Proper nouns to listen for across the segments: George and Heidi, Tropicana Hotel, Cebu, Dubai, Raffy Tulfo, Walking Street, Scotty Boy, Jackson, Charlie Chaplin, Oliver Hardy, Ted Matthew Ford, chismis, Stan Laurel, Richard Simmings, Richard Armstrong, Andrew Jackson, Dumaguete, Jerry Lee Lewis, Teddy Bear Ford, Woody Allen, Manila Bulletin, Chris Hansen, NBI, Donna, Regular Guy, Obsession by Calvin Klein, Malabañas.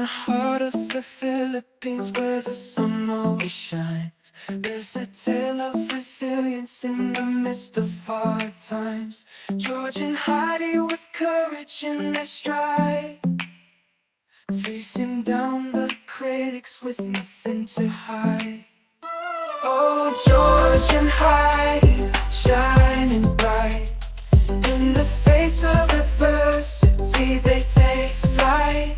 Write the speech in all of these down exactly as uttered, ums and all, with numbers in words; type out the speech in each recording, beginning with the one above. the heart of the Philippines, where the sun always shines, there's a tale of resilience in the midst of hard times. George and Heidi with courage in their stride, facing down the critics with nothing to hide. Oh, George and Heidi, shining bright, in the face of adversity they take flight.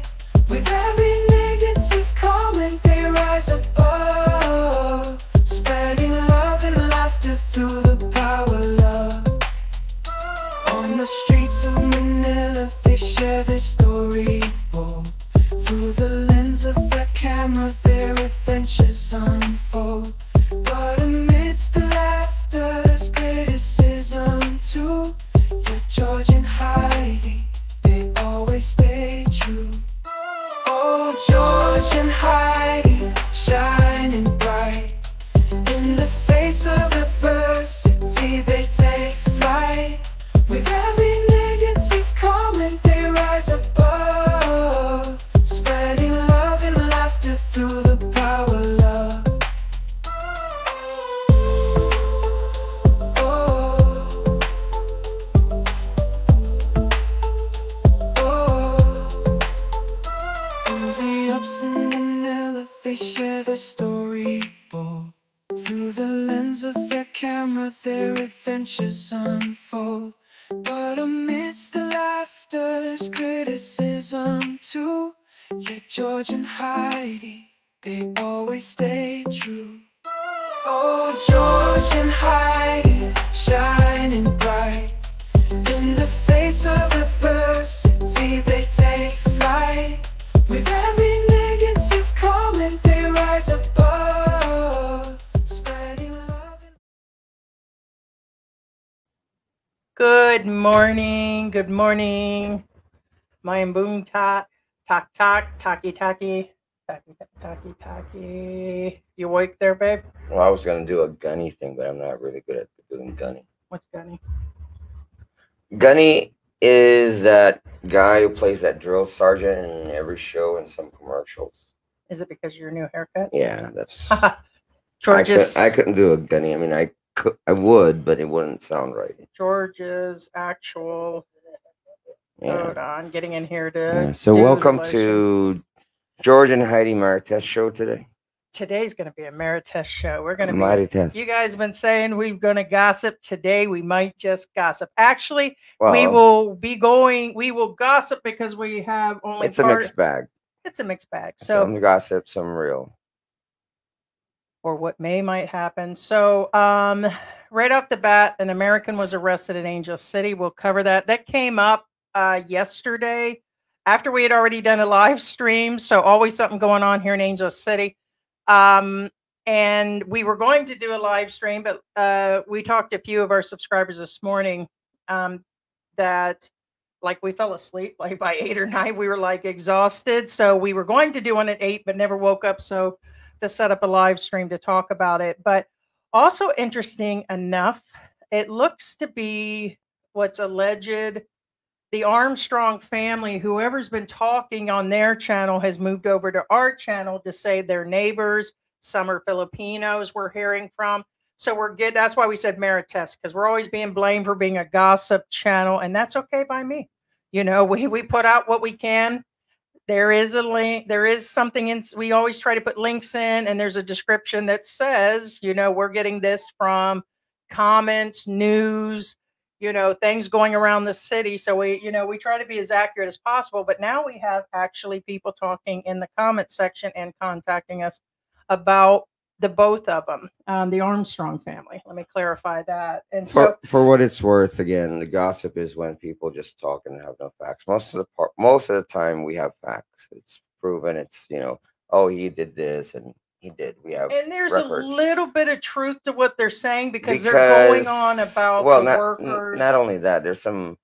With every negative comment they rise above, spreading love and laughter through the power of love. On the streets of Manila they share their story bold, through the lens of their camera their adventures unfold. But amidst the laughter there's criticism too, yet George and Heidi, they always stay true. George and Heidi, shining bright, in the face of adversity they take flight. With every negative comment they rise above, spreading love and laughter through the power of love. They share their storyboard, through the lens of their camera their adventures unfold. But amidst the laughter there's criticism too, yet George and Heidi, they always stay true. Oh, George and Heidi, shining bright, in the face of adversity they take flight. With every negative comment they rise above, spreading love. Good morning, good morning. Mayang boom ta, tak tak, taki taki, taki taki taki. You awake there, babe? Well, I was gonna do a gunny thing, but I'm not really good at doing gunny. What's gunny? Gunny is that guy who plays that drill sergeant in every show and some commercials. Is it because of your new haircut? Yeah, that's George's. I, could, I couldn't do a gunny. I mean, I could, I would, but it wouldn't sound right. George's actual. Yeah. Hold on, getting in here, dude. Yeah. So, dude, welcome to George and Heidi Marites show today. Today's going to be a Marites show. We're going to be Marites. You guys have been saying we're going to gossip today. We might just gossip. Actually, well, we will be going. We will gossip because we have only. It's part, a mixed bag. It's a mixed bag. So some gossip, some real, or what may might happen. So, um, right off the bat, an American was arrested in Angeles City. We'll cover that. That came up uh, yesterday after we had already done a live stream. So always something going on here in Angeles City. Um, and we were going to do a live stream, but, uh, we talked to a few of our subscribers this morning, um, that like we fell asleep like by eight or nine, we were like exhausted. So we were going to do one at eight, but never woke up. So to set up a live stream to talk about it, but also interesting enough, it looks to be what's alleged. The Armstrong family, whoever's been talking on their channel, has moved over to our channel to say their neighbors, some are Filipinos we're hearing from. So we're good. That's why we said Marites, because we're always being blamed for being a gossip channel. And that's okay by me. You know, we, we put out what we can. There is a link. There is something in. We always try to put links in. And there's a description that says, you know, we're getting this from comments, news, you know, things going around the city. So we, you know, we try to be as accurate as possible, but now we have actually people talking in the comment section and contacting us about the both of them, um, the Armstrong family. Let me clarify that. And so for, for what it's worth, again, the gossip is when people just talk and have no facts. Most of the part, most of the time we have facts. It's proven. It's, you know, oh, he did this and he did. We have, and there's records. A little bit of truth to what they're saying because, because they're going on about well, the not, workers. Not only that, there's some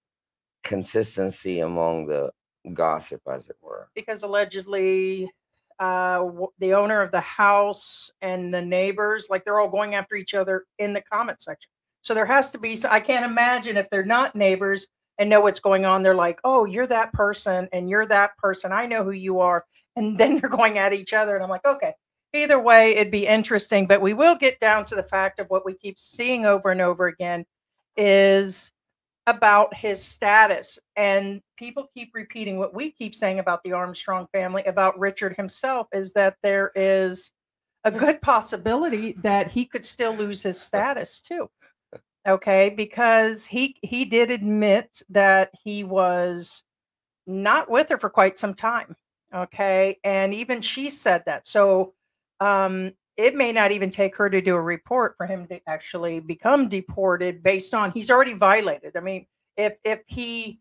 consistency among the gossip, as it were. Because allegedly, uh, the owner of the house and the neighbors, like they're all going after each other in the comment section. So there has to be. So I can't imagine if they're not neighbors and know what's going on. They're like, oh, you're that person and you're that person. I know who you are. and then you're going at each other. And I'm like, okay, either way, it'd be interesting. But we will get down to the fact of what we keep seeing over and over again is about his status. And people keep repeating what we keep saying about the Armstrong family, about Richard himself, is that there is a good possibility that he could still lose his status too. Okay, because he he did admit that he was not with her for quite some time. Okay, and even she said that. So um, it may not even take her to do a report for him to actually become deported based on he's already violated. I mean, if if he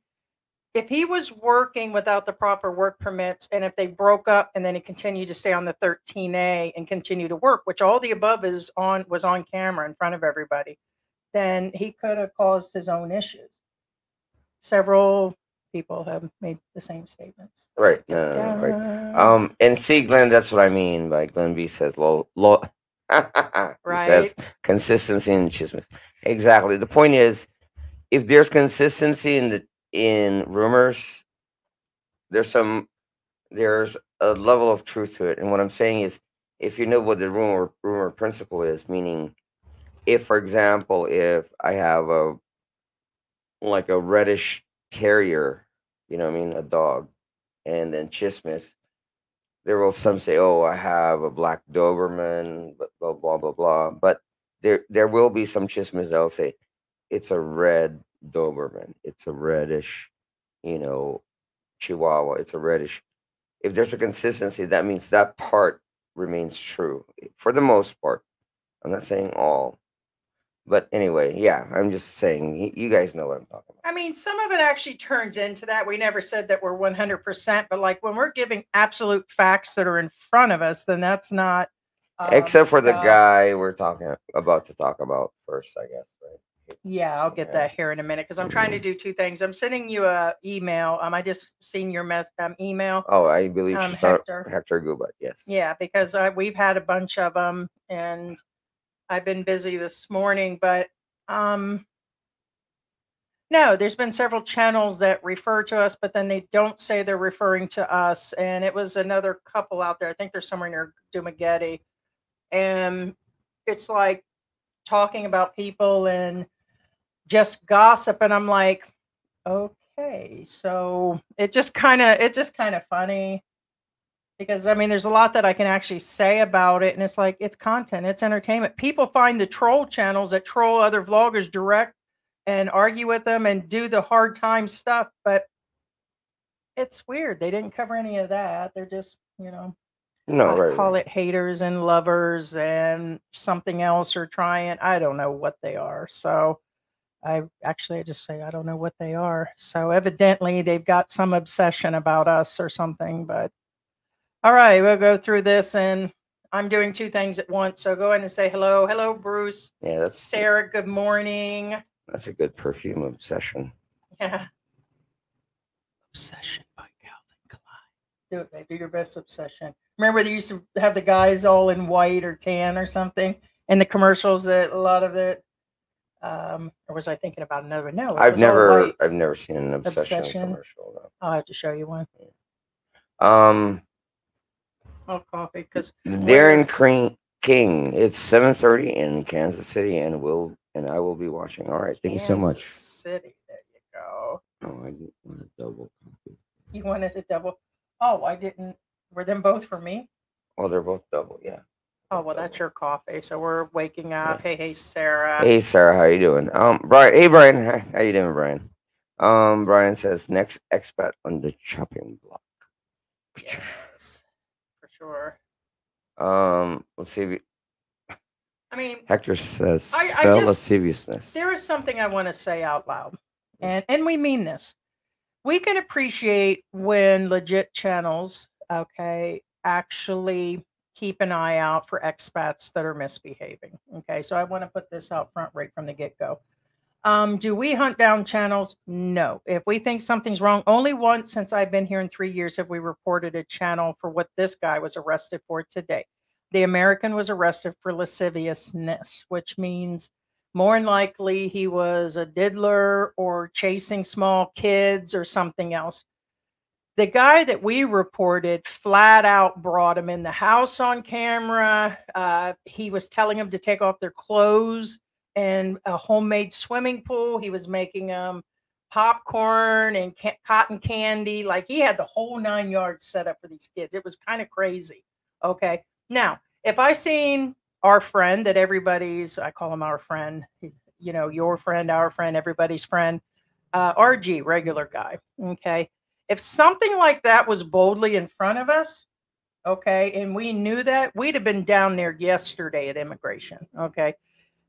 if he was working without the proper work permits, and if they broke up and then he continued to stay on the thirteen A and continue to work, which all the above is on was on camera in front of everybody, then he could have caused his own issues. Several people have made the same statements. Right. No, no, no, right. Um, and see, Glenn, that's what I mean by Glenn B says, lol, lol. Right. Says consistency in chismis. Exactly. The point is, if there's consistency in the in rumors, there's some there's a level of truth to it. And what I'm saying is, if you know what the rumor rumor principle is, meaning, if, for example, if I have a like a reddish terrier, you know what I mean, a dog, and then chismis, there will some say, oh, I have a black Doberman, blah, blah, blah, blah. But there there will be some chismis that will say, it's a red Doberman. It's a reddish, you know, Chihuahua. It's a reddish. If there's a consistency, that means that part remains true for the most part. I'm not saying all. But anyway, yeah, I'm just saying, you guys know what I'm talking about. I mean, some of it actually turns into that. We never said that we're one hundred percent, but like when we're giving absolute facts that are in front of us, then that's not. Um, Except for the uh, guy we're talking about to talk about first, I guess. Right? Yeah, I'll get yeah. that here in a minute because I'm trying to do two things. I'm sending you an email. Um, I just seen your mess, um, email. Oh, I believe um, she's Hector. Not Hector Gubat, yes. Yeah, because uh, we've had a bunch of them and I've been busy this morning, but um, no, there's been several channels that refer to us, but then they don't say they're referring to us. And it was another couple out there. I think they're somewhere near Dumaguete. And it's like talking about people and just gossip. And I'm like, okay, so it just kind of, it's just kind of funny. Because, I mean, there's a lot that I can actually say about it. And it's like, it's content. It's entertainment. People find the troll channels that troll other vloggers direct and argue with them and do the hard time stuff. But it's weird. They didn't cover any of that. They're just, you know, no, right, call it haters and lovers and something else or trying. I don't know what they are. So I actually I just say I don't know what they are. So evidently they've got some obsession about us or something. But all right, we'll go through this, and I'm doing two things at once. So go ahead and say hello. Hello, Bruce. Yeah, that's Sarah. Good morning. That's a good perfume obsession. Yeah. Obsession by Calvin Klein. Do it, babe. Do your best obsession. Remember, they used to have the guys all in white or tan or something, and the commercials that a lot of the. Um, or was I thinking about another one? No, I've never, I've never seen an obsession, obsession. commercial. Though. I'll have to show you one. Um. Oh, coffee, because Darren King, it's seven thirty in Kansas City, and will and I will be watching. All right, thank Kansas you so much. City, there you go. Oh, I didn't want a double coffee. You wanted a double? Oh, I didn't. Were them both for me? Oh, they're both double. Yeah. Oh well, double. That's your coffee. So we're waking up. Yeah. Hey, hey, Sarah. Hey, Sarah, how you doing? Um, Brian. Hey, Brian, how you doing, Brian? Um, Brian says next expat on the chopping block. Yes. Sure. Um, let's see. If you... I mean, Hector says spell I, I just, lasciviousness. There is something I want to say out loud, and and we mean this. We can appreciate when legit channels, okay, actually keep an eye out for expats that are misbehaving. Okay, so I want to put this out front right from the get-go. Um, do we hunt down channels? No. If we think something's wrong, only once since I've been here in three years have we reported a channel for what this guy was arrested for today. The American was arrested for lasciviousness, which means more than likely he was a diddler or chasing small kids or something else. The guy that we reported flat out brought him in the house on camera. Uh, he was telling him to take off their clothes in a homemade swimming pool. He was making them um, popcorn and ca cotton candy. Like, he had the whole nine yards set up for these kids. It was kind of crazy. Okay. Now, if I seen our friend that everybody's, I call him our friend, he's, you know, your friend, our friend, everybody's friend, uh, R G, regular guy. Okay. If something like that was boldly in front of us, okay, and we knew that, we'd have been down there yesterday at immigration, okay?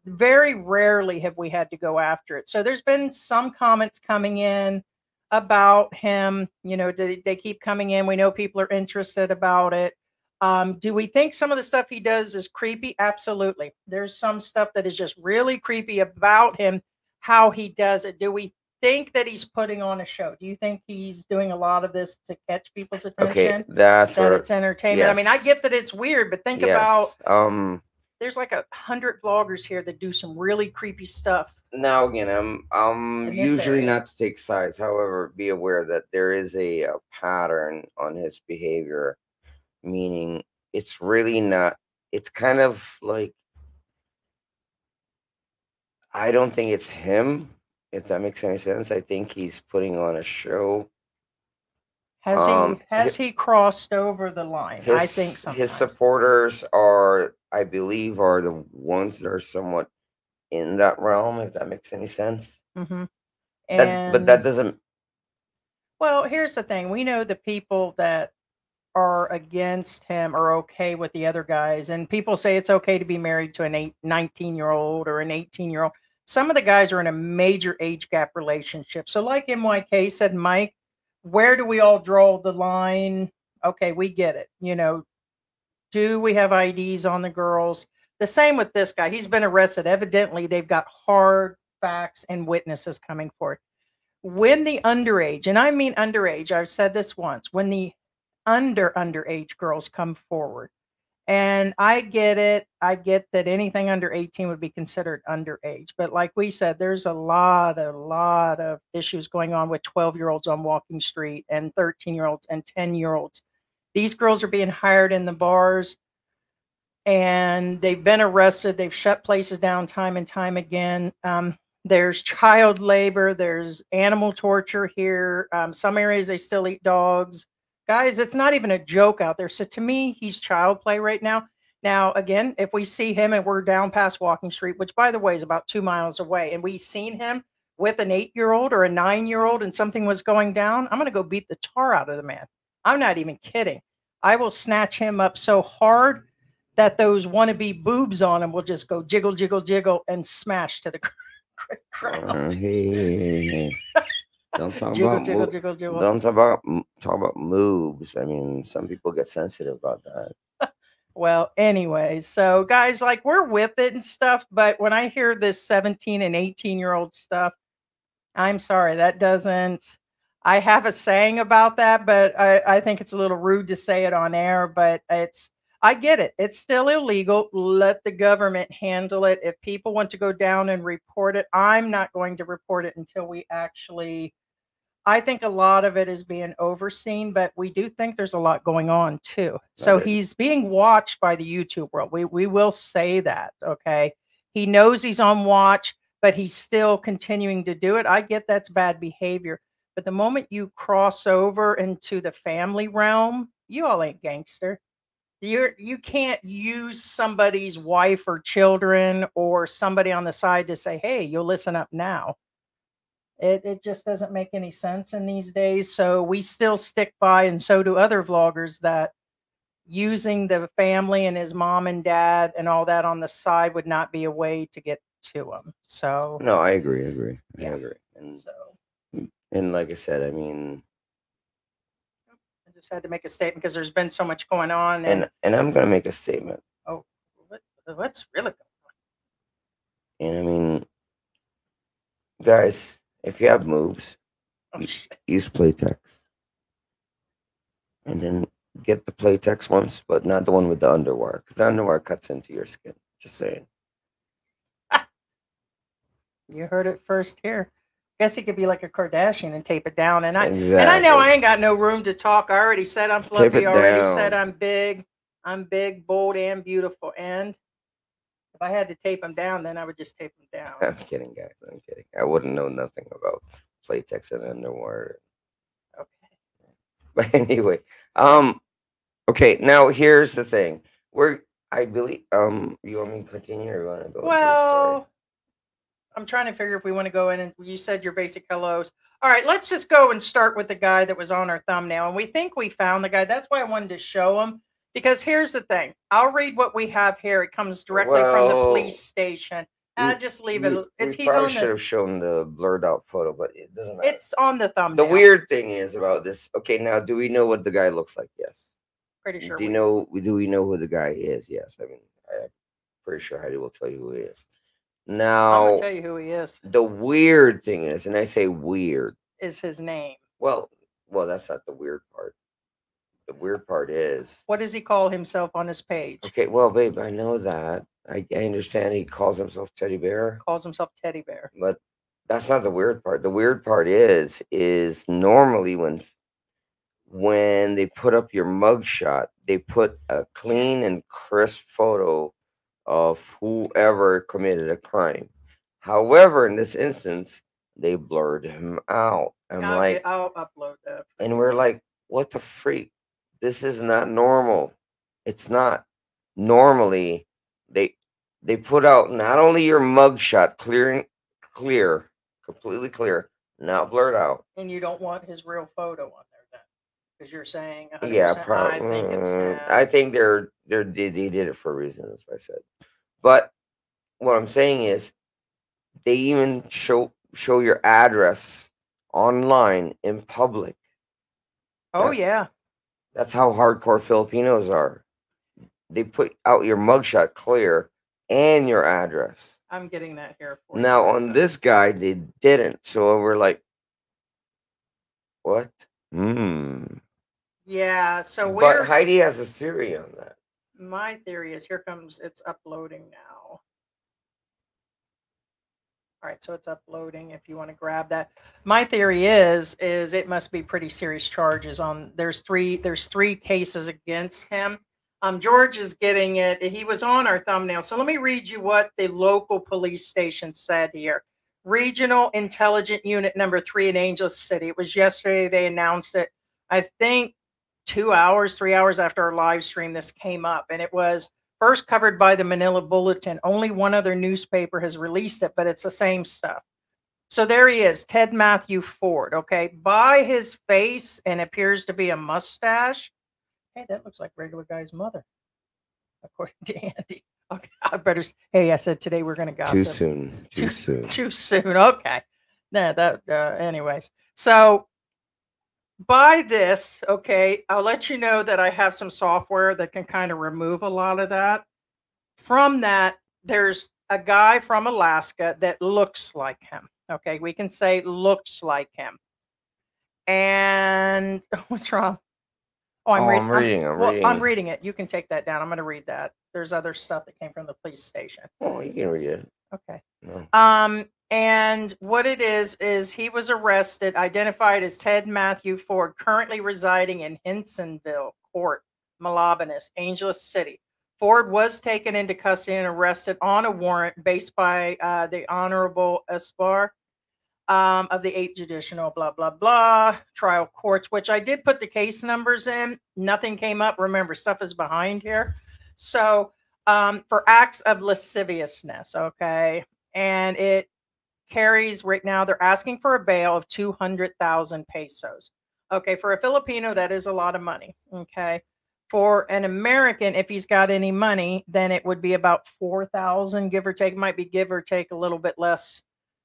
Very rarely have we had to go after it. So there's been some comments coming in about him. You know, do they keep coming in? We know people are interested about it. Um, do we think some of the stuff he does is creepy? Absolutely. There's some stuff that is just really creepy about him, how he does it. Do we think that he's putting on a show? Do you think he's doing a lot of this to catch people's attention? Okay, that's that where, it's entertainment. Yes. I mean, I get that it's weird, but think yes. about um there's like a hundred vloggers here that do some really creepy stuff. Now again, I'm I'm usually area. not to take sides. However, be aware that there is a, a pattern on his behavior, meaning it's really not, it's kind of like, I don't think it's him. If that makes any sense, I think he's putting on a show. Has um, he has he crossed over the line? His, I think sometimes. His supporters are, I believe, are the ones that are somewhat in that realm. If that makes any sense. Mm-hmm. And that, but that doesn't. Well, here's the thing: we know the people that are against him are okay with the other guys, and people say it's okay to be married to an eight, nineteen-year-old or an eighteen-year-old. Some of the guys are in a major age gap relationship. So like M Y K said, Mike, where do we all draw the line? Okay, we get it. You know, do we have I Ds on the girls? The same with this guy. He's been arrested. Evidently, they've got hard facts and witnesses coming forward. When the underage, and I mean underage, I've said this once, when the under underage girls come forward, and I get it. I get that anything under eighteen would be considered underage. But like we said, there's a lot, a lot of issues going on with twelve-year-olds on Walking Street and thirteen-year-olds and ten-year-olds. These girls are being hired in the bars, and they've been arrested. They've shut places down time and time again. Um, there's child labor. There's animal torture here. Um, some areas they still eat dogs. Guys, it's not even a joke out there. So to me, he's child play right now. Now, again, if we see him and we're down past Walking Street, which, by the way, is about two miles away, and we seen him with an eight-year-old or a nine-year-old and something was going down, I'm going to go beat the tar out of the man. I'm not even kidding. I will snatch him up so hard that those wannabe boobs on him will just go jiggle, jiggle, jiggle, and smash to the ground. Don't talk jiggle, about jiggle, jiggle, jiggle. Don't talk about talk about moves. I mean, some people get sensitive about that. Well, anyway, so guys, like, we're with it and stuff, but when I hear this seventeen and eighteen year old stuff, I'm sorry, that doesn't. I have a saying about that, but I, I think it's a little rude to say it on air. But it's, I get it. It's still illegal. Let the government handle it. If people want to go down and report it, I'm not going to report it until we actually, I think a lot of it is being overseen, but we do think there's a lot going on too. Okay. So he's being watched by the YouTube world. We, we will say that. Okay. He knows he's on watch, but he's still continuing to do it. I get that's bad behavior, but the moment you cross over into the family realm, you all ain't gangster. You're, you can't use somebody's wife or children or somebody on the side to say, hey, you'll listen up now. It, it just doesn't make any sense in these days. So we still stick by, and so do other vloggers, that using the family and his mom and dad and all that on the side would not be a way to get to him. So no, I agree. I agree. I yeah. agree. And, so. and like I said, I mean, just had to make a statement because there's been so much going on. And and, and I'm going to make a statement. Oh, what, what's really going on? And I mean, guys, if you have moves, oh, use, use Playtex. And then get the Playtex ones, but not the one with the underwire, because the underwire cuts into your skin. Just saying. You heard it first here. guess he could be like a Kardashian and tape it down. And I exactly. and I know I ain't got no room to talk. I already said I'm fluffy. I already down. said I'm big. I'm big, bold, and beautiful. And if I had to tape them down, then I would just tape them down. I'm kidding, guys. I'm kidding. I wouldn't know nothing about Playtex and underwater. Okay. But anyway, um, okay. Now here's the thing. We're I believe um you want me to continue or you want to go? Well, I'm trying to figure if we want to go in and you said your basic hellos. All right, let's just go and start with the guy that was on our thumbnail. And we think we found the guy. That's why I wanted to show him. Because here's the thing. I'll read what we have here. It comes directly well, from the police station. I just leave we, it. It's we he's on the, should have shown the blurred out photo, but it doesn't matter. It's on the thumbnail. The weird thing is about this. Okay, now do we know what the guy looks like? Yes. Pretty sure. Do you we know? Do we know who the guy is? Yes. I mean, I'm pretty sure Heidi will tell you who he is. Now, I'll tell you who he is. The weird thing is, and I say weird, is his name. Well, well, that's not the weird part. The weird part is, what does he call himself on his page? Okay, well, babe, I know that. I, I understand he calls himself Teddy Bear. Calls himself Teddy Bear. But that's not the weird part. The weird part is, is normally when when they put up your mugshot, they put a clean and crisp photo of whoever committed a crime. However, in this instance, they blurred him out. I'm I'll like, be, I'll upload that. And we're like, what the freak? This is not normal. It's not normally they they put out not only your mugshot, clearing clear, completely clear, not blurred out. And you don't want his real photo on there, then, because you're saying, one hundred percent, yeah, probably. I think it's bad. I think they're they're they did it for a reason. That's what I said. But what I'm saying is, they even show show your address online in public. Oh that, yeah. That's how hardcore Filipinos are. They put out your mugshot clear and your address. I'm getting that here. For now, you. on this guy, they didn't. So we're like, what? Hmm. Yeah. So where? But Heidi has a theory on that. My theory is here comes, it's uploading now. All right, so it's uploading if you want to grab that. My theory is is it must be pretty serious charges on there's three there's three cases against him. Um George is getting it. He was on our thumbnail. So let me read you what the local police station said here. Regional Intelligence Unit number three in Angeles City. It was yesterday they announced it. I think two hours, three hours after our live stream this came up, and it was first covered by the Manila Bulletin. Only one other newspaper has released it, but it's the same stuff. So there he is, Ted Matthew Ford, okay? By his face and appears to be a mustache. Hey, that looks like Regular Guy's mother, according to Andy. Okay, I better, hey, I said today we're going to gossip. Too soon, too, too soon. Too soon, okay. No, that, uh, anyways. So by this, okay, I'll let you know that I have some software that can kind of remove a lot of that. From that, there's a guy from Alaska that looks like him. Okay, we can say looks like him. And what's wrong? Oh, I'm, oh, read I'm reading. I'm, I'm, well, reading. I'm reading it. You can take that down. I'm going to read that. There's other stuff that came from the police station. Oh, you can read it. Okay. No. Um. And what it is, is he was arrested, identified as Ted Matthew Ford, currently residing in Hensonville Court, Malabañas, Angeles City. Ford was taken into custody and arrested on a warrant based by uh, the Honorable Esbar um, of the eighth Judicial, blah, blah, blah, trial courts, which I did put the case numbers in. Nothing came up. Remember, stuff is behind here. So um, for acts of lasciviousness, okay, and it carries right now, they're asking for a bail of two hundred thousand pesos. Okay, for a Filipino, that is a lot of money. Okay, for an American, if he's got any money, then it would be about four thousand, give or take, might be give or take a little bit less,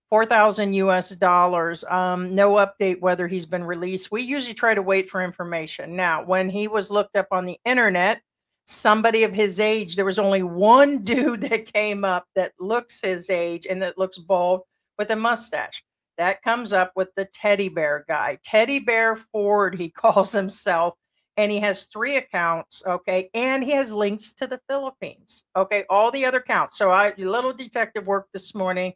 four thousand U S dollars. Um, no update whether he's been released. We usually try to wait for information. Now, when he was looked up on the internet, somebody of his age, there was only one dude that came up that looks his age and that looks bald, with a mustache. That comes up with the Teddy Bear guy. Teddy Bear Ford, he calls himself, and he has three accounts, okay, and he has links to the Philippines, okay, all the other accounts. So I, little detective work this morning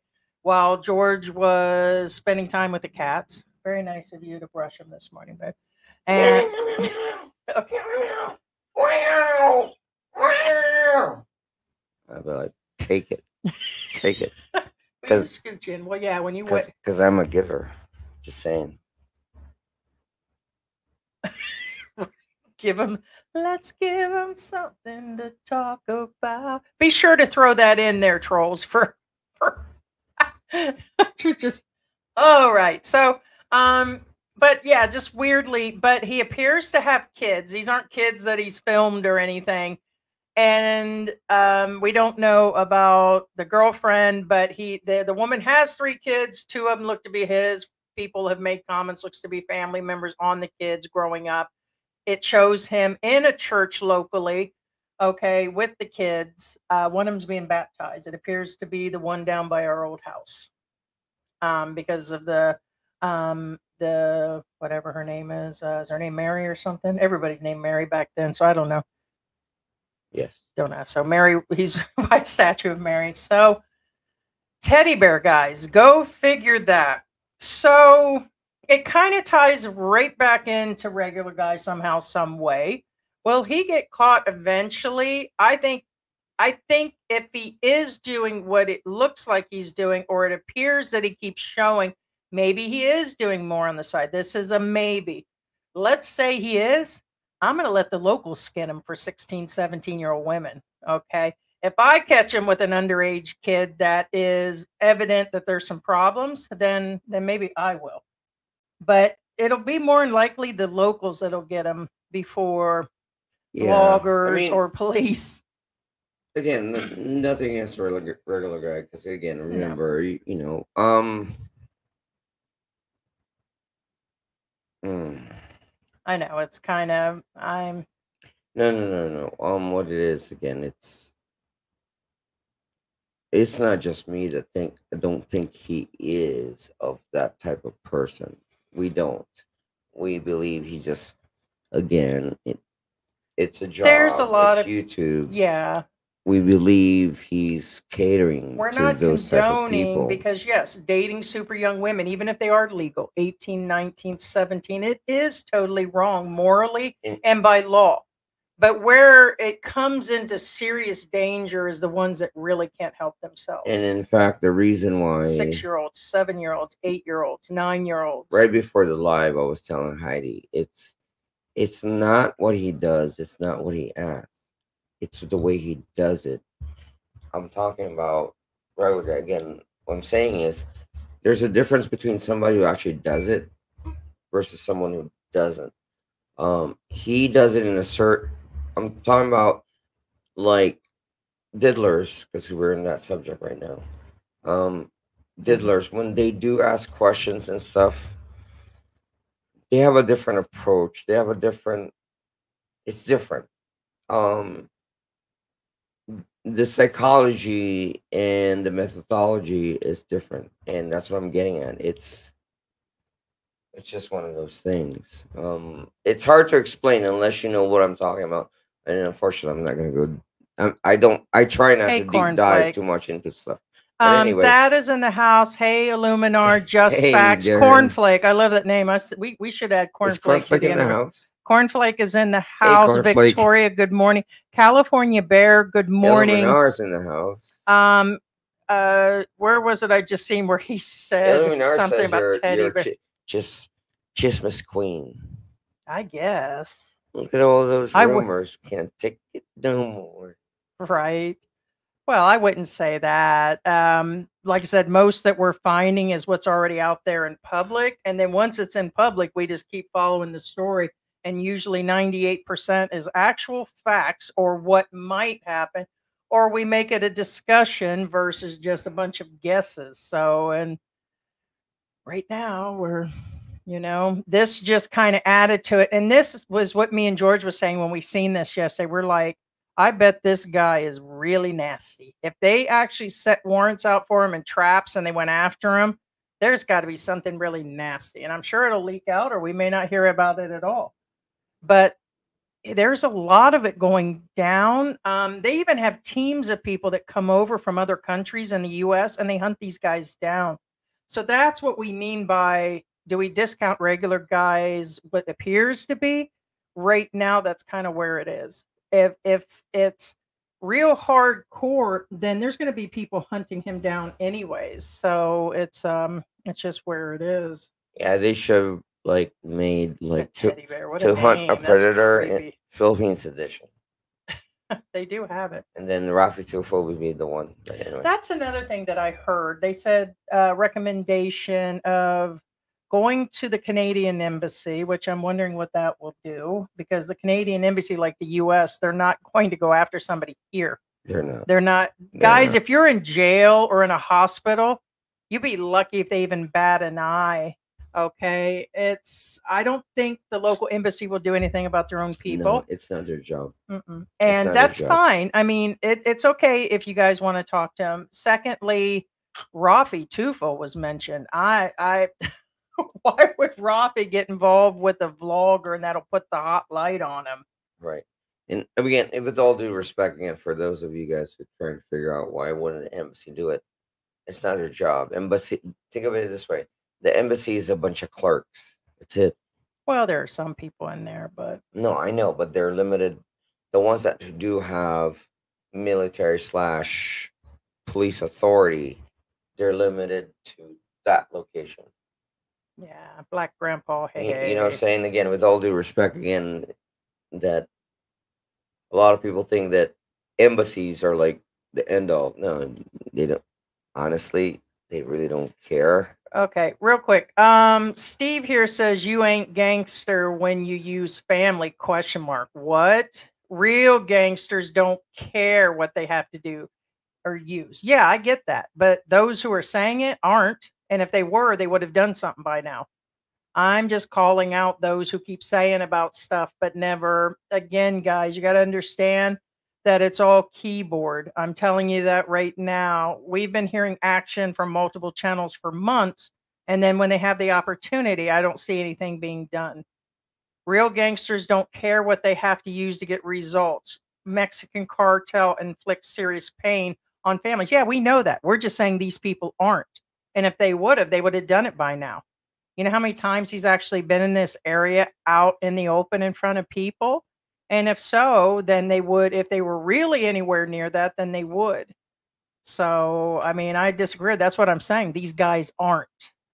while George was spending time with the cats. Very nice of you to brush them this morning, babe. And okay. I'd be like, take it, take it. Because scooch in. Well, yeah, when you went, because I'm a giver. Just saying. Give them. Let's give them something to talk about. Be sure to throw that in there, trolls. For, for just. All right. So, um, but yeah, just weirdly, but he appears to have kids. These aren't kids that he's filmed or anything. And um, we don't know about the girlfriend, but he, the, the woman has three kids. Two of them look to be his. People have made comments, looks to be family members on the kids growing up. It shows him in a church locally, okay, with the kids. Uh, one of them's being baptized. It appears to be the one down by our old house um, because of the, um, the whatever her name is. Uh, is her name Mary or something? Everybody's named Mary back then, so I don't know. Yes. Don't ask. So Mary, he's by a statue of Mary. So teddy bear guys, go figure that. So it kind of ties right back into Regular Guy somehow, some way. Will he get caught eventually? I think, I think if he is doing what it looks like he's doing, or it appears that he keeps showing, maybe he is doing more on the side. This is a maybe. Let's say he is. I'm going to let the locals skin him for sixteen, seventeen-year-old women, okay? If I catch him with an underage kid that is evident that there's some problems, then then maybe I will. But it'll be more than likely the locals that'll get him before yeah. bloggers I mean, or police. Again, nothing against regular, regular guy, because, again, remember, no. you, you know, um... Mm. I know it's kind of I'm. No, no, no, no. Um, what it is again? It's. It's not just me that think. I don't think he is of that type of person. We don't. We believe he just. Again, it. It's a job. There's a lot it's of YouTube. Yeah. We believe he's catering. We're to not those condoning type of people. Because yes, dating super young women, even if they are legal, eighteen, nineteen, seventeen, it is totally wrong morally and, and by law. But where it comes into serious danger is the ones that really can't help themselves. And in fact, the reason why six-year-olds, seven-year-olds, eight-year-olds, nine-year-olds. Right before the live, I was telling Heidi, it's it's not what he does, it's not what he asks. It's the way he does it. I'm talking about regular guy. Again, what I'm saying is there's a difference between somebody who actually does it versus someone who doesn't. Um, he does it in a certain... I'm talking about, like, diddlers, because we're in that subject right now. Um, diddlers, when they do ask questions and stuff, they have a different approach. They have a different... It's different. Um... The psychology and the methodology is different, and that's what I'm getting at. It's it's just one of those things. Um, it's hard to explain unless you know what I'm talking about. And unfortunately, I'm not going to go. I, I don't. I try not hey, to deep dive flake. too much into stuff. But um, anyway. That is in the house. Hey, Illuminar, Just hey, Facts, Darren. Cornflake. I love that name. I we we should add Cornflake to the, in the house. Cornflake is in the house. Hey, Victoria, good morning. California Bear, good morning. Illuminar's in the house. Um, uh, where was it? I just seen where he said Illuminar something about you're, Teddy you're Bear. Ch just Christmas Queen. I guess. Look at all those rumors. Can't take it no more. Right. Well, I wouldn't say that. Um, like I said, most that we're finding is what's already out there in public, and then once it's in public, we just keep following the story. And usually ninety-eight percent is actual facts or what might happen, or we make it a discussion versus just a bunch of guesses. So, and right now we're, you know, this just kind of added to it. And this was what me and George was saying when we seen this yesterday. We're like, I bet this guy is really nasty. If they actually set warrants out for him and traps and they went after him, there's got to be something really nasty. And I'm sure it'll leak out or we may not hear about it at all. But there's a lot of it going down. Um, they even have teams of people that come over from other countries in the U S and they hunt these guys down. So that's what we mean by, do we discount regular guys? What appears to be right now, that's kind of where it is. If, if it's real hardcore, then there's going to be people hunting him down anyways. So it's, um, it's just where it is. Yeah. They should like made like to, bear, to hunt a predator in Philippines edition. They do have it. And then the Raffy Tulfo would be the one. Anyway. That's another thing that I heard. They said uh, recommendation of going to the Canadian embassy, which I'm wondering what that will do, because the Canadian embassy, like the U S, they're not going to go after somebody here. They're not. They're not. They're guys, not. If you're in jail or in a hospital, you'd be lucky if they even bat an eye. Okay, it's, I don't think the local embassy will do anything about their own people. No, it's not their job. Mm-mm. And that's fine. I mean, it, it's okay if you guys want to talk to him. Secondly, Raffy Tulfo was mentioned. I, I, why would Raffy get involved with a vlogger and that'll put the hot light on him? Right. And again, with all due respect, again, for those of you guys who are trying to figure out why wouldn't an embassy do it, it's not their job. Embassy, think of it this way. The embassy is a bunch of clerks. That's it. Well, there are some people in there, but... No, I know, but they're limited. The ones that do have military slash police authority, they're limited to that location. Yeah, Black Grandpa. Hey, you, hey, you know what I'm saying? Again, with all due respect, again, that a lot of people think that embassies are like the end all. No, they don't. Honestly, they really don't care. Okay, real quick. Um, Steve here says you ain't gangster when you use family question mark. What? Real gangsters don't care what they have to do or use. Yeah, I get that. But those who are saying it aren't. And if they were, they would have done something by now. I'm just calling out those who keep saying about stuff, but never. Again, guys, you got to understand that it's all keyboard. I'm telling you that right now. We've been hearing action from multiple channels for months. And then when they have the opportunity, I don't see anything being done. Real gangsters don't care what they have to use to get results. Mexican cartel inflicts serious pain on families. Yeah, we know that. We're just saying these people aren't. And if they would have, they would have done it by now. You know how many times he's actually been in this area out in the open in front of people? And if so, then they would, if they were really anywhere near that, then they would. So, I mean, I disagree. That's what I'm saying. These guys aren't.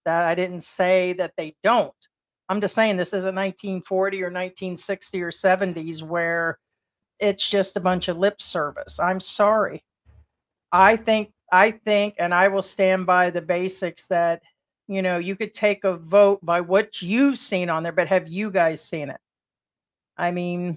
That I didn't say that they don't. I'm just saying this isn't nineteen forty or nineteen sixty or seventies where it's just a bunch of lip service. I'm sorry. I think, I think, and I will stand by the basics that, you know, you could take a vote by what you've seen on there, but have you guys seen it? I mean...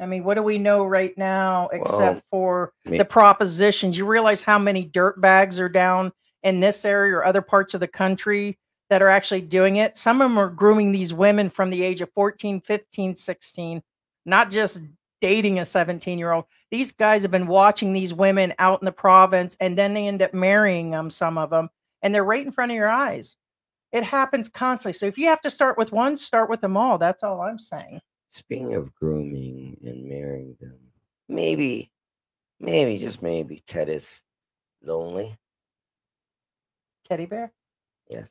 I mean, what do we know right now except well, for I mean, the propositions? You realize how many dirt bags are down in this area or other parts of the country that are actually doing it? Some of them are grooming these women from the age of fourteen, fifteen, sixteen, not just dating a seventeen-year-old. These guys have been watching these women out in the province, and then they end up marrying them, some of them, and they're right in front of your eyes. It happens constantly. So if you have to start with one, start with them all. That's all I'm saying. Speaking of grooming and marrying them, maybe, maybe, just maybe, Ted is lonely. Teddy Bear? Yes.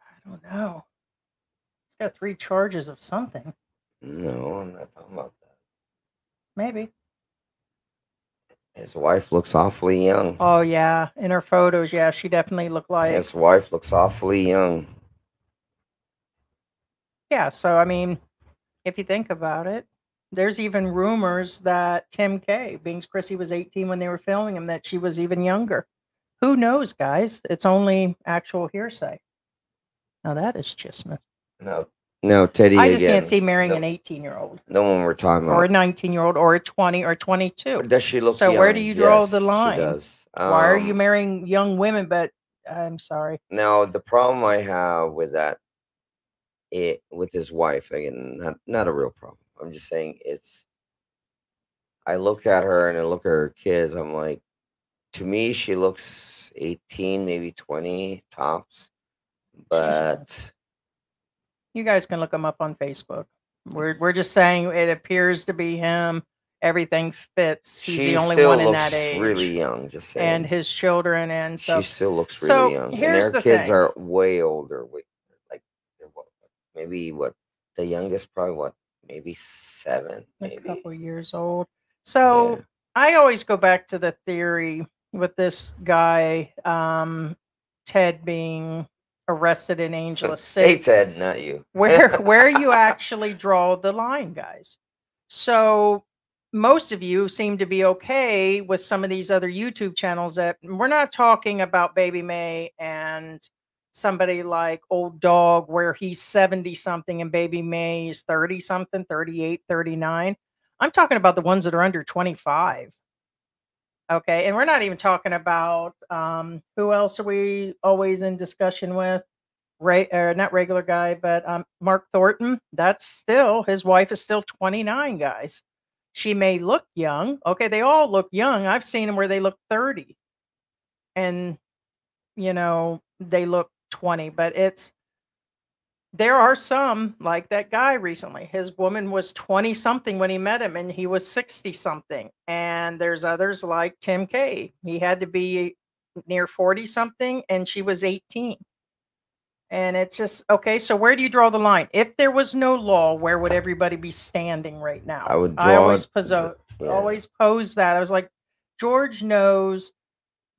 I don't know. He's got three charges of something. No, I'm not talking about that. Maybe. His wife looks awfully young. Oh, yeah. In her photos, yeah, she definitely looked like... His wife looks awfully young. Yeah, so, I mean, if you think about it, there's even rumors that Tim K, being Chrissy was eighteen when they were filming him, that she was even younger. Who knows, guys? It's only actual hearsay. Now, that is chismet. No, no, Teddy, I just again, can't see marrying no, an eighteen-year-old. No one we're talking about. Or a nineteen-year-old or a twenty or twenty-two. Does she look So young? Where do you draw yes, the line? She does. Um, Why are you marrying young women? But I'm sorry. Now, the problem I have with that, It with his wife again, not not a real problem. I'm just saying it's. I look at her and I look at her kids. I'm like, to me, she looks eighteen, maybe twenty tops. But you guys can look them up on Facebook. We're we're just saying it appears to be him. Everything fits. He's she the only still one in looks that age. Really young, just saying. And his children and stuff. She still looks really so young. Here's and their the kids thing. Are way older. With like what, maybe what the youngest probably what maybe seven, maybe a couple years old. So yeah. I always go back to the theory with this guy, um, Ted being arrested in Angeles City. Hey, Ted, not you. where where you actually draw the line, guys. So most of you seem to be okay with some of these other YouTube channels that we're not talking about Baby May and somebody like Old Dog where he's seventy something and Baby May is thirty something, thirty-eight, thirty-nine. I'm talking about the ones that are under twenty-five. Okay, and we're not even talking about um, who else are we always in discussion with? Ray, or not Regular Guy, but um, Mark Thornton. That's still, his wife is still twenty-nine, guys. She may look young. Okay, they all look young. I've seen them where they look thirty. And, you know, they look twenty. But it's, there are some, like that guy recently. His woman was twenty something when he met him, and he was sixty something. And there's others like Tim K. He had to be near forty something, and she was eighteen. And it's just, okay, so where do you draw the line? If there was no law, where would everybody be standing right now? I would draw I always, pose, the, yeah. always pose that. I was like, George knows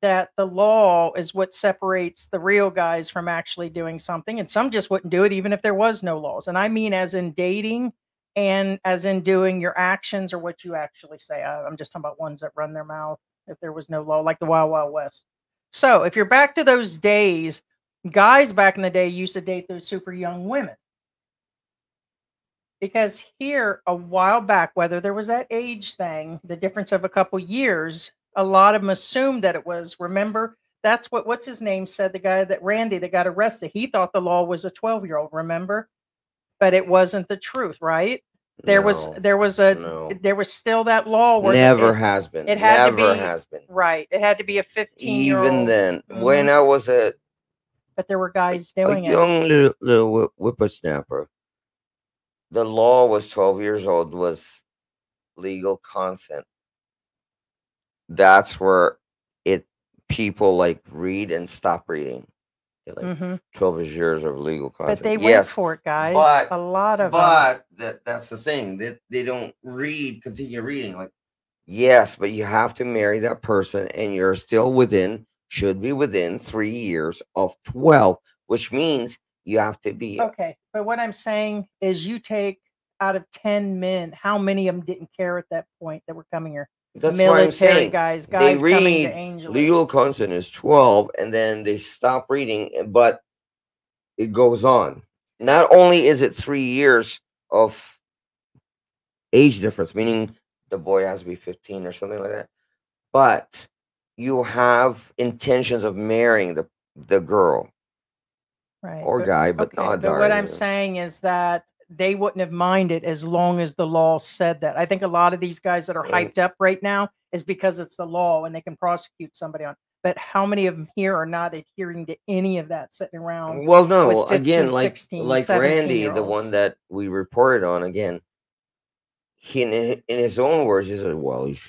that the law is what separates the real guys from actually doing something. And some just wouldn't do it even if there was no laws. And I mean as in dating and as in doing your actions or what you actually say. I, I'm just talking about ones that run their mouth if there was no law, like the Wild Wild West. So if you're back to those days, guys back in the day used to date those super young women. Because here, a while back, whether there was that age thing, the difference of a couple years, a lot of them assumed that it was. Remember, that's what, what's his name said, the guy that, Randy, that got arrested. He thought the law was a twelve-year-old, remember? But it wasn't the truth, right? There no, was there was a no. there was still that law where never it, has been. It had never to be, has been. Right. It had to be a fifteen-year-old. Even then, mm-hmm. when I was a But there were guys doing it. A young it. little, little whippersnapper. The law was twelve years old was legal consent. That's where it people like read and stop reading. Like mm-hmm. twelve years of legal consent. But they wait yes, for it, guys. But, a lot of But that, that's the thing. That they, they don't read, continue reading. Like, yes, but you have to marry that person and you're still within should be within three years of twelve, which means you have to be okay. But what I'm saying is, you take out of ten men, how many of them didn't care at that point that were coming here? That's military what I'm saying. Guys, guys, they read coming to Angeles. Legal consent is twelve, and then they stop reading, but it goes on. Not only is it three years of age difference, meaning the boy has to be fifteen or something like that, but you have intentions of marrying the, the girl right. or but, guy, but okay. not but what I'm either. saying is that they wouldn't have minded as long as the law said that. I think a lot of these guys that are hyped up right now is because it's the law and they can prosecute somebody on. But how many of them here are not adhering to any of that sitting around? Well, no, with fifteen, again, like, sixteen, like Randy, the one that we reported on again, he, in his own words, he said, well, he's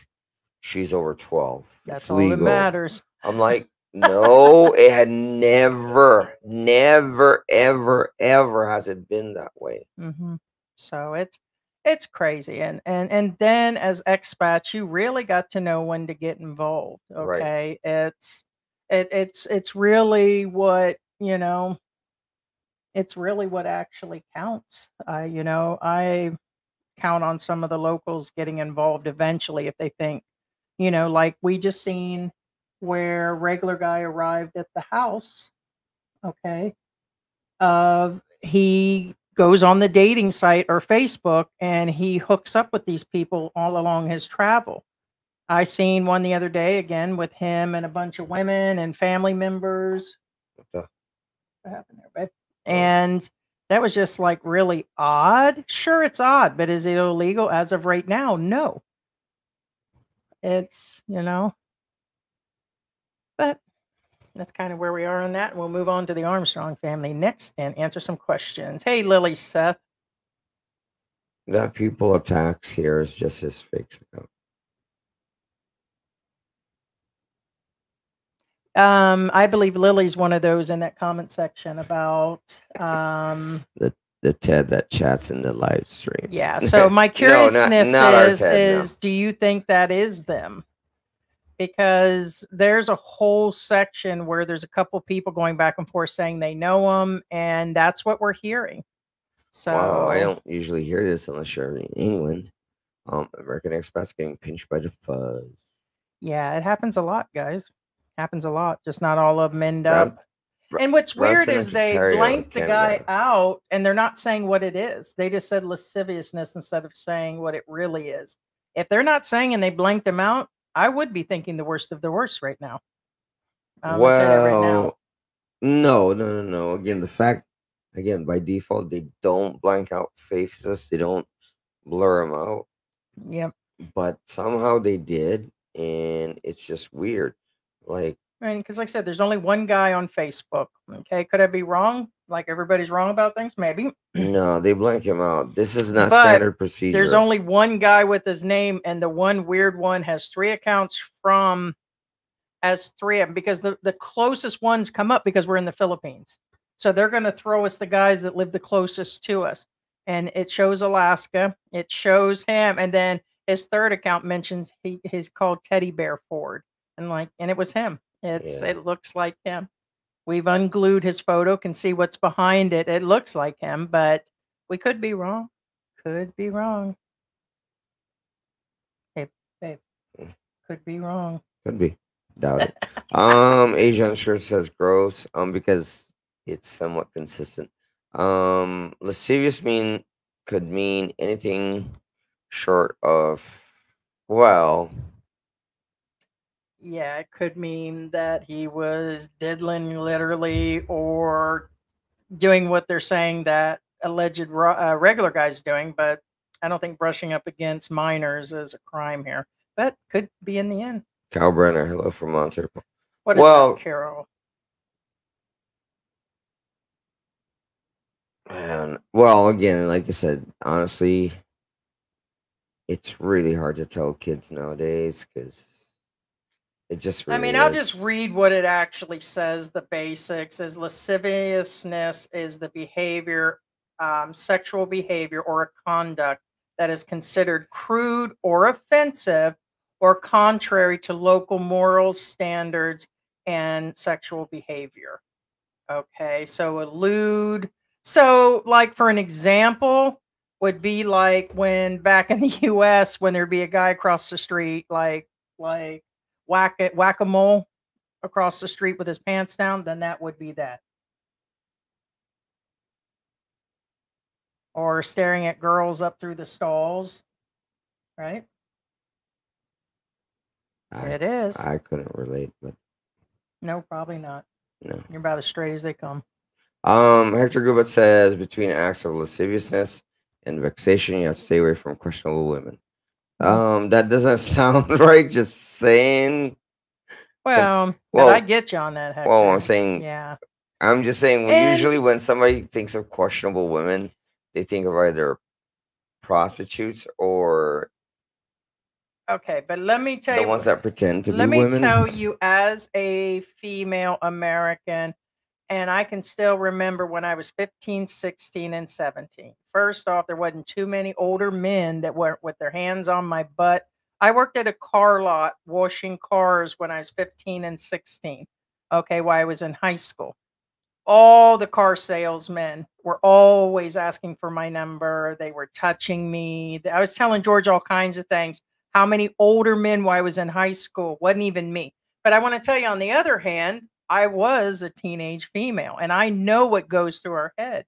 she's over twelve. That's it's all legal. That matters. I'm like, no, it had never, never, ever, ever has it been that way. Mm-hmm. So it's it's crazy. And and and then as expats, you really got to know when to get involved. Okay. Right. It's it it's it's really what, you know, it's really what actually counts. Uh, you know, I count on some of the locals getting involved eventually if they think. You know, like we just seen where Regular Guy arrived at the house. Okay. Uh, he goes on the dating site or Facebook and he hooks up with these people all along his travel. I seen one the other day again with him and a bunch of women and family members. What the? What happened there, babe? And that was just like really odd. Sure, it's odd, but is it illegal as of right now? No. It's, you know, but that's kind of where we are on that. We'll move on to the Armstrong family next and answer some questions. Hey, Lily Seth. that people attacks here is just his fake account. Um, I believe Lily's one of those in that comment section about um, the the Ted that chats in the live stream. Yeah. So my curiousness no, not, not is, Ted, is no. do you think that is them? Because there's a whole section where there's a couple people going back and forth saying they know him, and that's what we're hearing. So wow, I don't usually hear this unless you're in England. Um, American expats getting pinched by the fuzz. Yeah, it happens a lot, guys. Happens a lot. Just not all of them end Rob, up. Rob, and what's Rob's weird is they blank the guy out, and they're not saying what it is. They just said lasciviousness instead of saying what it really is. If they're not saying and they blanked him out, I would be thinking the worst of the worst right now. Um, well, right now. no, no, no, no. Again, the fact, again, by default, they don't blank out faces. They don't blur them out. Yep. But somehow they did, and it's just weird. Like, and because, like I said, there's only one guy on Facebook. Okay, could I be wrong? Like everybody's wrong about things, maybe. No, they blank him out. This is not but standard procedure. There's only one guy with his name, and the one weird one has three accounts from as three of them because the, the closest ones come up because we're in the Philippines. So they're going to throw us the guys that live the closest to us. And it shows Alaska. It shows him. And then his third account mentions he, he's called Teddy Bear Ford. And like, and it was him. It's, yeah. It looks like him. We've unglued his photo, can see what's behind it. It looks like him, but we could be wrong. Could be wrong. Hey, babe. Could be wrong. Could be. Doubt it. um, Asian shirt says gross. Um, because it's somewhat consistent. Um, lascivious mean could mean anything short of well. Yeah, it could mean that he was diddling literally or doing what they're saying that alleged uh, regular guy's doing, but I don't think brushing up against minors is a crime here, but could be in the end. Kyle Brenner, hello from Montreal. What is well, that, Carol? And, well, again, like I said, honestly, it's really hard to tell kids nowadays because it just really I mean, is. I'll just read what it actually says. The basics is lasciviousness is the behavior, um, sexual behavior or a conduct that is considered crude or offensive or contrary to local morals, standards, and sexual behavior. Okay, so allude. So like for an example would be like when back in the U S when there'd be a guy across the street like like. Whack it, whack-a-mole across the street with his pants down, then that would be that. Or staring at girls up through the stalls, right? I, it is. I couldn't relate, but no, probably not. No, you're about as straight as they come. Um, Hector Gubet says between acts of lasciviousness and vexation, you have to stay away from questionable women. Um, that doesn't sound right. Just saying. Well, well, I get you on that. Hector. Well, I'm saying. Yeah. I'm just saying. When usually, when somebody thinks of questionable women, they think of either prostitutes or. Okay, but let me tell you the ones that pretend to be women. Let me tell you, as a female American, and I can still remember when I was fifteen, sixteen, and seventeen. First off, there wasn't too many older men that weren't with their hands on my butt. I worked at a car lot washing cars when I was fifteen and sixteen. Okay, while I was in high school. All the car salesmen were always asking for my number. They were touching me. I was telling George all kinds of things. How many older men while I was in high school? Wasn't even me. But I want to tell you, on the other hand, I was a teenage female, and I know what goes through our head,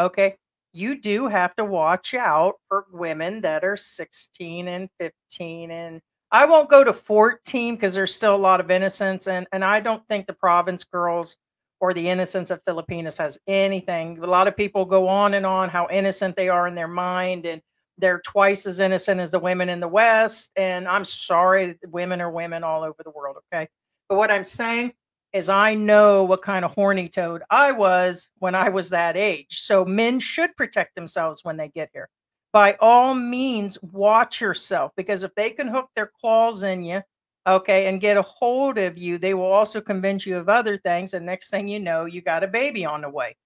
okay? You do have to watch out for women that are sixteen and fifteen, and I won't go to fourteen because there's still a lot of innocence, and, and I don't think the province girls or the innocence of Filipinas has anything. A lot of people go on and on how innocent they are in their mind, and they're twice as innocent as the women in the West, and I'm sorry, women are women all over the world, okay? But what I'm saying is I know what kind of horny toad I was when I was that age. So men should protect themselves when they get here. by all means, watch yourself, because if they can hook their claws in you, okay, and get a hold of you, they will also convince you of other things. And next thing you know, you got a baby on the way.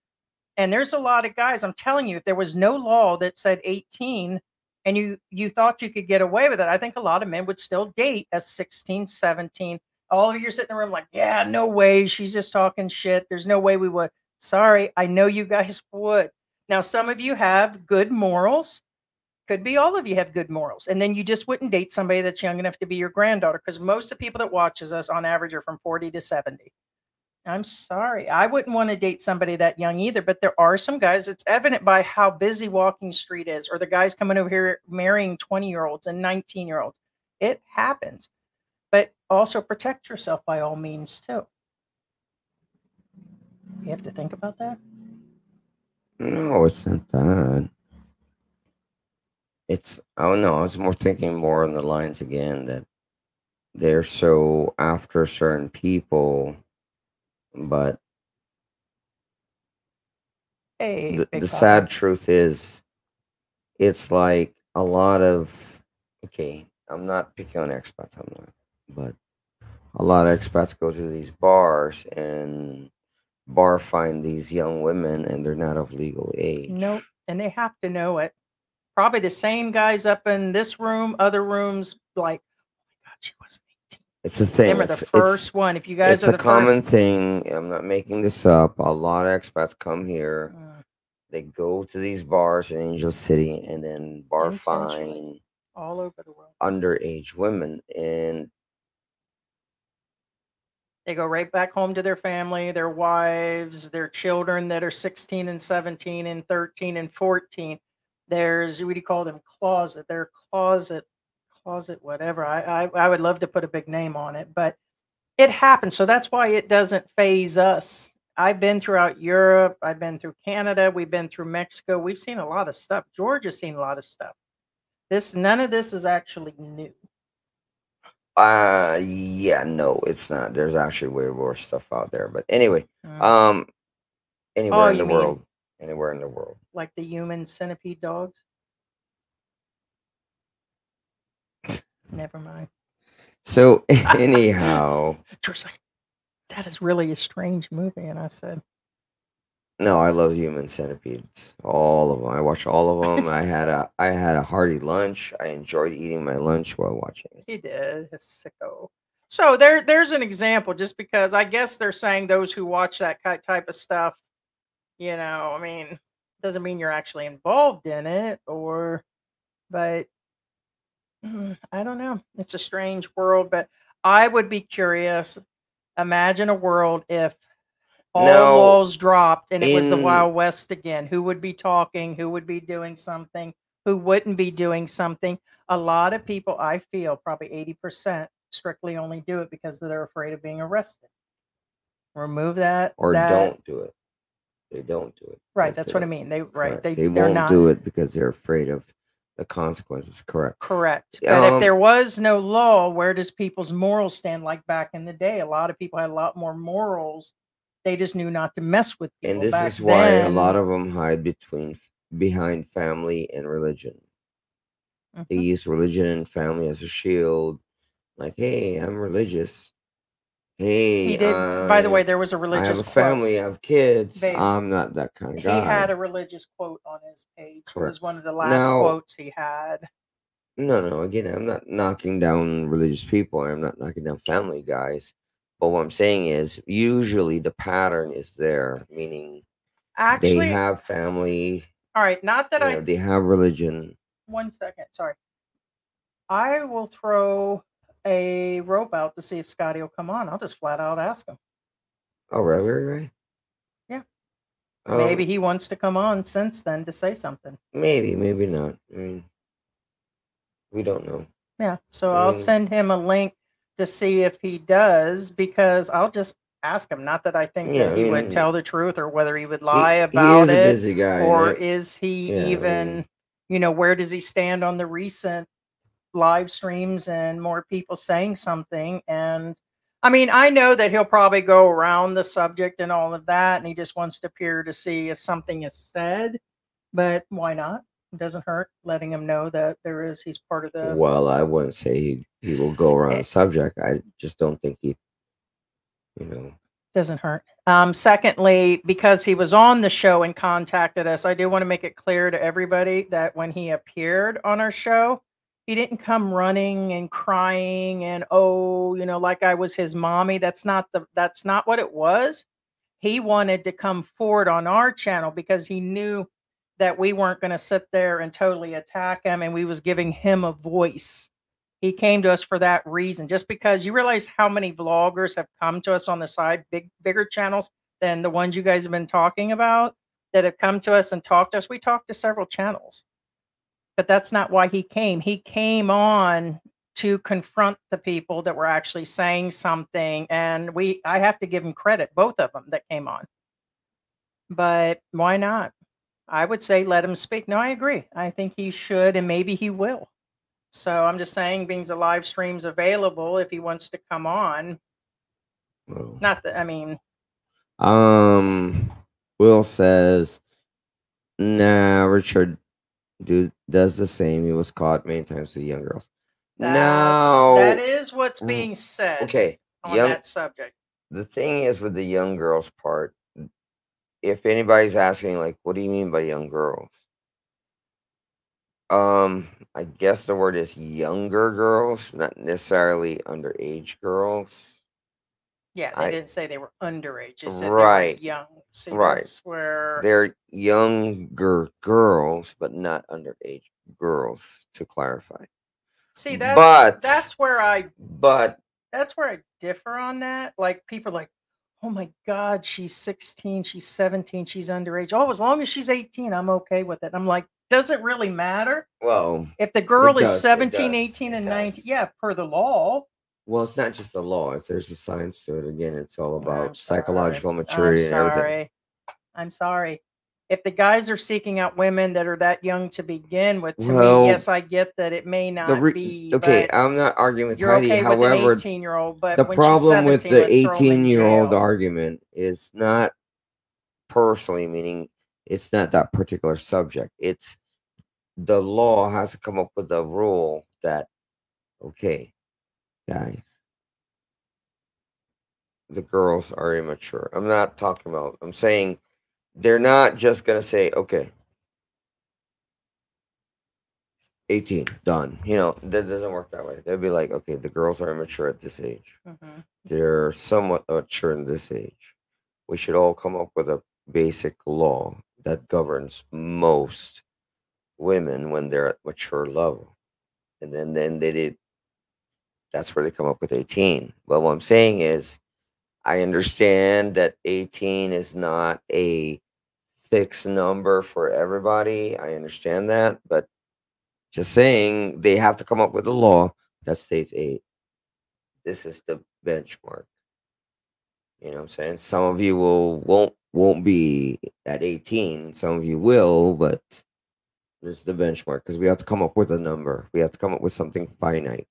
And there's a lot of guys, I'm telling you, if there was no law that said eighteen and you, you thought you could get away with it, I think a lot of men would still date a sixteen, seventeen. All of you are sitting in the room like, yeah, no way. She's just talking shit. There's no way we would. Sorry, I know you guys would. Now, some of you have good morals. Could be all of you have good morals. And then you just wouldn't date somebody that's young enough to be your granddaughter, because most of the people that watches us on average are from forty to seventy. I'm sorry. I wouldn't want to date somebody that young either, but there are some guys. It's evident by how busy Walking Street is, or the guys coming over here marrying twenty-year-olds and nineteen-year-olds. It happens. But also protect yourself by all means too. You have to think about that? No, it's not that. It's, oh no, I was more thinking more on the lines again that they're so after certain people, but hey, the, the sad truth is, it's like a lot of, okay, I'm not picking on expats, I'm not, but a lot of expats go to these bars and bar find these young women, and they're not of legal age. Nope, and they have to know it. Probably the same guys up in this room, other rooms, like, oh my God, she wasn't eighteen. It's the same. Remember it's, the first it's, one. If you guys it's are the a common first... thing. I'm not making this up. A lot of expats come here. Uh, they go to these bars in Angel City and then bar find all over the world underage women, and they go right back home to their family, their wives, their children that are sixteen and seventeen and thirteen and fourteen. There's, what do you call them? Closet. They're closet, closet, whatever. I, I, I would love to put a big name on it, but it happens. So that's why it doesn't phase us. I've been throughout Europe. I've been through Canada. We've been through Mexico. We've seen a lot of stuff. Georgia's seen a lot of stuff. This, none of this is actually new. Uh, yeah, no, it's not. There's actually way worse stuff out there. But anyway, mm-hmm. um, anywhere oh, in the mean? world. Anywhere in the world. Like the human centipede dogs? Never mind. So anyhow. That is really a strange movie. And I said. No, I love human centipedes. All of them. I watch all of them. I had a I had a hearty lunch. I enjoyed eating my lunch while watching it. He did. He's sicko. So there, there's an example, just because I guess they're saying those who watch that type of stuff, you know, I mean, doesn't mean you're actually involved in it, or, but I don't know. It's a strange world, but I would be curious. Imagine a world if all now, walls dropped and it in, was the Wild West again. Who would be talking? Who would be doing something? Who wouldn't be doing something? A lot of people, I feel, probably eighty percent strictly only do it because they're afraid of being arrested. Remove that. Or that, don't do it. They don't do it. Right. That's, that's what I mean. They right. They, they won't not. do it because they're afraid of the consequences. Correct. Correct. Um, but if there was no law, where does people's morals stand? Like back in the day, a lot of people had a lot more morals. They just knew not to mess with people. And this back is why then. a lot of them hide between behind family and religion. Mm-hmm. They use religion and family as a shield. Like, hey, I'm religious. Hey, he did. I, by the way, there was a religious. I have a quote. family. I have kids. They, I'm not that kind of guy. He had a religious quote on his page. Correct. It was one of the last now, quotes he had. No, no. Again, I'm not knocking down religious people. I'm not knocking down family guys. But what I'm saying is, usually the pattern is there. Meaning, actually, they have family. All right. Not that I. Know, they have religion. One second. Sorry. I will throw a rope out to see if Scotty will come on. I'll just flat out ask him. Oh, Regular Guy? Yeah. Um, maybe he wants to come on since then to say something. Maybe, maybe not. I mean, we don't know. Yeah, so um, I'll send him a link to see if he does, because I'll just ask him. Not that I think yeah, that he I mean, would tell the truth or whether he would lie he, about he is it. A busy guy, or right? is he yeah, even, I mean, you know, where does he stand on the recent live streams and more people saying something? And I mean, I know that he'll probably go around the subject and all of that, and he just wants to peer to see if something is said, but why not? It doesn't hurt letting him know that there is, he's part of the. Well, I wouldn't say he, he will go around the subject. I just don't think he, you know. Doesn't hurt. Um, secondly, because he was on the show and contacted us, I do want to make it clear to everybody that when he appeared on our show, he didn't come running and crying and, oh, you know, like I was his mommy. That's not the, that's not what it was. He wanted to come forward on our channel because he knew that we weren't going to sit there and totally attack him. And we was giving him a voice. He came to us for that reason, just because you realize how many vloggers have come to us on the side, big, bigger channels than the ones you guys have been talking about that have come to us and talked to us. We talked to several channels, but that's not why he came. He came on to confront the people that were actually saying something. And we, I have to give him credit, both of them that came on, but why not? I would say, let him speak. No, I agree. I think he should, and maybe he will. So I'm just saying, being the live stream's available, if he wants to come on, well, not that, I mean. Um, Will says, nah, Richard do, does the same. He was caught many times with young girls. That's, no. That is what's being said okay. on young, that subject. The thing is with the young girls part, if anybody's asking, like, what do you mean by young girls? Um, I guess the word is younger girls, not necessarily underage girls. Yeah, they I, didn't say they were underage. They said right, they were young. So right. Where... They're younger girls, but not underage girls, to clarify. See, that's, but, that's where I... But... That's where I differ on that. Like, people are like, oh my God, she's sixteen, she's seventeen, she's underage. Oh, as long as she's eighteen, I'm okay with it. I'm like, does it really matter? Well, if the girl is does, seventeen, eighteen, and nineteen, yeah, per the law. Well, it's not just the law. It's, there's a science to it. Again, it's all about psychological maturity and everything. I'm sorry. If the guys are seeking out women that are that young to begin with, to well, me, yes, I get that it may not be. Okay, I'm not arguing with Heidi. Okay, however, with an eighteen-year-old, but the problem with the eighteen-year-old argument is not personally, meaning it's not that particular subject. It's the law has to come up with a rule that, okay, guys, the girls are immature. I'm not talking about, I'm saying they're not just going to say, okay, eighteen, done. You know, that doesn't work that way. They'll be like, okay, the girls are immature at this age. Mm-hmm. They're somewhat mature in this age. We should all come up with a basic law that governs most women when they're at mature level. And then, then they did, that's where they come up with eighteen. Well, what I'm saying is, I understand that eighteen is not a fixed number for everybody. I understand that, but just saying they have to come up with a law that states eight. This is the benchmark. You know what I'm saying? Some of you will won't won't be at eighteen. Some of you will, but this is the benchmark because we have to come up with a number. We have to come up with something finite.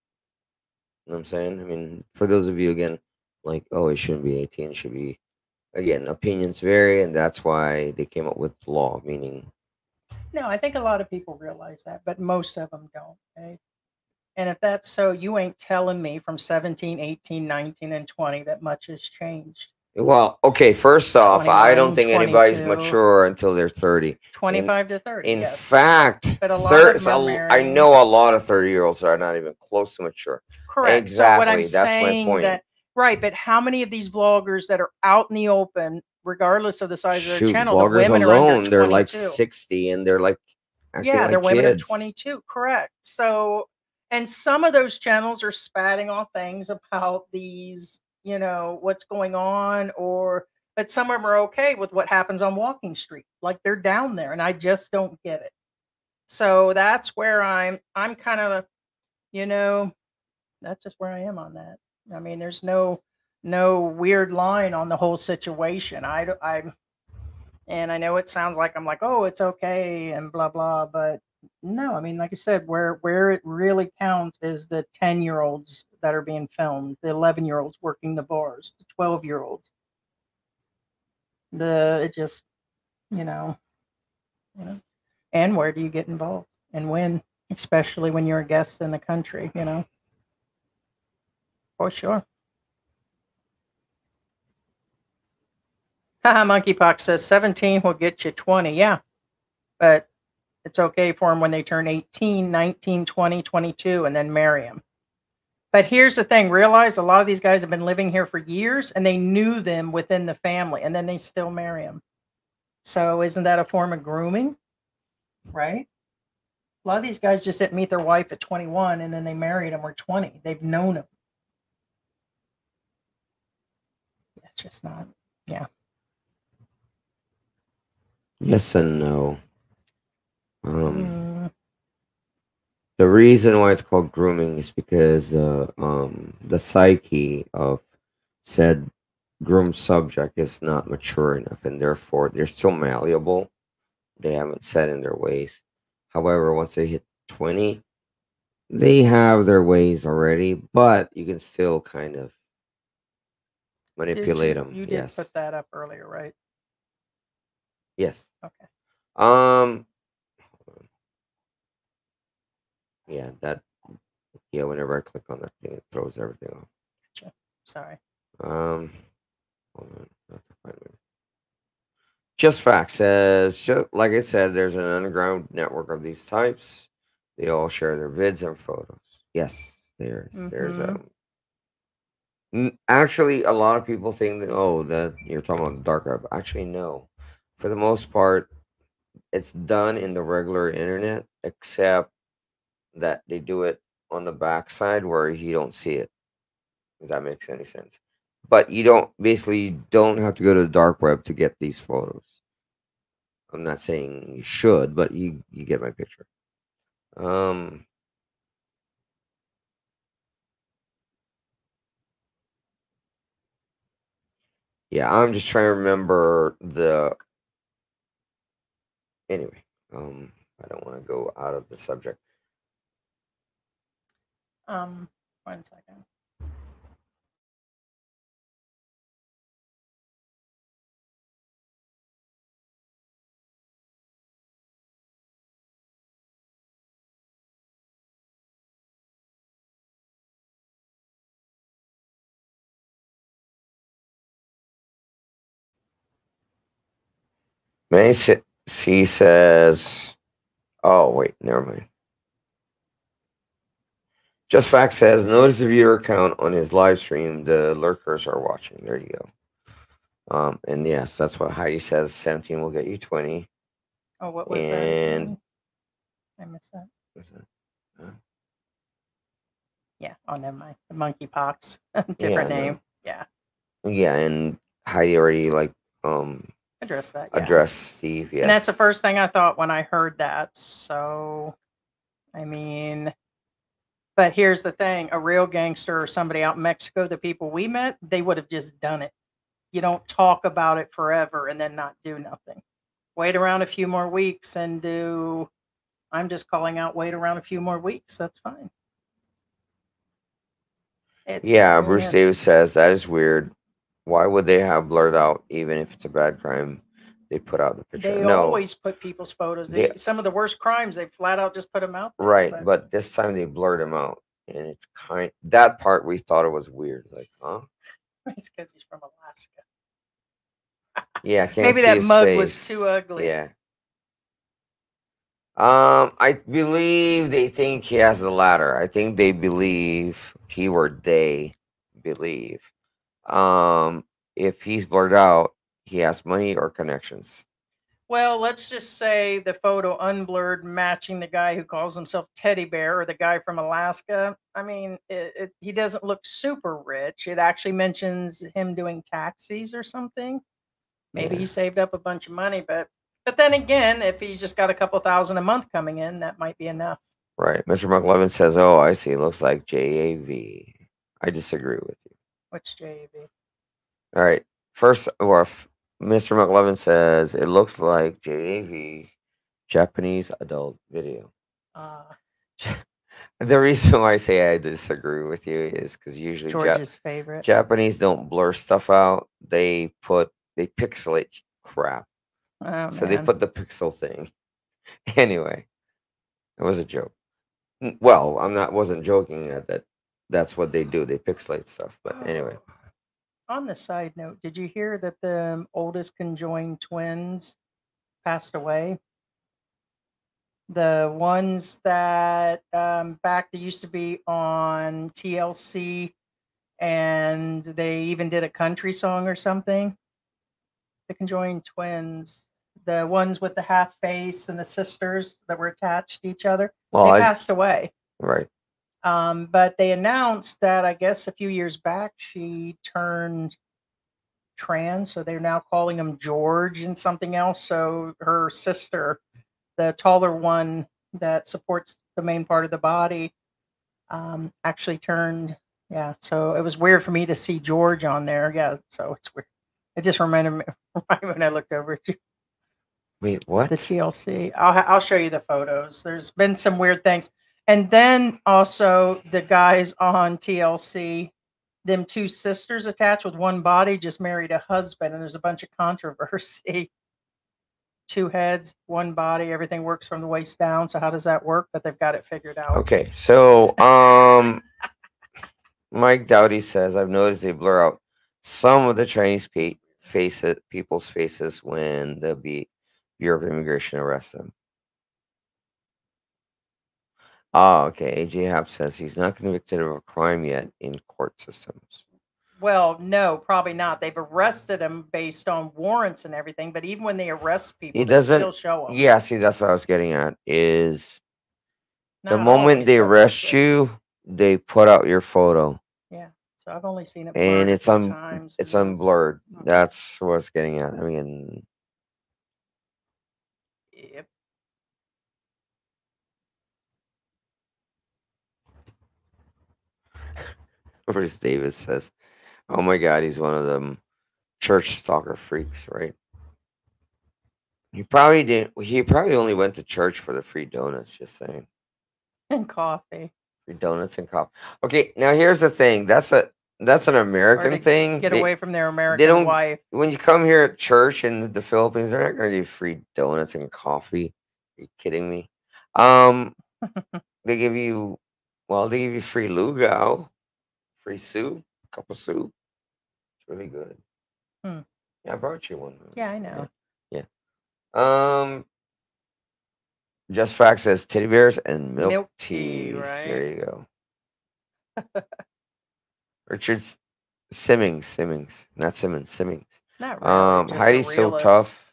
You know what I'm saying? I mean, for those of you again. Like, oh, it shouldn't be eighteen, it should be, again, opinions vary, and that's why they came up with law, meaning. No, I think a lot of people realize that, but most of them don't, right? And if that's so, you ain't telling me from seventeen, eighteen, nineteen, and twenty that much has changed. Well, okay, first off, I don't think anybody's mature until they're thirty. twenty-five in, to thirty, In yes. fact, but a lot thir of a, I know a lot of thirty-year-olds are not even close to mature. Correct. Exactly, so what I'm that's my point. That Right, but how many of these vloggers that are out in the open, regardless of the size Shoot, of their channel, the women alone, are under they're like sixty, and they're like yeah, like they're kids. Women at twenty-two, correct. So, and some of those channels are spouting off things about these, you know, what's going on, or but some of them are okay with what happens on Walking Street, like they're down there, and I just don't get it. So that's where I'm. I'm kind of, you know, that's just where I am on that. I mean, there's no, no weird line on the whole situation. I, I, and I know it sounds like I'm like, oh, it's okay and blah, blah. But no, I mean, like I said, where, where it really counts is the ten year olds that are being filmed, the eleven year olds working the bars, the twelve year olds, the, it just, you know, you know, and where do you get involved and when, especially when you're a guest in the country, you know? For sure. Haha, Monkeypox says seventeen will get you twenty. Yeah, but it's okay for them when they turn eighteen, nineteen, twenty, twenty-two, and then marry them. But here's the thing. Realize a lot of these guys have been living here for years, and they knew them within the family, and then they still marry them. So isn't that a form of grooming, right? A lot of these guys just didn't meet their wife at twenty-one, and then they married them or twenty. They've known them. Yeah, it's just not, yeah. Yes and no. Um, mm. The reason why it's called grooming is because uh, um, the psyche of said groomed subject is not mature enough, and therefore they're still malleable. They haven't set in their ways. However, once they hit twenty, they have their ways already, but you can still kind of manipulate did you, them. You did yes. put that up earlier, right? Yes. Okay. Um. Yeah, that. Yeah, whenever I click on that thing, it throws everything off. Gotcha. Sorry. Um. Hold on. I have to find it. Just Facts says, just, like I said, there's an underground network of these types. They all share their vids and photos. Yes, there's mm-hmm. there's um. Actually, a lot of people think that oh, that you're talking about the dark web. Actually, no. For the most part, it's done in the regular internet, except that they do it on the backside where you don't see it. If that makes any sense. But you don't basically you don't have to go to the dark web to get these photos. I'm not saying you should, but you you get my picture. Um. Yeah, I'm just trying to remember the. Anyway, um, I don't want to go out of the subject. Um, one second. May sit. C says, oh, wait, never mind. Just Fact says, notice the viewer count on his live stream. The lurkers are watching. There you go. Um, and yes, that's what Heidi says. seventeen will get you twenty. Oh, what was and... that? I missed that. What's that? Huh? Yeah, oh, never mind. The monkeypox. Different yeah, name. No. Yeah. Yeah, and Heidi already, like, um, address that. Yeah. Address Steve, yes. And that's the first thing I thought when I heard that. So, I mean, but here's the thing. A real gangster or somebody out in Mexico, the people we met, they would have just done it. You don't talk about it forever and then not do nothing. Wait around a few more weeks and do, I'm just calling out, wait around a few more weeks. That's fine. It, yeah, Bruce Davis says, that is weird. Why would they have blurred out, even if it's a bad crime, they put out the picture? They no. always put people's photos. They, they, some of the worst crimes, they flat out just put them out. There, right, but. but this time they blurred them out. And it's kind that part we thought it was weird. Like, huh? It's because he's from Alaska. Yeah, I can't Maybe see that his mug face. was too ugly. Yeah. Um, I believe they think he has the latter. I think they believe, keyword they believe. Um, if he's blurred out, he has money or connections. Well, let's just say the photo unblurred matching the guy who calls himself Teddy Bear or the guy from Alaska. I mean, it, it, he doesn't look super rich. It actually mentions him doing taxis or something. Maybe yeah. he saved up a bunch of money, but, but then again, if he's just got a couple thousand a month coming in, that might be enough. Right. Mister McLevin says, oh, I see. It looks like J A V. I disagree with you. What's J A V? All right. First, or Mister McLevin says it looks like J A V, Japanese adult video. Uh, the reason why I say I disagree with you is because usually George's Jap favorite Japanese don't blur stuff out. They put they pixelate crap. Oh, so man. they put the pixel thing. Anyway, it was a joke. Well, I'm not wasn't joking at that. That's what they do. They pixelate stuff. But anyway. On the side note, did you hear that the oldest conjoined twins passed away? The ones that um, back that used to be on T L C, and they even did a country song or something. The conjoined twins, the ones with the half face and the sisters that were attached to each other, well, they I, passed away. Right. Um, but they announced that, I guess, a few years back, she turned trans. So they're now calling him George and something else. So her sister, the taller one that supports the main part of the body, um, actually turned. Yeah. So it was weird for me to see George on there. Yeah. So it's weird. It just reminded me when I looked over at you. Wait, what? The T L C. I'll, I'll show you the photos. There's been some weird things. And then also the guys on T L C, them two sisters attached with one body, just married a husband. And there's a bunch of controversy. Two heads, one body, everything works from the waist down. So how does that work? But they've got it figured out. Okay, so um, Mike Dowdy says, I've noticed they blur out some of the Chinese pe faces, people's faces when the B Bureau of Immigration arrests them. Ah, okay. A J Happ says he's not convicted of a crime yet in court systems. Well, no, probably not. They've arrested him based on warrants and everything, but even when they arrest people, he doesn't, they still show him. Yeah, see, that's what I was getting at, is not the moment they arrest you, they put out your photo. Yeah, so I've only seen it and it's un times. It's unblurred. Okay. That's what I was getting at. I mean... Yep. Bruce Davis says, oh my God, he's one of them church stalker freaks, right? He probably didn't, he probably only went to church for the free donuts, just saying. And coffee. Free donuts and coffee. Okay, now here's the thing. That's a that's an American thing. Get they, away from their American they don't, wife. When you come here at church in the Philippines, they're not gonna give free donuts and coffee. Are you kidding me? Um they give you well, they give you free lugaw, free soup, cup of soup. It's really good. Hmm. Yeah, I brought you one. Yeah, I know. Yeah. yeah. Um, Just Fact says teddy bears and milk, milk teas. Tea, right? There you go. Richard Simmings, Simmings, not Simmons, Simmings. Not really. Um, Heidi's so tough.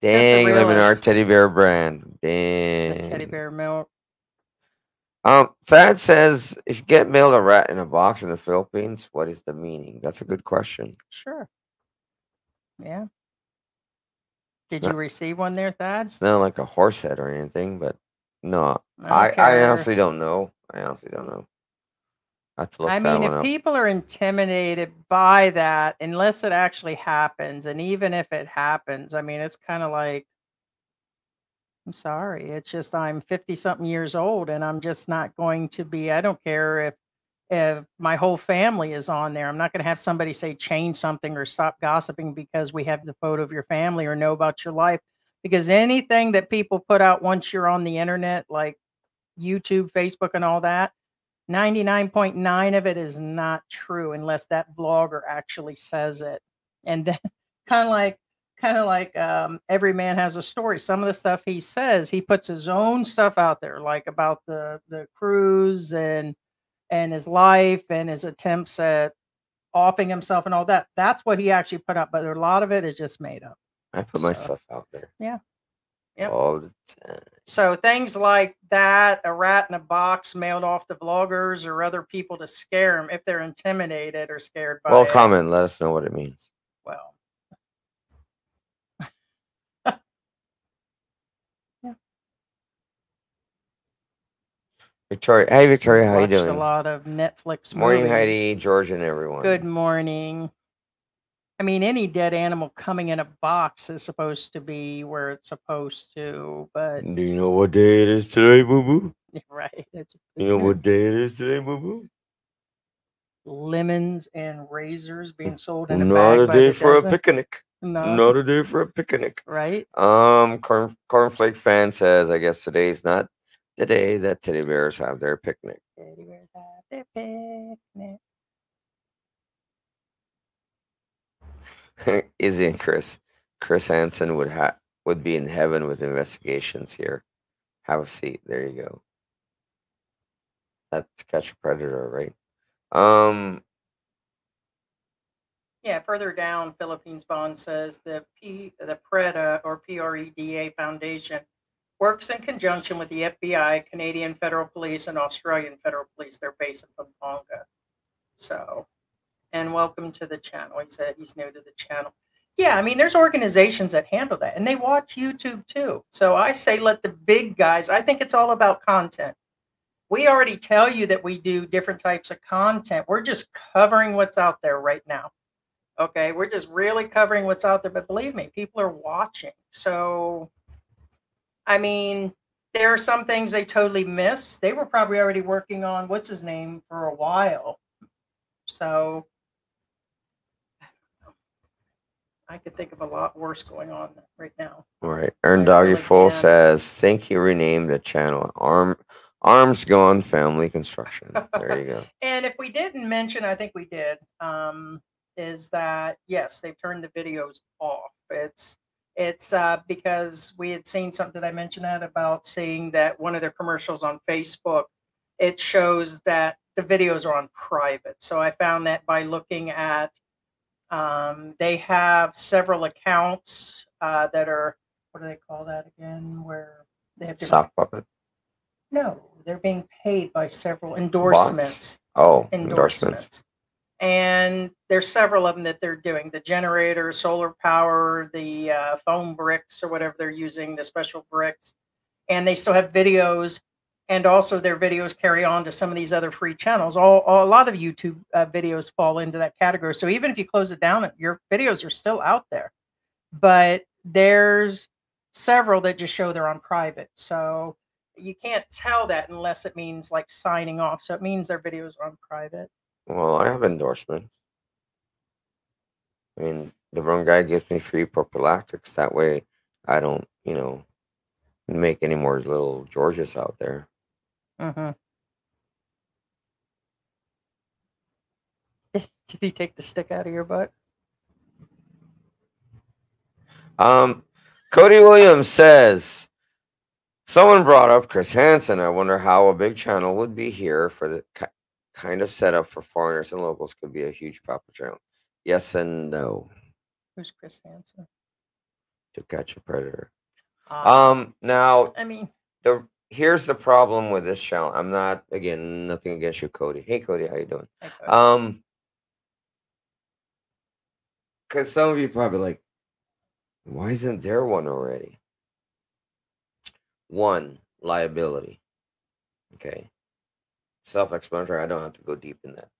Dang, living our teddy bear brand. Dang. The teddy bear milk. Um, Thad says, if you get mailed a rat in a box in the Philippines, what is the meaning? That's a good question. Sure. Yeah. Did it's you not, receive one there, Thad? It's not like a horse head or anything, but no. I, I, I honestly don't know. I honestly don't know. I, have to look I that mean, if up. People are intimidated by that, unless it actually happens, and even if it happens, I mean, it's kind of like, I'm sorry. It's just I'm fifty-something years old, and I'm just not going to be. I don't care if if my whole family is on there. I'm not going to have somebody say change something or stop gossiping because we have the photo of your family or know about your life. Because anything that people put out once you're on the internet, like YouTube, Facebook, and all that, ninety-nine point nine of it is not true unless that blogger actually says it. And then kind of like. Kind of like um, every man has a story. Some of the stuff he says, he puts his own stuff out there, like about the the cruise and and his life and his attempts at offing himself and all that. That's what he actually put up, but a lot of it is just made up. I put so, my stuff out there. Yeah. Yep. All the time. So things like that, a rat in a box mailed off to vloggers or other people to scare them if they're intimidated or scared by well, it. Well, comment. Let us know what it means. Well. Victoria, hey Victoria, how you doing? Watched a lot of Netflix. Morning, movies. Heidi, George, and everyone. Good morning. I mean, any dead animal coming in a box is supposed to be where it's supposed to, but do you know what day it is today, boo boo? Right. It's... You know what day it is today, boo boo? Lemons and razors being sold in a bag. Not a day for a picnic. No. No to do for a picnic. Right. Um, Corn Cornflake fan says, I guess today's not the day that teddy bears have their picnic. Teddy bears have their picnic. Izzy and Chris. Chris Hansen would ha would be in heaven with investigations here. Have a seat. There you go. That's Catch a Predator, right? Um. Yeah, further down, Philippines Bond says the P the PREDA or P R E D A Foundation works in conjunction with the F B I, Canadian Federal Police, and Australian Federal Police. They're based in Pampanga. So. And welcome to the channel. He said he's new to the channel. Yeah, I mean, there's organizations that handle that, and they watch YouTube too. So I say let the big guys, I think it's all about content. We already tell you that we do different types of content. We're just covering what's out there right now. Okay, we're just really covering what's out there. But believe me, people are watching. So, I mean, there are some things they totally miss. They were probably already working on what's his name for a while. So... I could think of a lot worse going on right now. All right. Earn Doggy Full says, think he renamed the channel Arm Arms Gone Family Construction. There you go. And if we didn't mention, I think we did, um, is that yes, they've turned the videos off. It's it's uh, because we had seen something that I mentioned that about seeing that one of their commercials on Facebook, it shows that the videos are on private. So I found that by looking at Um, they have several accounts uh, that are, what do they call that again? Where they have sock puppet. No, they're being paid by several endorsements. Bots? Oh, endorsements. endorsements. And there's several of them that they're doing. The generator, solar power, the uh, foam bricks or whatever they're using, the special bricks. And they still have videos. And also their videos carry on to some of these other free channels. All, all a lot of YouTube uh, videos fall into that category. So even if you close it down, your videos are still out there. But there's several that just show they're on private. So you can't tell that unless it means like signing off. So it means their videos are on private. Well, I have endorsements. I mean, the wrong guy gives me free prophylactics. That way I don't, you know, make any more little Georges out there. Uh-huh. Did he take the stick out of your butt? Um, Cody Williams says, someone brought up Chris Hansen. I wonder how a big channel would be here for the ki kind of setup for foreigners and locals could be a huge pop channel. Yes and no. Who's Chris Hansen? To Catch a Predator. Uh, um, now, I mean, the... Here's the problem with this channel. I'm not, again, nothing against you, Cody. Hey, Cody, how you doing? Hi, Cody. Um, because some of you probably like, why isn't there one already? One, liability. Okay. Self-explanatory. I don't have to go deep in that.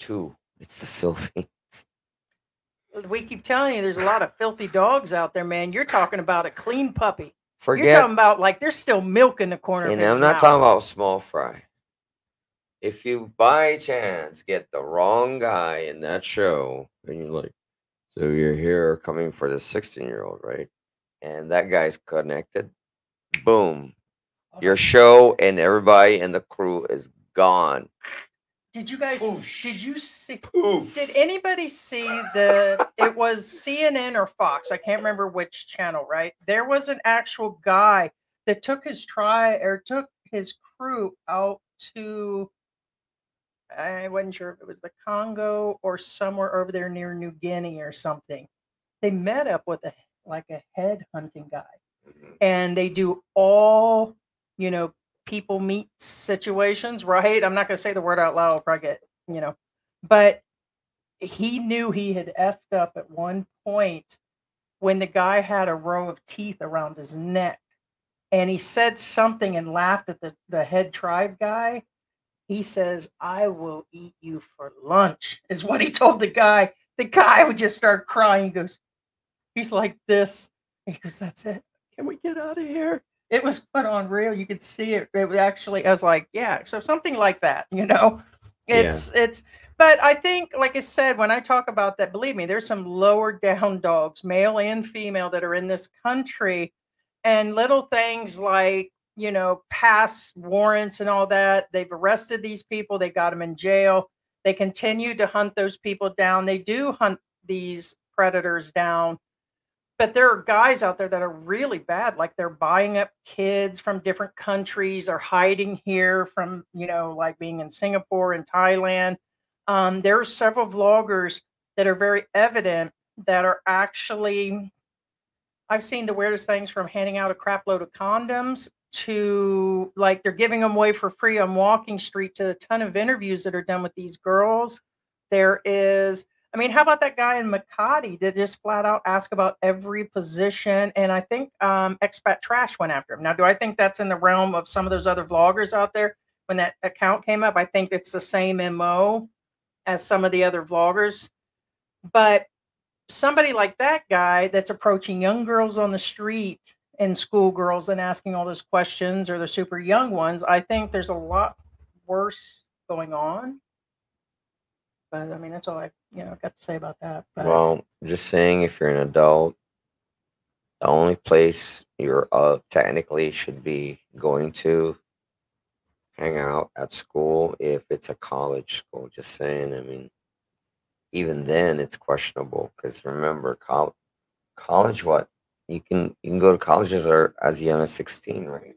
Two, it's the Philippines. We keep telling you there's a lot of filthy dogs out there, man. You're talking about a clean puppy. Forget, You're talking about like there's still milk in the corner and of his I'm not mouth. Talking about small fry. If you by chance get the wrong guy in that show, and you're like, so you're here coming for the sixteen year old, right? And that guy's connected. Boom. Your show and everybody and the crew is gone. Did you guys, Oof. did you see, Oof. did anybody see the, it was C N N or Fox, I can't remember which channel, right? There was an actual guy that took his try or took his crew out to, I wasn't sure if it was the Congo or somewhere over there near New Guinea or something. They met up with a, like a head hunting guy, and they do all, you know, people meet situations, right? I'm not going to say the word out loud. I'll probably get, you know, but he knew he had effed up at one point when the guy had a row of teeth around his neck, and he said something and laughed at the, the head tribe guy. He says, I will eat you for lunch is what he told the guy. The guy would just start crying. He goes, he's like this. He goes, that's it. Can we get out of here? It was put on real. You could see it. It was actually, I was like, yeah. So something like that, you know, it's, yeah. it's, But I think, like I said, when I talk about that, believe me, there's some lower down dogs, male and female, that are in this country. And little things like, you know, pass warrants and all that. They've arrested these people. They got them in jail. They continue to hunt those people down. They do hunt these predators down. But there are guys out there that are really bad. Like, they're buying up kids from different countries or hiding here from, you know, like being in Singapore and Thailand. Um, there are several vloggers that are very evident that are actually, I've seen the weirdest things, from handing out a crap load of condoms to, like, they're giving them away for free on Walking Street, to a ton of interviews that are done with these girls. There is, I mean, how about that guy in Makati that just flat out asked about every position? And I think um, Expat Trash went after him. Now, do I think that's in the realm of some of those other vloggers out there? When that account came up, I think it's the same M O as some of the other vloggers. But somebody like that guy that's approaching young girls on the street and schoolgirls and asking all those questions, or the super young ones, I think there's a lot worse going on. But I mean, that's all I, you know, got to say about that. But. Well, just saying, if you're an adult, the only place you're uh, technically should be going to hang out at school, if it's a college school. Just saying, I mean, even then it's questionable, because remember, col college, what you can you can go to colleges are as young as sixteen, right?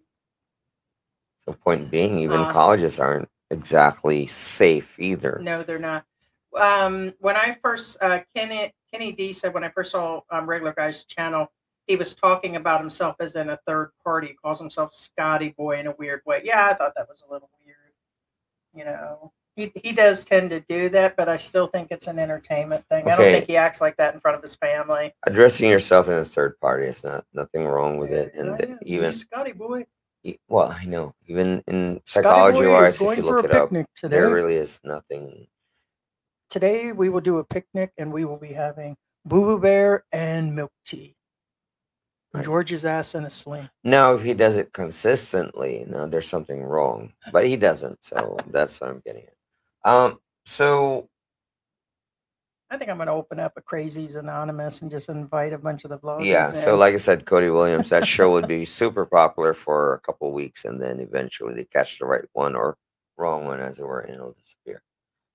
So point being, even um, colleges aren't exactly safe either. No, they're not. Um, when I first, uh, Kenny, Kenny D said, when I first saw um, Regular Guy's channel, he was talking about himself as in a third party. He calls himself Scotty Boy in a weird way. Yeah, I thought that was a little weird. You know, he, he does tend to do that, but I still think it's an entertainment thing. Okay. I don't think he acts like that in front of his family. Addressing yourself in a third party, it's not nothing wrong with it. And yeah, even Scotty Boy. Well, I know, even in psychology wise, if you look it up, today. There really is nothing. Today we will do a picnic, and we will be having Boo Boo Bear and milk tea. Right. George's ass in a sling. Now, if he does it consistently, now there's something wrong. But he doesn't, so that's what I'm getting at. Um, so I think I'm going to open up a Crazies Anonymous and just invite a bunch of the vloggers. Yeah, in. So like I said, Cody Williams, that show would be super popular for a couple of weeks, and then eventually they catch the right one or wrong one, as it were, and it'll disappear.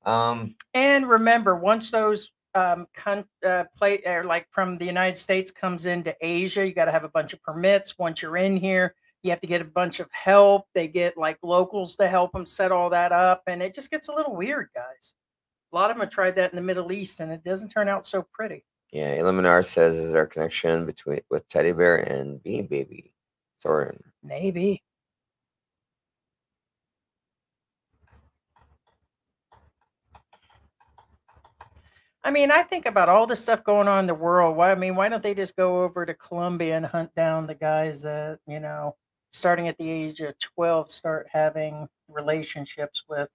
Um, and remember, once those um, con uh, play or like from the United States comes into Asia, you got to have a bunch of permits. Once you're in here, you have to get a bunch of help. They get like locals to help them set all that up, and it just gets a little weird, guys. A lot of them have tried that in the Middle East, and it doesn't turn out so pretty. Yeah, Illuminar says, is there a connection between with Teddy Bear and Bean Baby? Sorry. Maybe. I mean, I think about all this stuff going on in the world. Why? I mean, why don't they just go over to Colombia and hunt down the guys that, you know, starting at the age of twelve, start having relationships with?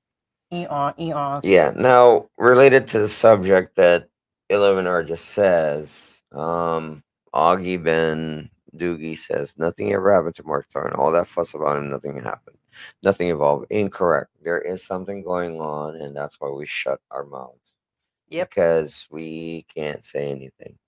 Eon, eon. Yeah. Now, related to the subject that Elevenor just says, um, Augie Ben Doogie says, nothing ever happened to Mark Thorne. All that fuss about him, nothing happened. Nothing evolved. Incorrect. There is something going on, and that's why we shut our mouths. Yep. Because we can't say anything.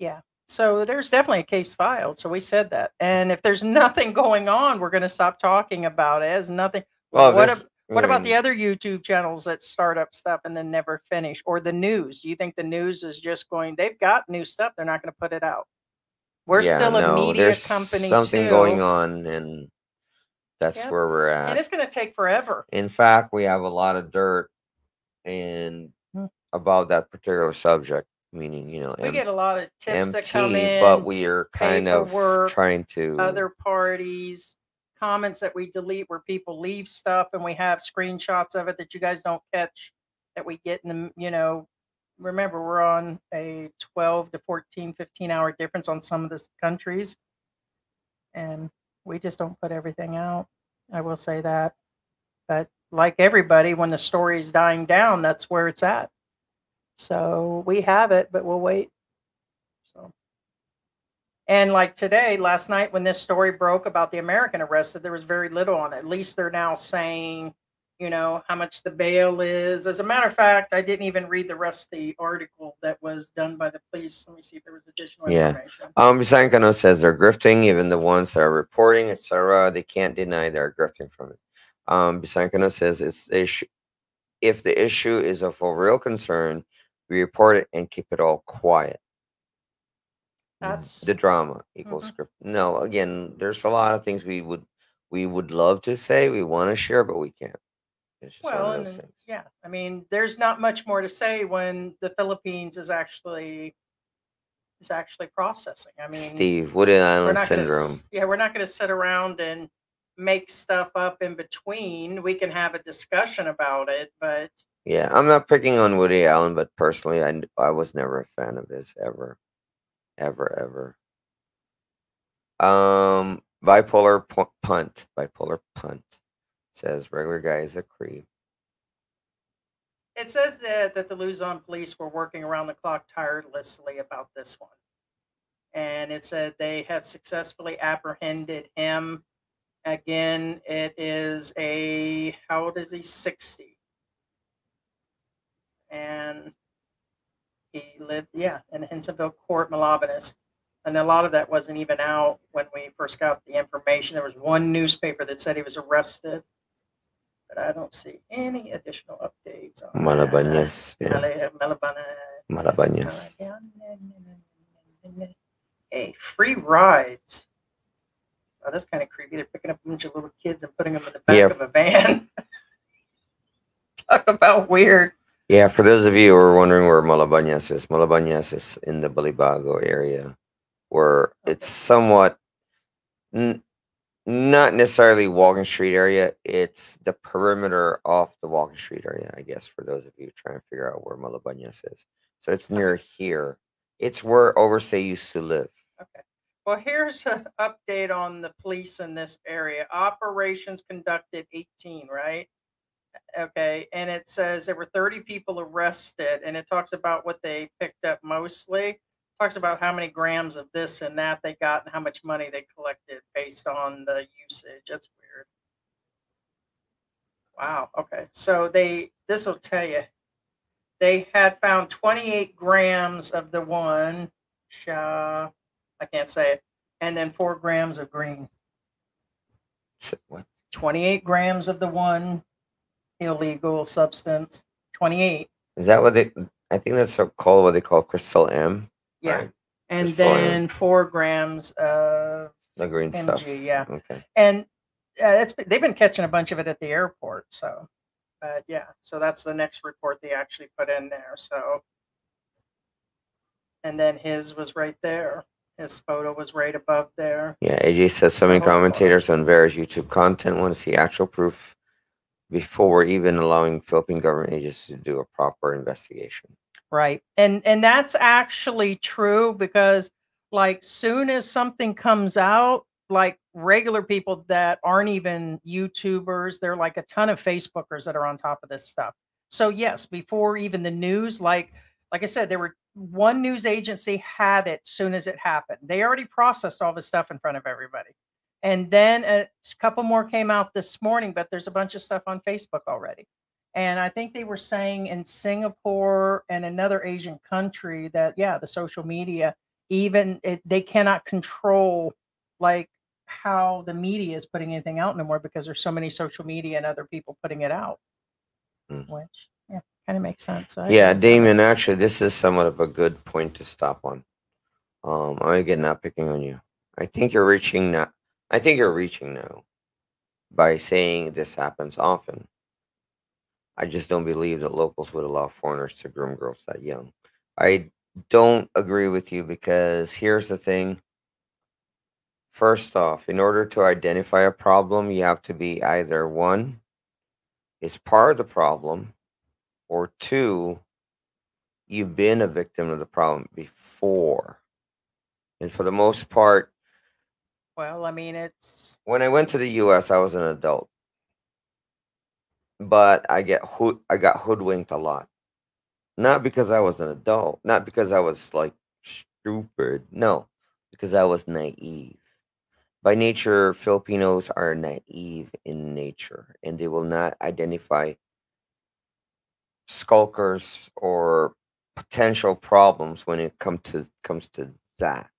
Yeah. So there's definitely a case filed. So we said that. And if there's nothing going on, we're going to stop talking about it. There's nothing. Well, what if. What about the other YouTube channels that start up stuff and then never finish? Or the news? Do you think the news is just going, they've got new stuff, they're not going to put it out? We're yeah, still no, a media company, something too. Going on, and that's yep. where we're at. And it's going to take forever. In fact, we have a lot of dirt and hmm. about that particular subject, meaning, you know, we M get a lot of tips M T, that come in. But we are kind of trying to... Other parties... Comments that we delete where people leave stuff, and we have screenshots of it that you guys don't catch that we get in the, you know, remember, we're on a twelve to fourteen, fifteen hour difference on some of the countries, and we just don't put everything out. I will say that. But like everybody, when the story is dying down, that's where it's at. So we have it, but we'll wait. And like today, last night, when this story broke about the American arrested, there was very little on it. At least they're now saying, you know, how much the bail is. As a matter of fact, I didn't even read the rest of the article that was done by the police. Let me see if there was additional yeah. information. Um, Bisancano says they're grifting, even the ones that are reporting, et cetera. They can't deny they're grifting from it. Um, Bisancano says it's issue. If the issue is of a real concern, we report it and keep it all quiet. That's the drama equals mm-hmm. script. No, again, there's a lot of things we would we would love to say, we want to share, but we can't. It's just well, one of those and, things. Yeah, I mean, there's not much more to say when the Philippines is actually is actually processing. I mean, Steve, Woody Island syndrome. Gonna, yeah, we're not going to sit around and make stuff up in between. We can have a discussion about it, but yeah, I'm not picking on Woody Allen, but personally, I I was never a fan of his ever. Ever, ever. Um, bipolar pu punt. Bipolar punt says regular guy is a creep. It says that, that the Luzon police were working around the clock tirelessly about this one. And it said they have successfully apprehended him. Again, it is a, how old is he? sixty. And he lived, yeah, in Hensonville Court, Malabañas. And a lot of that wasn't even out when we first got the information. There was one newspaper that said he was arrested, but I don't see any additional updates on Malabañas. Yeah. Malabañas. Hey, free rides. Oh, that's kind of creepy. They're picking up a bunch of little kids and putting them in the back yeah. of a van. Talk about weird. Yeah, for those of you who are wondering where Malabañas is, Malabañas is in the Balibago area, where okay. it's somewhat n not necessarily Walking Street area. It's the perimeter of the Walking Street area, I guess, for those of you trying to figure out where Malabañas is. So it's near okay. here. It's where Overstay used to live. Okay. Well, here's an update on the police in this area. Operations conducted eighteen, right? Okay, and it says there were thirty people arrested, and it talks about what they picked up mostly. It talks about how many grams of this and that they got and how much money they collected based on the usage. That's weird. Wow, okay. So they, this will tell you, they had found twenty-eight grams of the one, I can't say it, and then four grams of green. What? twenty-eight grams of the one. Illegal substance, twenty-eight. Is that what they, I think that's called what they call crystal M? Yeah. Right? And crystal then M. four grams of the green M G, stuff. Yeah. Okay. And uh, that's, they've been catching a bunch of it at the airport. So, uh, yeah. So that's the next report they actually put in there. So, and then his was right there. His photo was right above there. Yeah. A J says so many commentators on various YouTube content want to see actual proof before even allowing Philippine government agents to do a proper investigation. Right. And and that's actually true, because like soon as something comes out, like regular people that aren't even YouTubers, there are like a ton of Facebookers that are on top of this stuff. So yes, before even the news, like like I said, there were one news agency had it soon as it happened. They already processed all this stuff in front of everybody. And then a couple more came out this morning, but there's a bunch of stuff on Facebook already. And I think they were saying in Singapore and another Asian country that, yeah, the social media, even it, they cannot control like how the media is putting anything out anymore, because there's so many social media and other people putting it out, mm. which yeah, kind of makes sense. Right? Yeah, Damien, actually, this is somewhat of a good point to stop on. Um, I'm again not picking on you. I think you're reaching not. I think you're reaching now by saying this happens often. I just don't believe that locals would allow foreigners to groom girls that young. I don't agree with you, because here's the thing. First off, in order to identify a problem, you have to be either one, is part of the problem, or two, you've been a victim of the problem before. And for the most part, well, I mean, it's... when I went to the U S, I was an adult. But I get hood I got hoodwinked a lot. Not because I was an adult. Not because I was, like, stupid. No. Because I was naive. By nature, Filipinos are naive in nature, and they will not identify skulkers or potential problems when it come to comes to that.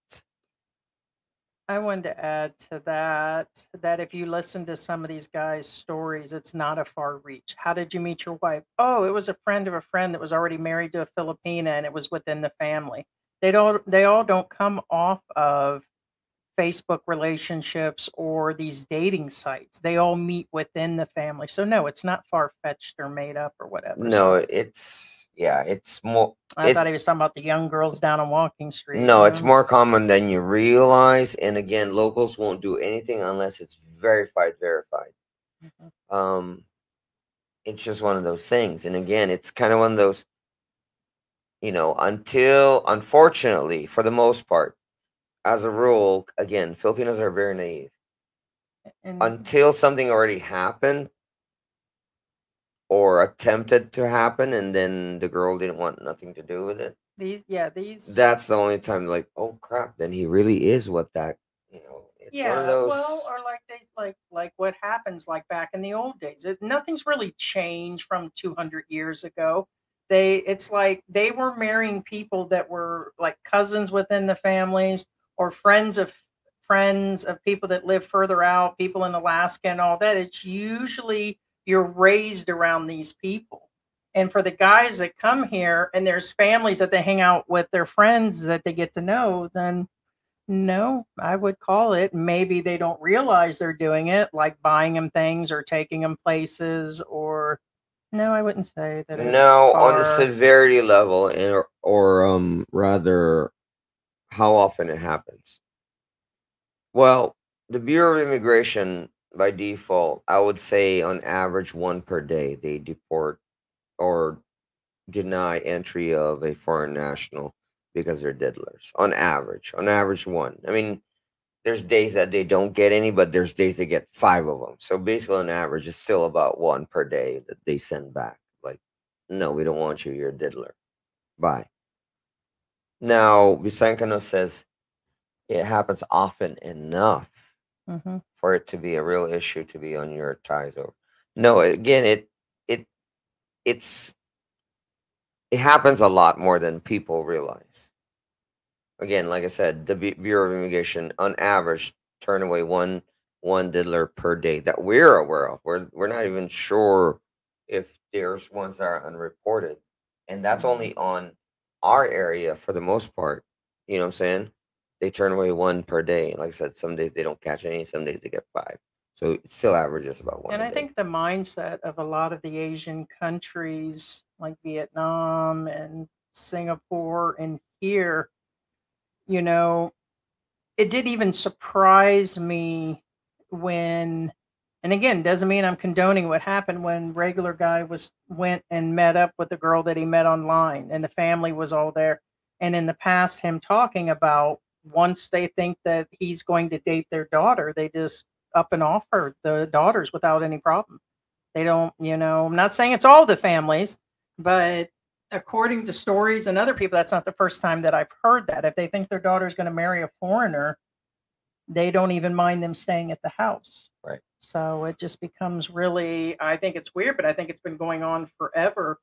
I wanted to add to that, that if you listen to some of these guys' stories, it's not a far reach. How did you meet your wife? Oh, it was a friend of a friend that was already married to a Filipina, and it was within the family. They don't, they all don't come off of Facebook relationships or these dating sites. They all meet within the family. So no, it's not far-fetched or made up or whatever. No, it's, yeah, it's more. I it, thought he was talking about the young girls down on Walking Street. No, you know? It's more common than you realize. And again, locals won't do anything unless it's verified, verified. Mm-hmm. Um, it's just one of those things. And again, it's kind of one of those, you know, until, unfortunately, for the most part, as a rule, again, Filipinos are very naive. And until something already happened or attempted to happen, and then the girl didn't want nothing to do with it. These, yeah, these. That's the only time, like, oh crap, then he really is what that, you know. It's yeah, one of those... well, or like they like like what happens like back in the old days. It, nothing's really changed from two hundred years ago. They, it's like they were marrying people that were like cousins within the families, or friends of friends of people that live further out, people in Alaska and all that. It's usually you're raised around these people. And for the guys that come here and there's families that they hang out with, their friends that they get to know, then no, I would call it. Maybe they don't realize they're doing it, like buying them things or taking them places, or no, I wouldn't say that. It's no, far... on the severity level, or, or um, rather, how often it happens. Well, the Bureau of Immigration, by default, I would say on average one per day, they deport or deny entry of a foreign national because they're diddlers. On average, on average one. I mean, there's days that they don't get any, but there's days they get five of them. So basically on average, it's still about one per day that they send back. Like, no, we don't want you. You're a diddler. Bye. Now, Bisancano says it happens often enough mm-hmm. for it to be a real issue to be on your ties over. No, again, it it it's it happens a lot more than people realize. Again, like I said, the Bureau of Immigration, on average, turn away one one diddler per day that we're aware of. We're we're not even sure if there's ones that are unreported, and that's only on our area for the most part. You know what I'm saying? They turn away one per day. Like I said, some days they don't catch any, some days they get five. So it still averages about one. And I day. think the mindset of a lot of the Asian countries, like Vietnam and Singapore, and here. You know, it did even surprise me when, and again, doesn't mean I'm condoning what happened, when Regular Guy was went and met up with the girl that he met online, and the family was all there. And in the past, him talking about once they think that he's going to date their daughter, they just up and offer the daughters without any problem. They don't, you know, I'm not saying it's all the families, but according to stories and other people, that's not the first time that I've heard that. If they think their daughter's going to marry a foreigner, they don't even mind them staying at the house. Right. So it just becomes really, I think it's weird, but I think it's been going on forever.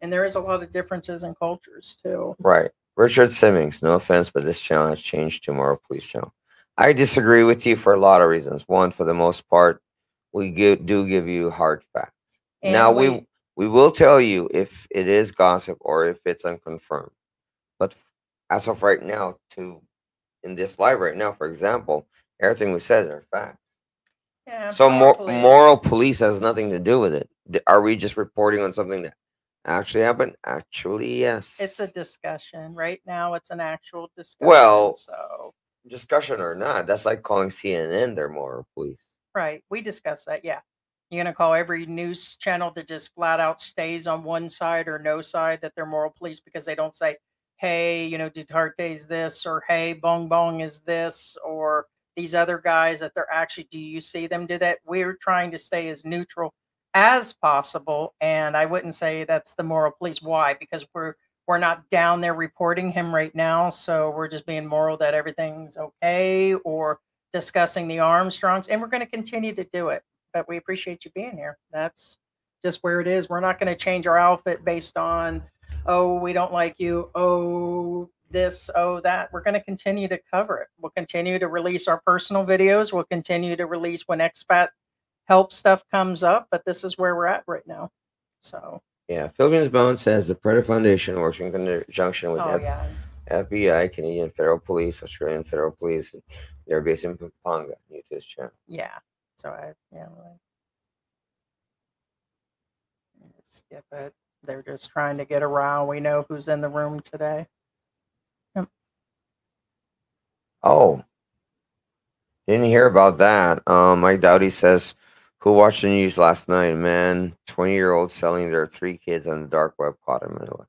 And there is a lot of differences in cultures too. Right. Richard Simmings, no offense, but this channel has changed tomorrow. Please channel. I disagree with you for a lot of reasons. One, for the most part, we give, do give you hard facts. And now we... we We will tell you if it is gossip or if it's unconfirmed. But as of right now, to in this live right now, for example, everything we said are facts. Yeah, so mor police. moral police has nothing to do with it. Are we just reporting on something that actually happened? Actually, yes. It's a discussion. Right now, it's an actual discussion. Well, so. discussion or not, that's like calling C N N their moral police. Right. We discuss that, yeah. You're going to call every news channel that just flat out stays on one side or no side that they're moral police because they don't say, hey, you know, Duterte's this, or hey, Bong Bong is this, or these other guys that they're actually, do you see them do that? We're trying to stay as neutral as possible. And I wouldn't say that's the moral police. Why? Because we're, we're not down there reporting him right now. So we're just being moral that everything's okay, or discussing the Armstrongs, and we're going to continue to do it. But we appreciate you being here. That's just where it is. We're not going to change our outfit based on, oh, we don't like you, oh, this, oh, that. We're going to continue to cover it. We'll continue to release our personal videos. We'll continue to release when expat help stuff comes up. But this is where we're at right now. So, yeah. Philippines Bones says the PREDA Foundation works in conjunction with oh, yeah. F B I, Canadian Federal Police, Australian Federal Police. And they're based in Pampanga, new to this channel. Yeah. So I, yeah, really skip it. They're just trying to get a row. We know who's in the room today. Yep. Oh, didn't hear about that. Um, Mike Dowdy says, who watched the news last night? Man, twenty year old selling their three kids on the dark web caught in Manila.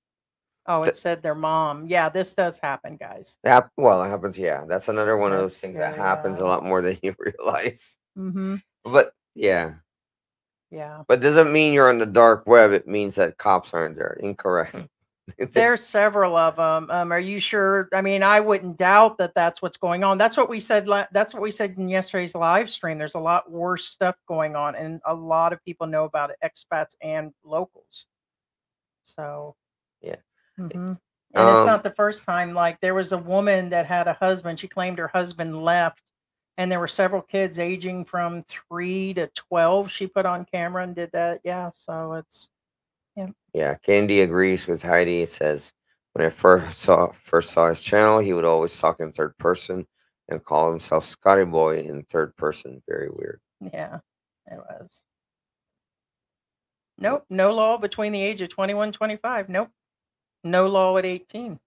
Oh, it Th said their mom. Yeah, this does happen, guys. Yeah, well, it happens. Yeah, that's another one that's, of those things yeah, that happens yeah. a lot more than you realize. Mm-hmm. But yeah, yeah. But doesn't mean you're on the dark web. It means that cops aren't there. Incorrect. There's several of them. Um, are you sure? I mean, I wouldn't doubt that that's what's going on. That's what we said. That's what we said in yesterday's live stream. There's a lot worse stuff going on, and a lot of people know about it, expats and locals. So yeah. Mm-hmm. And um, it's not the first time. Like there was a woman that had a husband. She claimed her husband left. And there were several kids aging from three to twelve she put on camera and did that. Yeah, so it's, yeah. Yeah, Candy agrees with Heidi. It says, when I first saw, first saw his channel, he would always talk in third person and call himself Scotty Boy in third person. Very weird. Yeah, it was. Nope, no law between the age of twenty-one and twenty-five. Nope, no law at eighteen.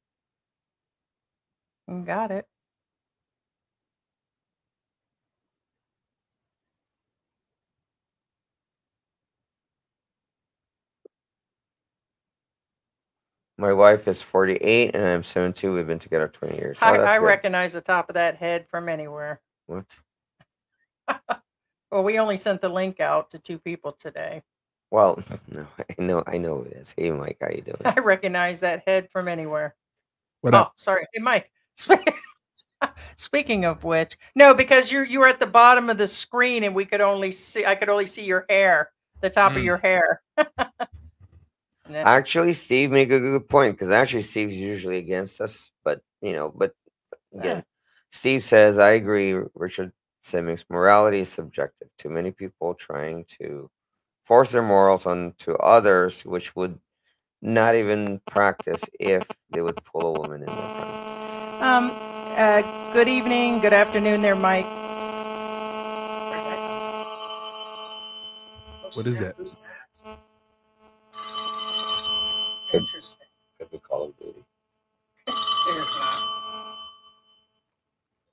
You got it. My wife is forty-eight and I'm seventy-two. We've been together twenty years. Oh, I, I recognize the top of that head from anywhere. What? Well, we only sent the link out to two people today. Well, no, I know, I know it is. Hey, Mike, how you doing? I recognize that head from anywhere. What oh, up? Sorry, hey, Mike. Speaking of which, no, because you you were at the bottom of the screen and we could only see. I could only see your hair, the top mm. of your hair. Yeah. Actually, Steve made a good point because actually Steve's usually against us, but you know, but again, yeah. Steve says, I agree. Richard Simmings, morality is subjective. Too many people trying to force their morals onto others, which would not even practice if they would pull a woman in their hand. Um, uh, good evening, good afternoon there, Mike. What is that? Interesting. Could be Call of Duty. It is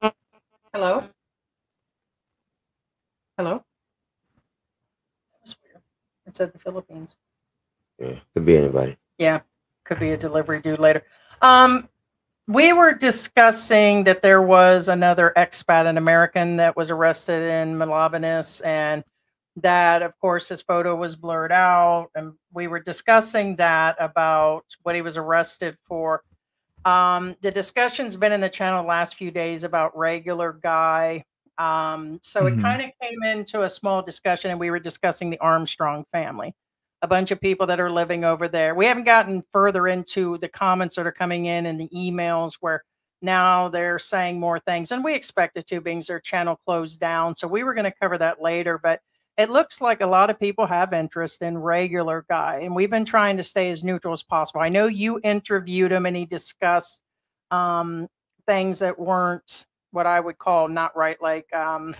not. Hello? Hello? That was weird. It said the Philippines. Yeah, could be anybody. Yeah, could be a delivery dude later. Um, we were discussing that there was another expat, an American, that was arrested in Malabañas, and that, of course, his photo was blurred out, and we were discussing that about what he was arrested for. Um, the discussion's been in the channel the last few days about Regular Guy. Um, so mm-hmm. it kind of came into a small discussion, and we were discussing the Armstrong family, a bunch of people that are living over there. We haven't gotten further into the comments that are coming in and the emails where now they're saying more things, and we expected to, being their channel closed down. So we were going to cover that later, but it looks like a lot of people have interest in Regular Guy, and we've been trying to stay as neutral as possible. I know you interviewed him, and he discussed um, things that weren't what I would call not right, like um,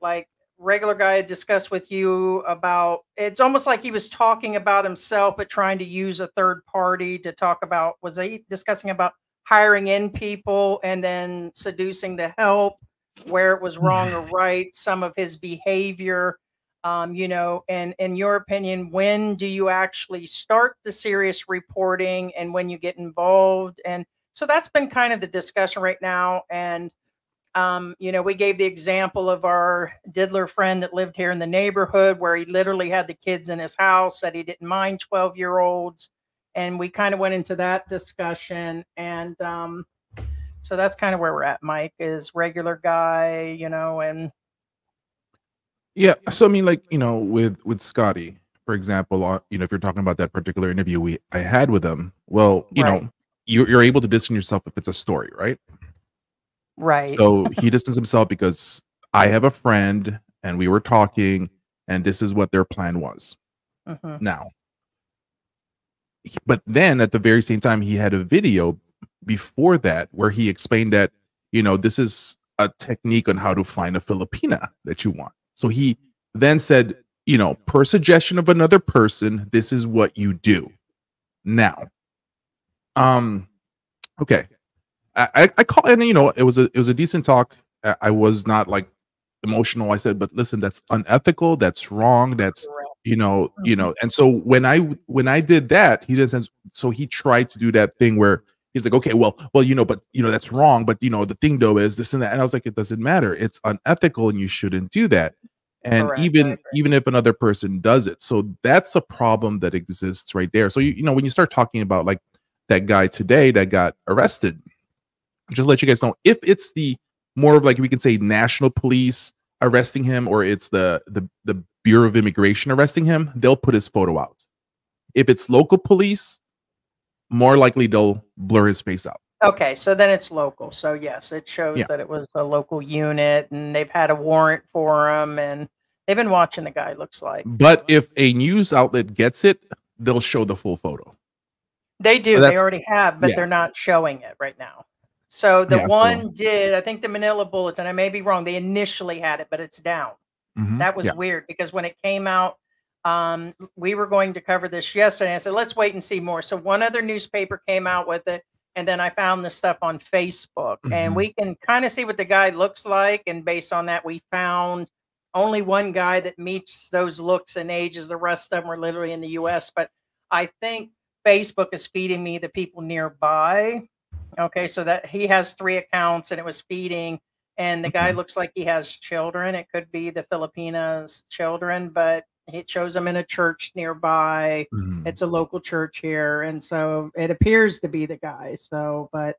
like Regular Guy discussed with you about, it's almost like he was talking about himself, but trying to use a third party to talk about, was he discussing about hiring in people and then seducing the help, where it was wrong or right, some of his behavior. Um, you know, and in your opinion, when do you actually start the serious reporting and when you get involved? And so that's been kind of the discussion right now. And, um, you know, we gave the example of our diddler friend that lived here in the neighborhood where he literally had the kids in his house, said he didn't mind twelve year olds. And we kind of went into that discussion. And, um, So that's kind of where we're at, Mike, is Regular Guy, you know, and. Yeah. So, I mean, like, you know, with with Scotty, for example, on, you know, if you're talking about that particular interview we I had with him, well, you right. know, you, you're able to distance yourself if it's a story, right? Right. So he distanced himself because I have a friend and we were talking and this is what their plan was. Uh-huh. Now. But then at the very same time, he had a video before that where he explained that, you know, this is a technique on how to find a Filipina that you want. So he then said, you know, per suggestion of another person, this is what you do. Now, um, okay, I, I, I call and you know, it was a it was a decent talk. I, I was not like emotional. I said, but listen, that's unethical. That's wrong. That's you know, you know. And so when I when I did that, he didn't. So he tried to do that thing where he's like, okay, well, well, you know, but you know, that's wrong. But you know, the thing though is this and that. And I was like, it doesn't matter. It's unethical, and you shouldn't do that. And Correct, even even if another person does it, so that's a problem that exists right there. So you, you know when you start talking about like that guy today that got arrested, just let you guys know if it's the more of like we can say national police arresting him or it's the the the Bureau of Immigration arresting him, they'll put his photo out. If it's local police, more likely they'll blur his face out. Okay, so then it's local. So yes, it shows yeah. that it was a local unit and they've had a warrant for him and they've been watching the guy, looks like. But if a news outlet gets it, they'll show the full photo. They do. So they already have, but yeah. they're not showing it right now. So the yeah, one so. did, I think the Manila Bulletin, I may be wrong, they initially had it, but it's down. Mm-hmm. That was yeah. weird because when it came out, um, we were going to cover this yesterday. I said, let's wait and see more. So one other newspaper came out with it. And then I found this stuff on Facebook mm-hmm. and we can kind of see what the guy looks like. And based on that, we found only one guy that meets those looks and ages. The rest of them are literally in the U S. But I think Facebook is feeding me the people nearby. Okay. So that he has three accounts and it was feeding and the mm-hmm. guy looks like he has children. It could be the Filipinas' children, but it shows them in a church nearby. Mm-hmm. It's a local church here. And so it appears to be the guy. So, but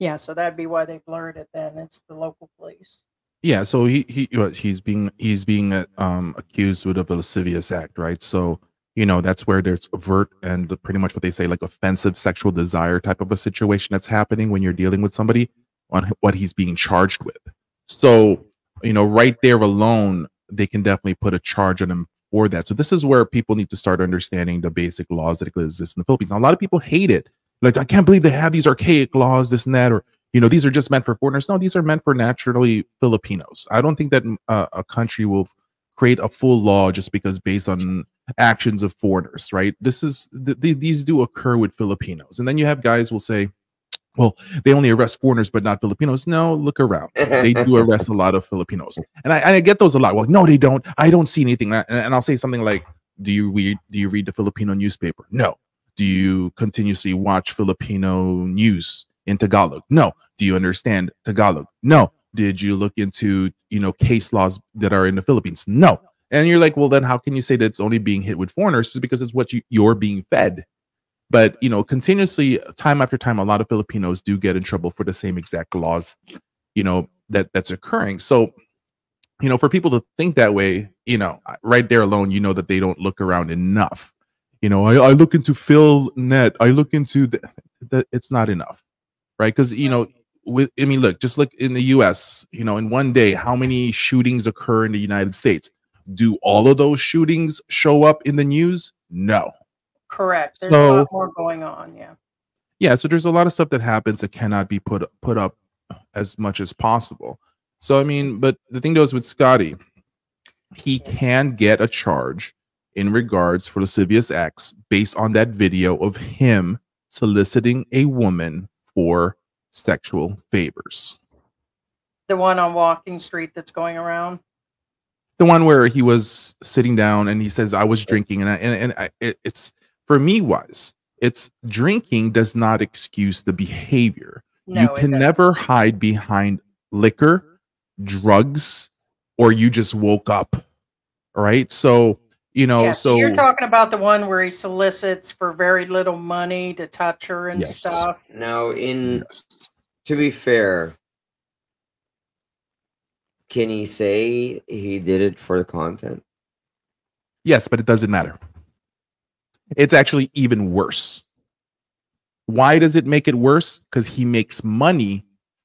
yeah, so that'd be why they blurred it then. It's the local police. Yeah. So he, he, he's being, he's being um, accused with a lascivious act, right? So, you know, that's where there's overt and pretty much what they say, like offensive sexual desire type of a situation that's happening when you're dealing with somebody on what he's being charged with. So, you know, right there alone, they can definitely put a charge on him for that. So this is where people need to start understanding the basic laws that exist in the Philippines. Now, a lot of people hate it. Like, I can't believe they have these archaic laws, this and that, or, you know, these are just meant for foreigners. No, these are meant for naturally Filipinos. I don't think that uh, a country will create a full law just because based on actions of foreigners, right? This is, th th these do occur with Filipinos. And then you have guys will say, well, they only arrest foreigners, but not Filipinos. No, look around. They do arrest a lot of Filipinos. And I, I get those a lot. Well, no, they don't. I don't see anything. And, and I'll say something like, do you read, do you read the Filipino newspaper? No. Do you continuously watch Filipino news in Tagalog? No. Do you understand Tagalog? No. Did you look into, you know, case laws that are in the Philippines? No. And you're like, well, then how can you say that it's only being hit with foreigners? Just because it's what you, you're being fed. But, you know, continuously, time after time, a lot of Filipinos do get in trouble for the same exact laws, you know, that that's occurring. So, you know, for people to think that way, you know, right there alone, you know, that they don't look around enough. You know, I, I look into PhilNet. I look into the, the it's not enough. Right. Because, you know, with, I mean, look, just look in the U S, you know, in one day, how many shootings occur in the United States? Do all of those shootings show up in the news? No. Correct. There's so, a lot more going on. Yeah. Yeah. So there's a lot of stuff that happens that cannot be put put up as much as possible. So, I mean, but the thing though is with Scotty, he can get a charge in regards for lascivious acts based on that video of him soliciting a woman for sexual favors. The one on Walking Street that's going around? The one where he was sitting down and he says, I was drinking and I, and, and I, it, it's, for me was it's drinking does not excuse the behavior. No, you can never hide behind liquor, drugs, or you just woke up. All right. So, you know, yeah, so you're talking about the one where he solicits for very little money to touch her and yes. stuff. Now in, yes. to be fair, can he say he did it for the content? Yes, but it doesn't matter. It's actually even worse. Why does it make it worse? Because he makes money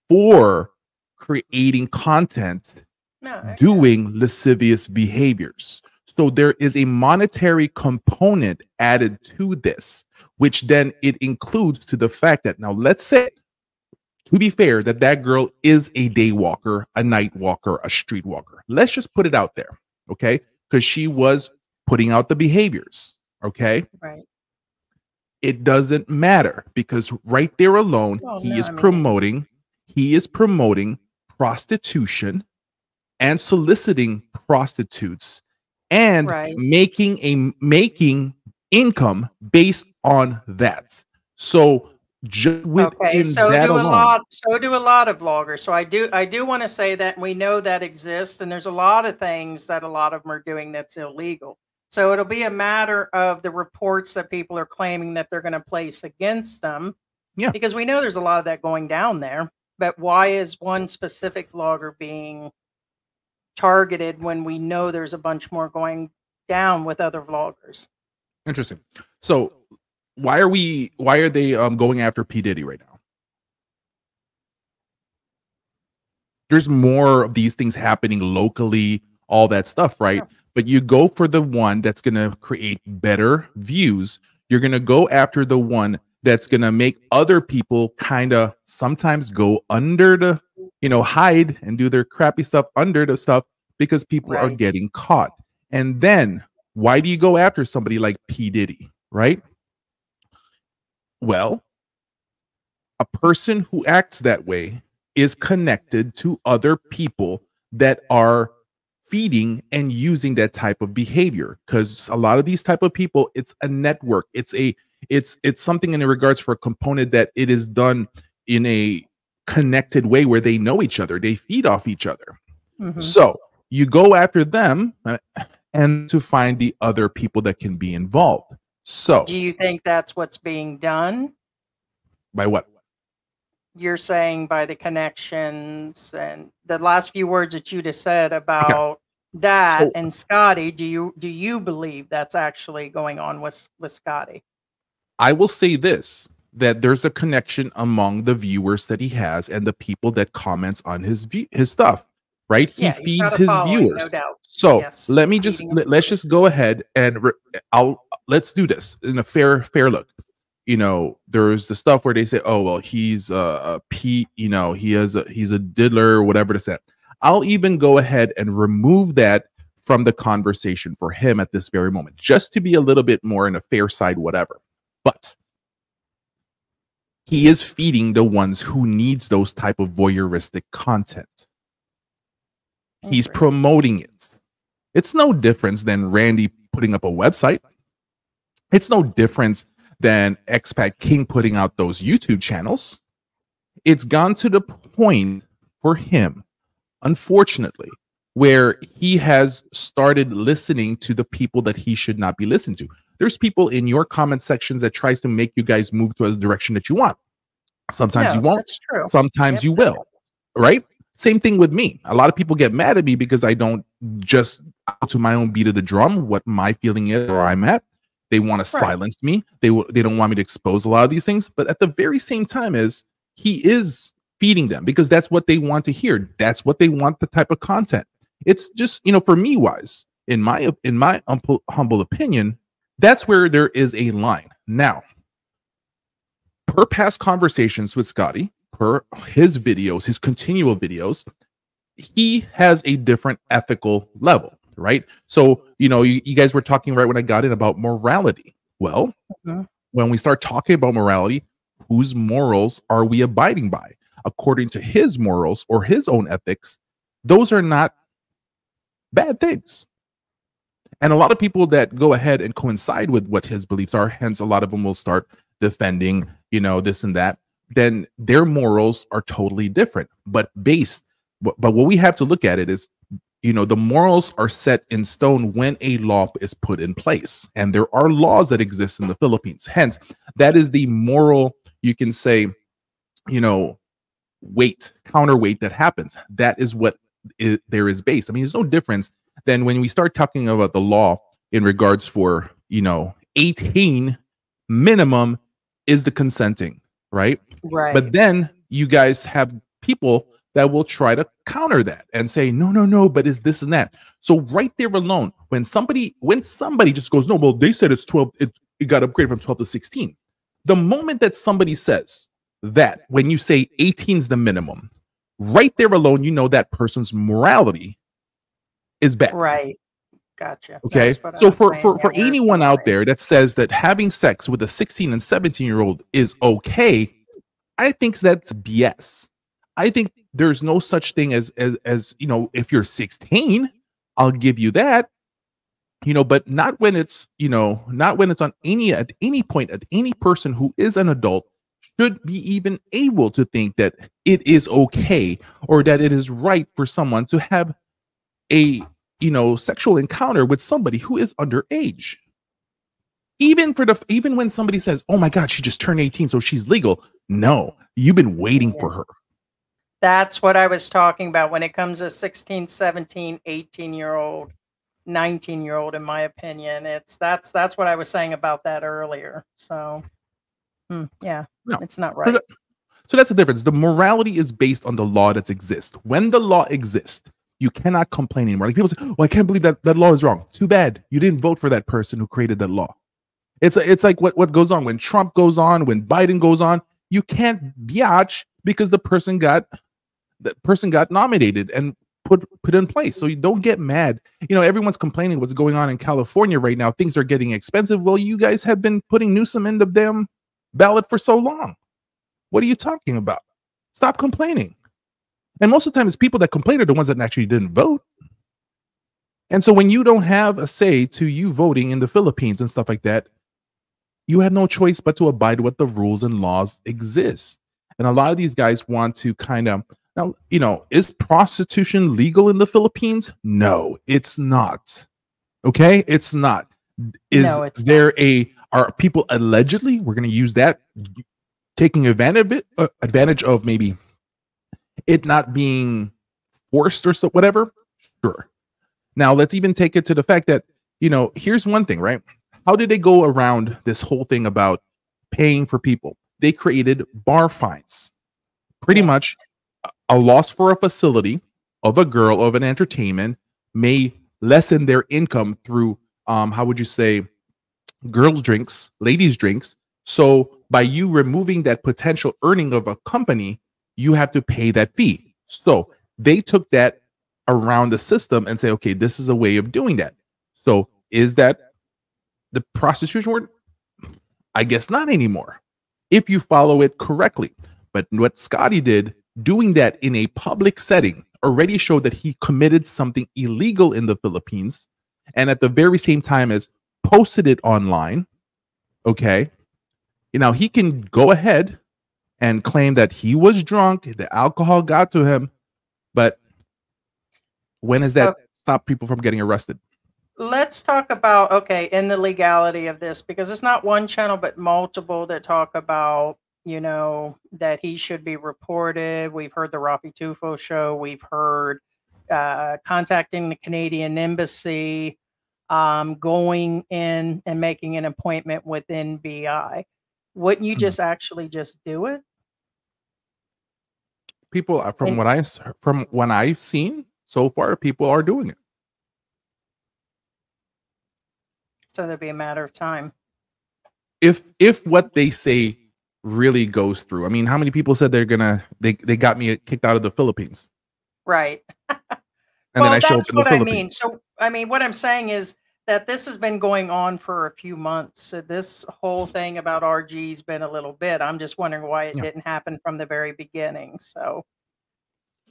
for creating content, no, doing lascivious behaviors. So there is a monetary component added to this, which then it includes to the fact that now let's say, to be fair, that that girl is a day walker, a night walker, a street walker. Let's just put it out there, okay? Because she was putting out the behaviors, okay? Right. It doesn't matter because right there alone, well, he no, is I mean, promoting, he is promoting prostitution and soliciting prostitutes and right. making a making income based on that. So just okay, so do alone, a lot, so do a lot of vloggers. So I do, I do want to say that we know that exists, and there's a lot of things that a lot of them are doing that's illegal. So it'll be a matter of the reports that people are claiming that they're going to place against them. Yeah, because we know there's a lot of that going down there. But why is one specific vlogger being targeted when we know there's a bunch more going down with other vloggers? Interesting. So why are we? Why are they um, going after P. Diddy right now? There's more of these things happening locally, all that stuff, right? Yeah. But you go for the one that's going to create better views. You're going to go after the one that's going to make other people kind of sometimes go under the, you know, hide and do their crappy stuff under the stuff because people right. are getting caught. And then why do you go after somebody like P. Diddy, right? Well, a person who acts that way is connected to other people that are feeding and using that type of behavior, because a lot of these type of people, it's a network, it's a it's it's something in regards for a component that it is done in a connected way where they know each other, they feed off each other. Mm-hmm. So you go after them uh, and to find the other people that can be involved. So do you think that's what's being done? By what? You're saying by the connections and the last few words that you just said about okay. that so, and Scotty, do you do you believe that's actually going on with, with Scotty? I will say this, that there's a connection among the viewers that he has and the people that comments on his view, his stuff, right? He yeah, feeds his viewers. No doubt. So yes. let me just let, let's just go ahead and re I'll let's do this in a fair fair look. You know, there's the stuff where they say, oh, well, he's uh, a P, you know, he has a, he's a diddler or whatever to say. I'll even go ahead and remove that from the conversation for him at this very moment, just to be a little bit more in a fair side, whatever. But he is feeding the ones who needs those type of voyeuristic content. Okay. He's promoting it. It's no difference than Randy putting up a website. It's no difference than Expat King putting out those YouTube channels. It's gone to the point for him, unfortunately, where he has started listening to the people that he should not be listening to. There's people in your comment sections that tries to make you guys move to a direction that you want. Sometimes no, you won't. That's true. Sometimes yep. you will. Right? Same thing with me. A lot of people get mad at me because I don't just out to my own beat of the drum what my feeling is or I'm at. They want to right. silence me. They they don't want me to expose a lot of these things. But at the very same time is he is feeding them because that's what they want to hear. That's what they want, the type of content. It's just, you know, for me wise, in my in my humble, humble opinion, that's where there is a line. Now, per past conversations with Scotty, per his videos, his continual videos, he has a different ethical level. Right. So, you know, you, you guys were talking right when I got in about morality. Well, mm-hmm. when we start talking about morality, whose morals are we abiding by? According to his morals or his own ethics, those are not bad things. And a lot of people that go ahead and coincide with what his beliefs are, hence a lot of them will start defending, you know, this and that, then their morals are totally different. But based, but, but what we have to look at it is, you know, the morals are set in stone when a law is put in place. And there are laws that exist in the Philippines. Hence, that is the moral, you can say, you know, weight, counterweight that happens. That is what is, there is based. I mean, there's no difference than when we start talking about the law in regards for, you know, eighteen minimum is the consenting, right? Right. But then you guys have people that will try to counter that and say, no, no, no, but it's this and that. So right there alone, when somebody, when somebody just goes, no, well, they said it's twelve, it, it got upgraded from twelve to sixteen. The moment that somebody says that, when you say eighteen is the minimum, right there alone, you know that person's morality is bad. Right. Gotcha. Okay. So for, saying, for, yeah, for anyone out there that says that having sex with a sixteen and seventeen year old is okay, I think that's B S. I think there's no such thing as, as, as, you know, if you're sixteen, I'll give you that, you know, but not when it's, you know, not when it's on any, at any point, at any person who is an adult should be even able to think that it is okay or that it is right for someone to have a, you know, sexual encounter with somebody who is underage. Even for the, even when somebody says, oh my God, she just turned eighteen, so she's legal. No, you've been waiting for her. That's what I was talking about when it comes to sixteen, seventeen, eighteen year old, nineteen year old, in my opinion. It's that's, that's what I was saying about that earlier. So hmm, yeah, no, it's not right. So that's the difference. The morality is based on the law that exists. When the law exists, you cannot complain anymore. Like people say, well, I can't believe that that law is wrong. Too bad. You didn't vote for that person who created that law. It's, it's like what, what goes on when Trump goes on, when Biden goes on, you can't biatch because the person got, that person got nominated and put, put in place. So you don't get mad. You know, everyone's complaining what's going on in California right now. Things are getting expensive. Well, you guys have been putting Newsom in the damn ballot for so long. What are you talking about? Stop complaining. And most of the time, it's people that complain are the ones that actually didn't vote. And so when you don't have a say to you voting in the Philippines and stuff like that, you have no choice but to abide with the rules and laws exist. And a lot of these guys want to kind of, now, you know, is prostitution legal in the Philippines? No, it's not. Okay, it's not. Is no, it's there not. a, are people allegedly, we're going to use that, taking advantage of, it, uh, advantage of maybe it not being forced or so, whatever? Sure. Now, let's even take it to the fact that, you know, here's one thing, right? How did they go around this whole thing about paying for people? They created bar fines, pretty yes. much a loss for a facility of a girl of an entertainment may lessen their income through, um, how would you say, girls drinks, ladies drinks. So by you removing that potential earning of a company, you have to pay that fee. So they took that around the system and say, okay, this is a way of doing that. So is that the prostitution word? I guess not anymore, if you follow it correctly. But what Scotty did, doing that in a public setting, already showed that he committed something illegal in the Philippines, and at the very same time as posted it online, okay? You know, he can go ahead and claim that he was drunk, the alcohol got to him, but when has that stopped people from getting arrested? Let's talk about, okay, in the legality of this, because it's not one channel, but multiple that talk about, you know, that he should be reported. We've heard the Raffy Tulfo show. We've heard uh, contacting the Canadian embassy, um, going in and making an appointment with N B I. Wouldn't you just mm-hmm. actually just do it? People, from and, what I from what I've seen so far, people are doing it. So there'd be a matter of time. If if what they say really goes through, I mean, how many people said they're gonna they they got me kicked out of the Philippines? Right. And well, then I show up in the Philippines. That's what I mean. So I mean, what I'm saying is that this has been going on for a few months. So this whole thing about R G's been a little bit. I'm just wondering why it yeah. didn't happen from the very beginning. So,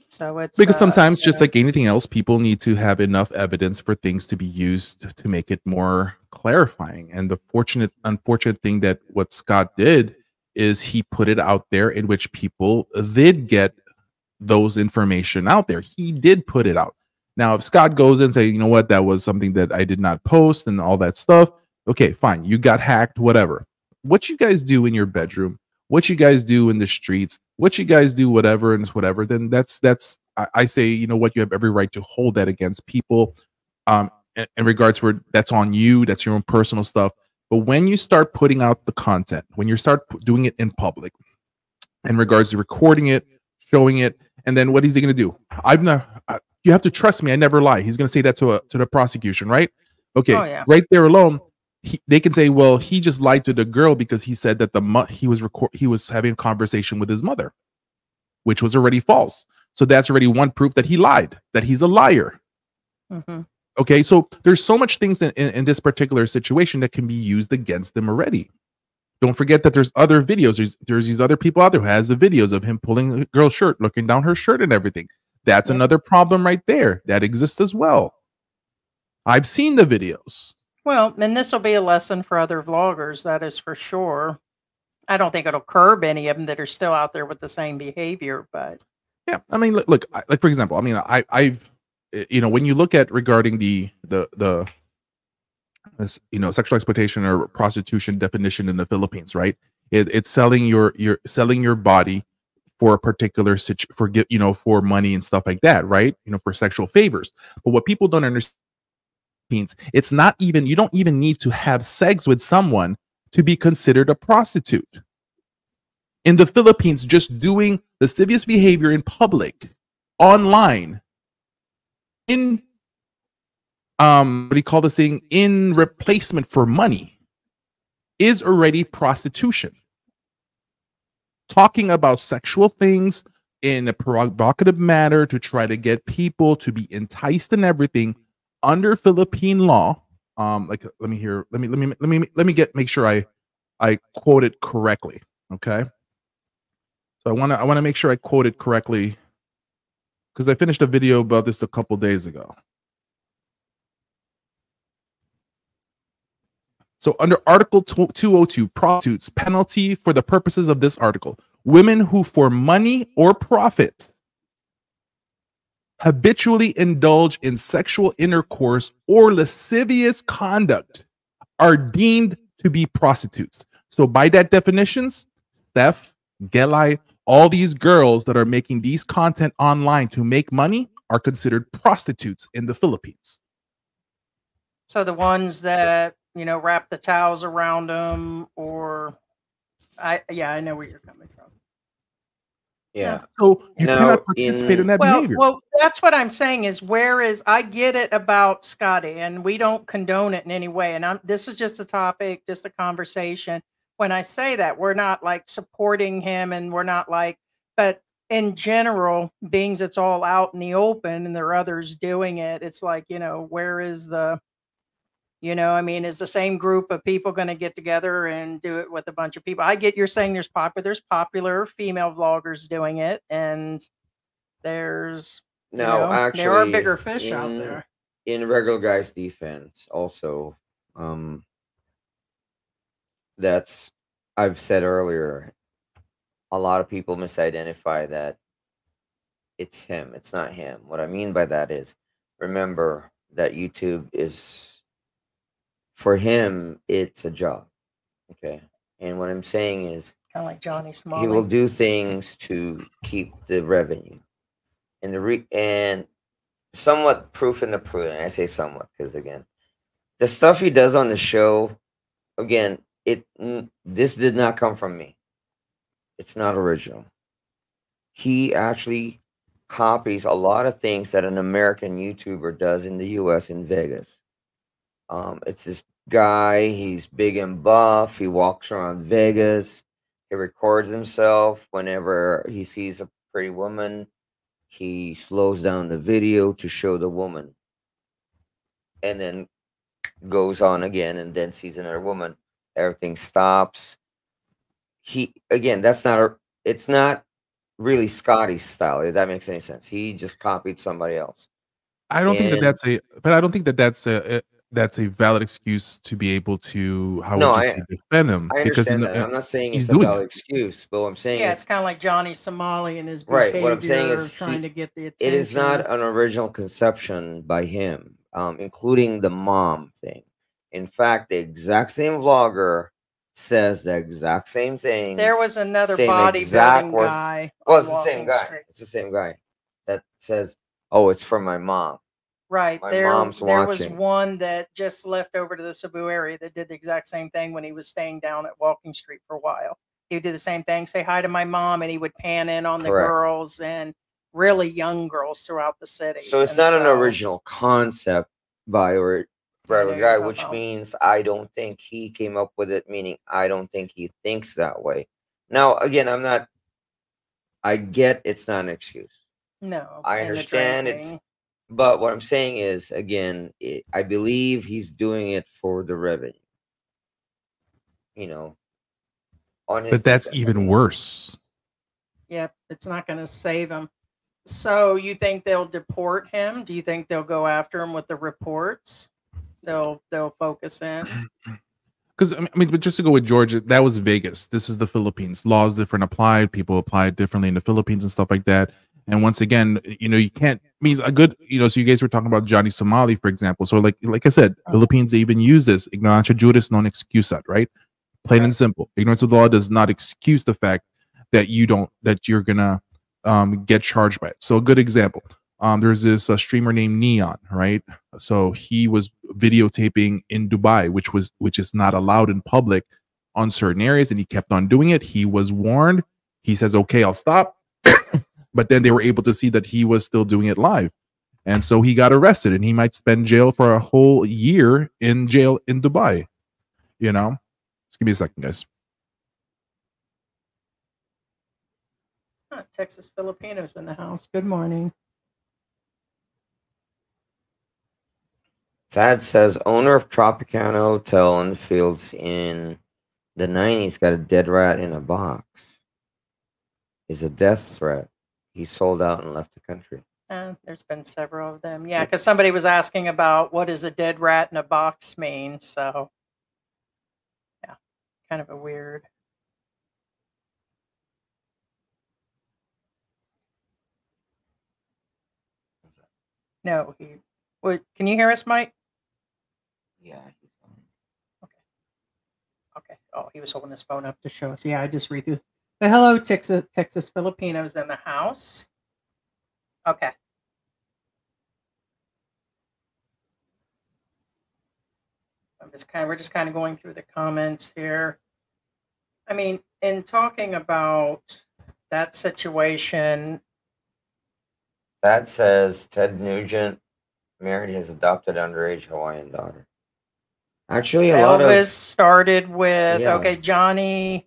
so it's because uh, sometimes, just know. like anything else, people need to have enough evidence for things to be used to make it more clarifying. And the fortunate, unfortunate thing that what Scott did is he put it out there, in which people did get those information out there. He did put it out. Now, if Scott goes in and say, you know what, that was something that I did not post and all that stuff. Okay, fine. You got hacked, whatever. What you guys do in your bedroom, what you guys do in the streets, what you guys do, whatever, and whatever, then that's, that's, I, I say, you know what, you have every right to hold that against people um, in, in regards for that's on you, that's your own personal stuff. But when you start putting out the content, when you start doing it in public, in regards to recording it, showing it, and then what is he going to do? I've never, I, you have to trust me, I never lie. He's going to say that to, a, to the prosecution, right? Okay, oh, yeah. Right there alone, he, they can say, well, he just lied to the girl because he said that the mo he was record he was having a conversation with his mother, which was already false. So that's already one proof that he lied, that he's a liar. Mm-hmm. Okay, so there's so much things in, in, in this particular situation that can be used against them already. Don't forget that there's other videos. There's, there's these other people out there who has the videos of him pulling a girl's shirt, looking down her shirt and everything. That's another problem right there. That exists as well. I've seen the videos. Well, and this will be a lesson for other vloggers. That is for sure. I don't think it'll curb any of them that are still out there with the same behavior, but. Yeah. I mean, look, look I, like, for example, I mean, I, I've, you know, when you look at regarding the, the, the, This, you know, sexual exploitation or prostitution definition in the Philippines, right? It, it's selling your your selling your body for a particular situ for get you know for money and stuff like that, right? You know, for sexual favors. But what people don't understand means it's not even you don't even need to have sex with someone to be considered a prostitute. In the Philippines, just doing lascivious behavior in public, online, in Um, what do you call this thing in replacement for money is already prostitution. Talking about sexual things in a provocative manner to try to get people to be enticed and everything under Philippine law. Um, like, let me hear, let me, let me, let me, let me get, make sure I, I quote it correctly. Okay. So I want to, I want to make sure I quote it correctly because I finished a video about this a couple days ago. So under Article two oh two, prostitutes, penalty for the purposes of this article, women who for money or profit habitually indulge in sexual intercourse or lascivious conduct are deemed to be prostitutes. So by that definitions, Steph, Gelai, all these girls that are making these content online to make money are considered prostitutes in the Philippines. So the ones that... you know, wrap the towels around them or I, yeah, I know where you're coming from. Yeah. So you no, cannot participate in, in that well, behavior. Well, that's what I'm saying is where is, I get it about Scotty and we don't condone it in any way. And I'm, this is just a topic, just a conversation. When I say that, we're not like supporting him and we're not like, but in general, beings it's all out in the open and there are others doing it. It's like, you know, where is the, You know, I mean, is the same group of people going to get together and do it with a bunch of people? I get you're saying there's popular, there's popular female vloggers doing it, and there's no, you know, actually, there are bigger fish in, out there. In Regular Guy's defense, also, um, that's I've said earlier, a lot of people misidentify that it's him, it's not him. What I mean by that is, remember that YouTube is. For him, it's a job, okay? And what I'm saying is... kind of like Johnny Somali. He will do things to keep the revenue. And the re and somewhat proof in the pudding. I say somewhat because, again, the stuff he does on the show, again, it this did not come from me. It's not original. He actually copies a lot of things that an American YouTuber does in the U S in Vegas. Um, it's this guy, he's big and buff, he walks around Vegas, he records himself whenever he sees a pretty woman, he slows down the video to show the woman, and then goes on again and then sees another woman, everything stops. He, again, that's not, a, it's not really Scotty's style, if that makes any sense. He just copied somebody else. I don't and, think that that's a, but I don't think that that's a, a that's a valid excuse to be able to how no, would you I, say defend him I because in the, that. I'm not saying it's a valid it. excuse, but what I'm saying yeah, is, it's kind of like Johnny Somali and his right. What I'm saying is trying he, to get the attention. It is not an original conception by him, um, including the mom thing. In fact, the exact same vlogger says the exact same thing. There was another bodybuilding guy. Well, it's the same guy. It's the same guy that says, "Oh, it's for my mom." Right. My there, mom's there watching. Was one that just left over to the Cebu area that did the exact same thing when he was staying down at Walking Street for a while. He would do the same thing, say hi to my mom, and he would pan in on the Correct. girls, and really young girls throughout the city. So it's and not so, an original concept by or regular guy, which know. means I don't think he came up with it, meaning I don't think he thinks that way. Now, again, I'm not, I get it's not an excuse. No. I understand it's. But what I'm saying is, again, it, I believe he's doing it for the revenue. You know, on his. But that's even revenue. worse. Yep, it's not going to save him. So you think they'll deport him? Do you think they'll go after him with the reports? They'll they'll focus in. Because I mean, but just to go with Georgia, that was Vegas. This is the Philippines. Laws different applied. People apply it differently in the Philippines and stuff like that. And once again, you know, you can't, I mean, a good, you know, so you guys were talking about Johnny Somali, for example. So like, like I said, okay. Philippines, they even use this, ignorancia juris non excusat, right? Plain right. and simple. Ignorance of the law does not excuse the fact that you don't, that you're going to um, get charged by it. So a good example, um, there's this uh, streamer named Neon, right? So he was videotaping in Dubai, which was, which is not allowed in public on certain areas. And he kept on doing it. He was warned. He says, okay, I'll stop. But then they were able to see that he was still doing it live. And so he got arrested, and he might spend jail for a whole year in jail in Dubai. You know, just give me a second, guys. Oh, Texas Filipinos in the house. Good morning. Thad says owner of Tropicana Hotel in the fields in the nineties got a dead rat in a box. Is a death threat. He sold out and left the country. Uh, there's been several of them. Yeah, because somebody was asking about what does a dead rat in a box mean. So, yeah, kind of a weird. No, he. Wait, can you hear us, Mike? Yeah. He's on. Okay. Okay. Oh, he was holding his phone up to show us. Yeah, I just read through. So hello, Texas, Texas Filipinos in the house. Okay. I'm just kind of, we're just kind of going through the comments here. I mean, in talking about that situation. That says Ted Nugent married his adopted underage Hawaiian daughter. Actually, a Elvis lot of. started with, yeah. okay, Johnny.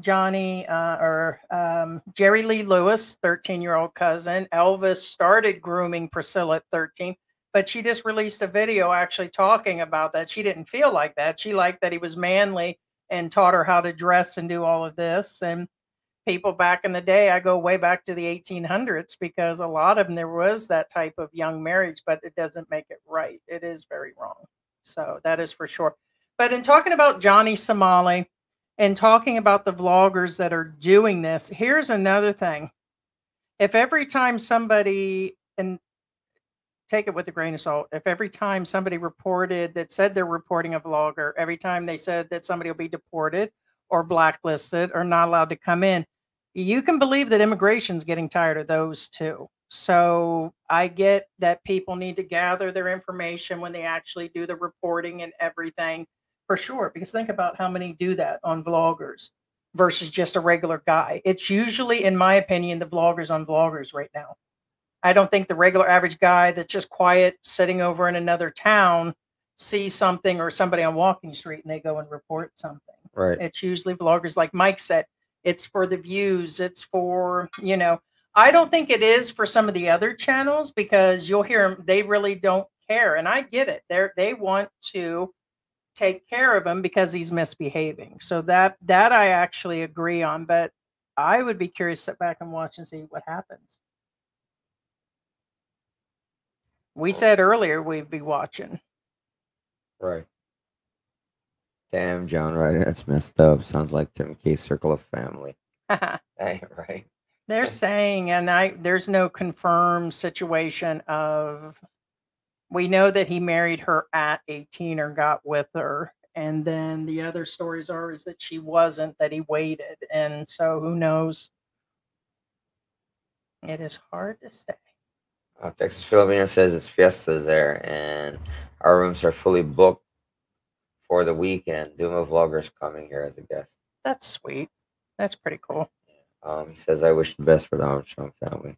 Johnny uh, or um, Jerry Lee Lewis, thirteen-year-old cousin. Elvis started grooming Priscilla at thirteen, but she just released a video actually talking about that. She didn't feel like that. She liked that he was manly and taught her how to dress and do all of this. And people back in the day, I go way back to the eighteen hundreds, because a lot of them, there was that type of young marriage, but it doesn't make it right. It is very wrong. So that is for sure. But in talking about Johnny Somali, and talking about the vloggers that are doing this, here's another thing. If every time somebody, and take it with a grain of salt, if every time somebody reported that said they're reporting a vlogger, every time they said that somebody will be deported or blacklisted or not allowed to come in, you can believe that immigration's getting tired of those too. So I get that people need to gather their information when they actually do the reporting and everything. For sure, because think about how many do that on vloggers versus just a regular guy. It's usually, in my opinion, the vloggers on vloggers right now. I don't think the regular average guy that's just quiet sitting over in another town sees something or somebody on Walking Street and they go and report something. Right. It's usually vloggers, like Mike said. It's for the views. It's for, you know, I don't think it is for some of the other channels, because you'll hear them. They really don't care. And I get it. They're, they want to take care of him because he's misbehaving. So that that I actually agree on, but I would be curious to sit back and watch and see what happens. We said earlier we'd be watching. Right. Damn, John Ryder, that's messed up. Sounds like Tim K's Circle of Family. Hey, right. They're saying, and I there's no confirmed situation of. We know that he married her at eighteen or got with her And then the other stories are is that she wasn't, that he waited. And so who knows? It is hard to say. Uh, Texas Filipino says it's fiesta there, and our rooms are fully booked for the weekend. Duma Vlogger's coming here as a guest. That's sweet. That's pretty cool. Um, he says, I wish the best for the Armstrong family.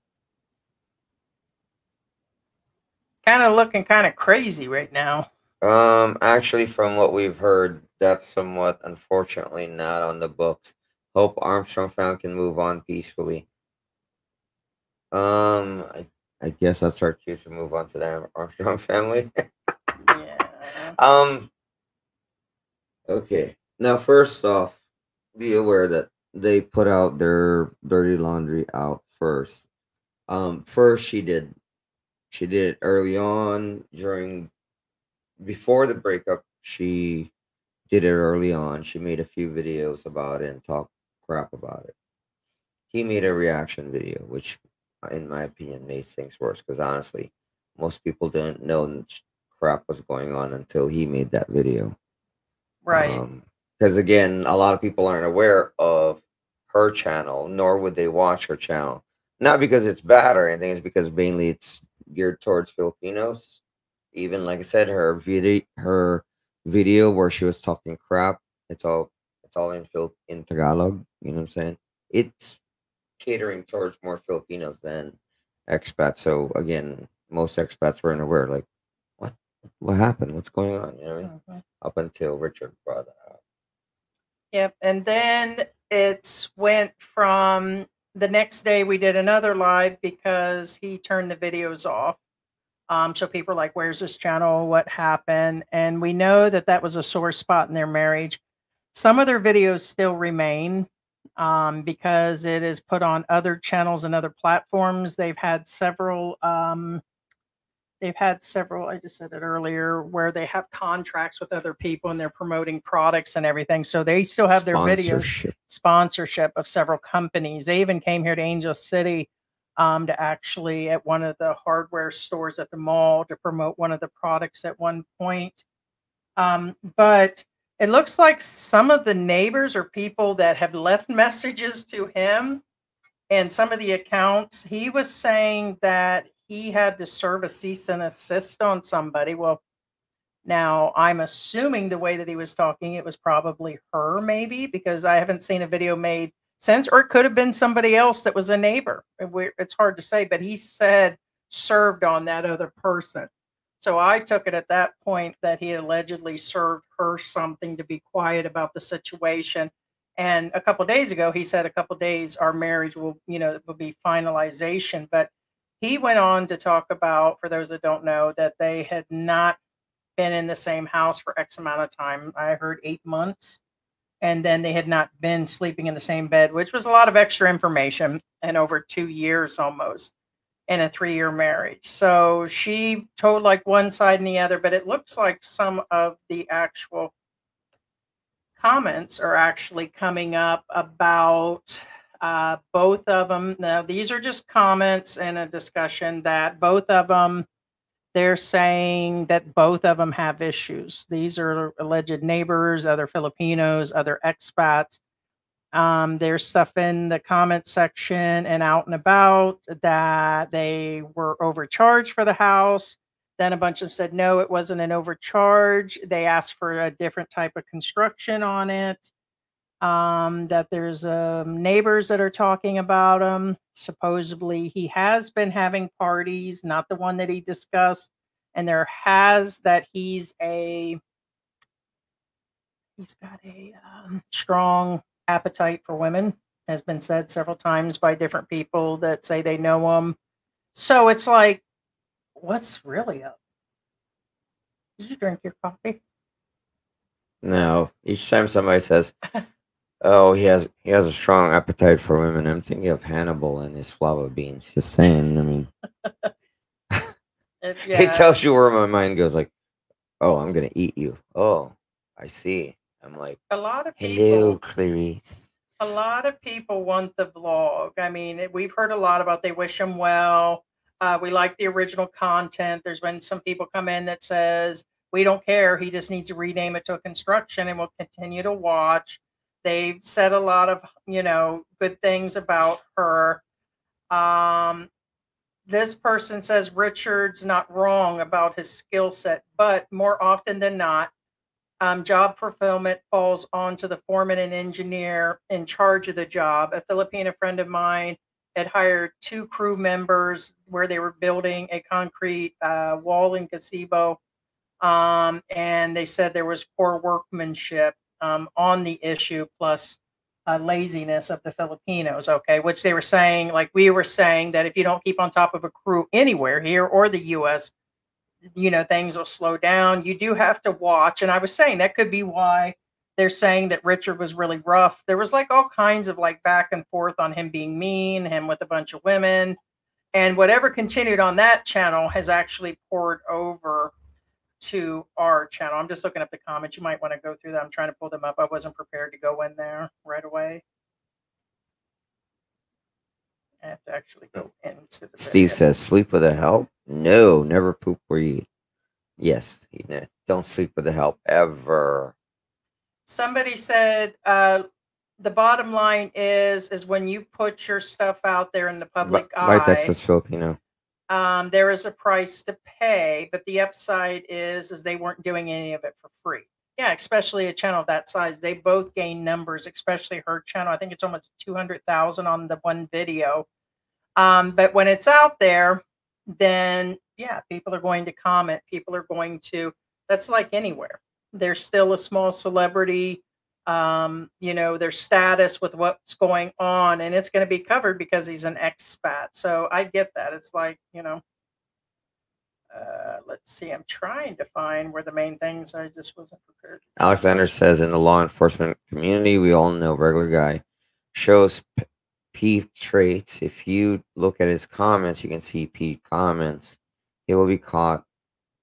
Kind of looking kind of crazy right now. Um, actually, from what we've heard, that's somewhat, unfortunately, not on the books. Hope Armstrong family can move on peacefully. Um, I, I guess that's our cue to move on to the Armstrong family. Yeah. Um. Okay. Now, first off, be aware that they put out their dirty laundry out first. Um, first she did. She did it early on during, before the breakup, she did it early on. She made a few videos about it and talked crap about it. He made a reaction video, which in my opinion made things worse, because honestly, most people didn't know crap was going on until he made that video. Right. Um, Because, again, a lot of people aren't aware of her channel, nor would they watch her channel. Not because it's bad or anything. It's because mainly it's geared towards Filipinos. Even, like I said, her video, her video where she was talking crap, it's all it's all in, Fil in Tagalog. You know what I'm saying? It's catering towards more Filipinos than expats. So, again, most expats weren't aware. Like, what? What happened? What's going on? You know what I mean? Okay. Up until Richard brought that up. Yep. And then it's went from the next day we did another live because he turned the videos off. Um, so people are like, where's this channel? What happened? And we know that that was a sore spot in their marriage. Some of their videos still remain um, because it is put on other channels and other platforms. They've had several. Um, They've had several, I just said it earlier, where they have contracts with other people and they're promoting products and everything. So they still have their video sponsorship of several companies. They even came here to Angeles City um, to actually at one of the hardware stores at the mall to promote one of the products at one point. Um, but it looks like some of the neighbors or people that have left messages to him and some of the accounts, he was saying that he had to serve a cease and assist on somebody. Well, now I'm assuming the way that he was talking, it was probably her maybe, because I haven't seen a video made since, or it could have been somebody else that was a neighbor. It's hard to say, but he said served on that other person. So I took it at that point that he allegedly served her something to be quiet about the situation. And a couple of days ago, he said a couple of days our marriage will, you know, will be finalization, but he went on to talk about, for those that don't know, that they had not been in the same house for X amount of time. I heard eight months. And then they had not been sleeping in the same bed, which was a lot of extra information, and over two years almost in a three-year marriage. So she told like one side and the other, but it looks like some of the actual comments are actually coming up about... Uh, both of them. Now, these are just comments and a discussion that both of them, they're saying that both of them have issues. These are alleged neighbors, other Filipinos, other expats. Um, there's stuff in the comment section and out and about that they were overcharged for the house. Then a bunch of them said, no, it wasn't an overcharge. They asked for a different type of construction on it. Um, that there's uh, neighbors that are talking about him. Supposedly he has been having parties, not the one that he discussed. And there has that he's a, he's got a um, strong appetite for women, has been said several times by different people that say they know him. So it's like, what's really up? Did you drink your coffee? No. Each time somebody says... Oh, he has he has a strong appetite for women. I'm thinking of Hannibal and his fava beans. Just saying. I mean, if, yeah. It tells you where my mind goes. Like, oh, I'm gonna eat you. Oh, I see. I'm like, a lot of people. Hello, Clarice. A lot of people want the vlog. I mean, we've heard a lot about. They wish him well. Uh, we like the original content. There's been some people come in that says. we don't care. He just needs to rename it to a construction and we'll continue to watch. They've said a lot of, you know, good things about her. Um, this person says Richard's not wrong about his skill set, but more often than not, um, job fulfillment falls onto the foreman and engineer in charge of the job. A Filipina friend of mine had hired two crew members where they were building a concrete uh, wall and gazebo. Um, and they said there was poor workmanship um, on the issue, plus uh, laziness of the Filipinos, okay, which they were saying, like we were saying, that if you don't keep on top of a crew anywhere here or the U S, you know, things will slow down. You do have to watch. And I was saying that could be why they're saying that Richard was really rough. There was like all kinds of like back and forth on him being mean, him with a bunch of women, and whatever continued on that channel has actually poured over to our channel. I'm just looking up the comments. You might want to go through that. I'm trying to pull them up. I wasn't prepared to go in there right away. I have to actually go into the Steve video. Says, sleep with a help? No, never poop where you eat. Yes, don't sleep with a help ever. Somebody said, uh, the bottom line is, is when you put your stuff out there in the public right, eye. Right, that's just Filipino. Um, there is a price to pay, but the upside is, is they weren't doing any of it for free. Yeah, especially a channel that size. They both gain numbers, especially her channel. I think it's almost two hundred thousand on the one video. Um, but when it's out there, then, yeah, people are going to comment. People are going to, that's like anywhere. They're still a small celebrity, um, you know, their status with what's going on, and it's going to be covered because he's an expat. So I get that. It's like, you know, uh, let's see. I'm trying to find where the main things are. I just wasn't prepared. Alexander says, in the law enforcement community, we all know Regular Guy shows P traits. If you look at his comments, you can see P comments. He will be caught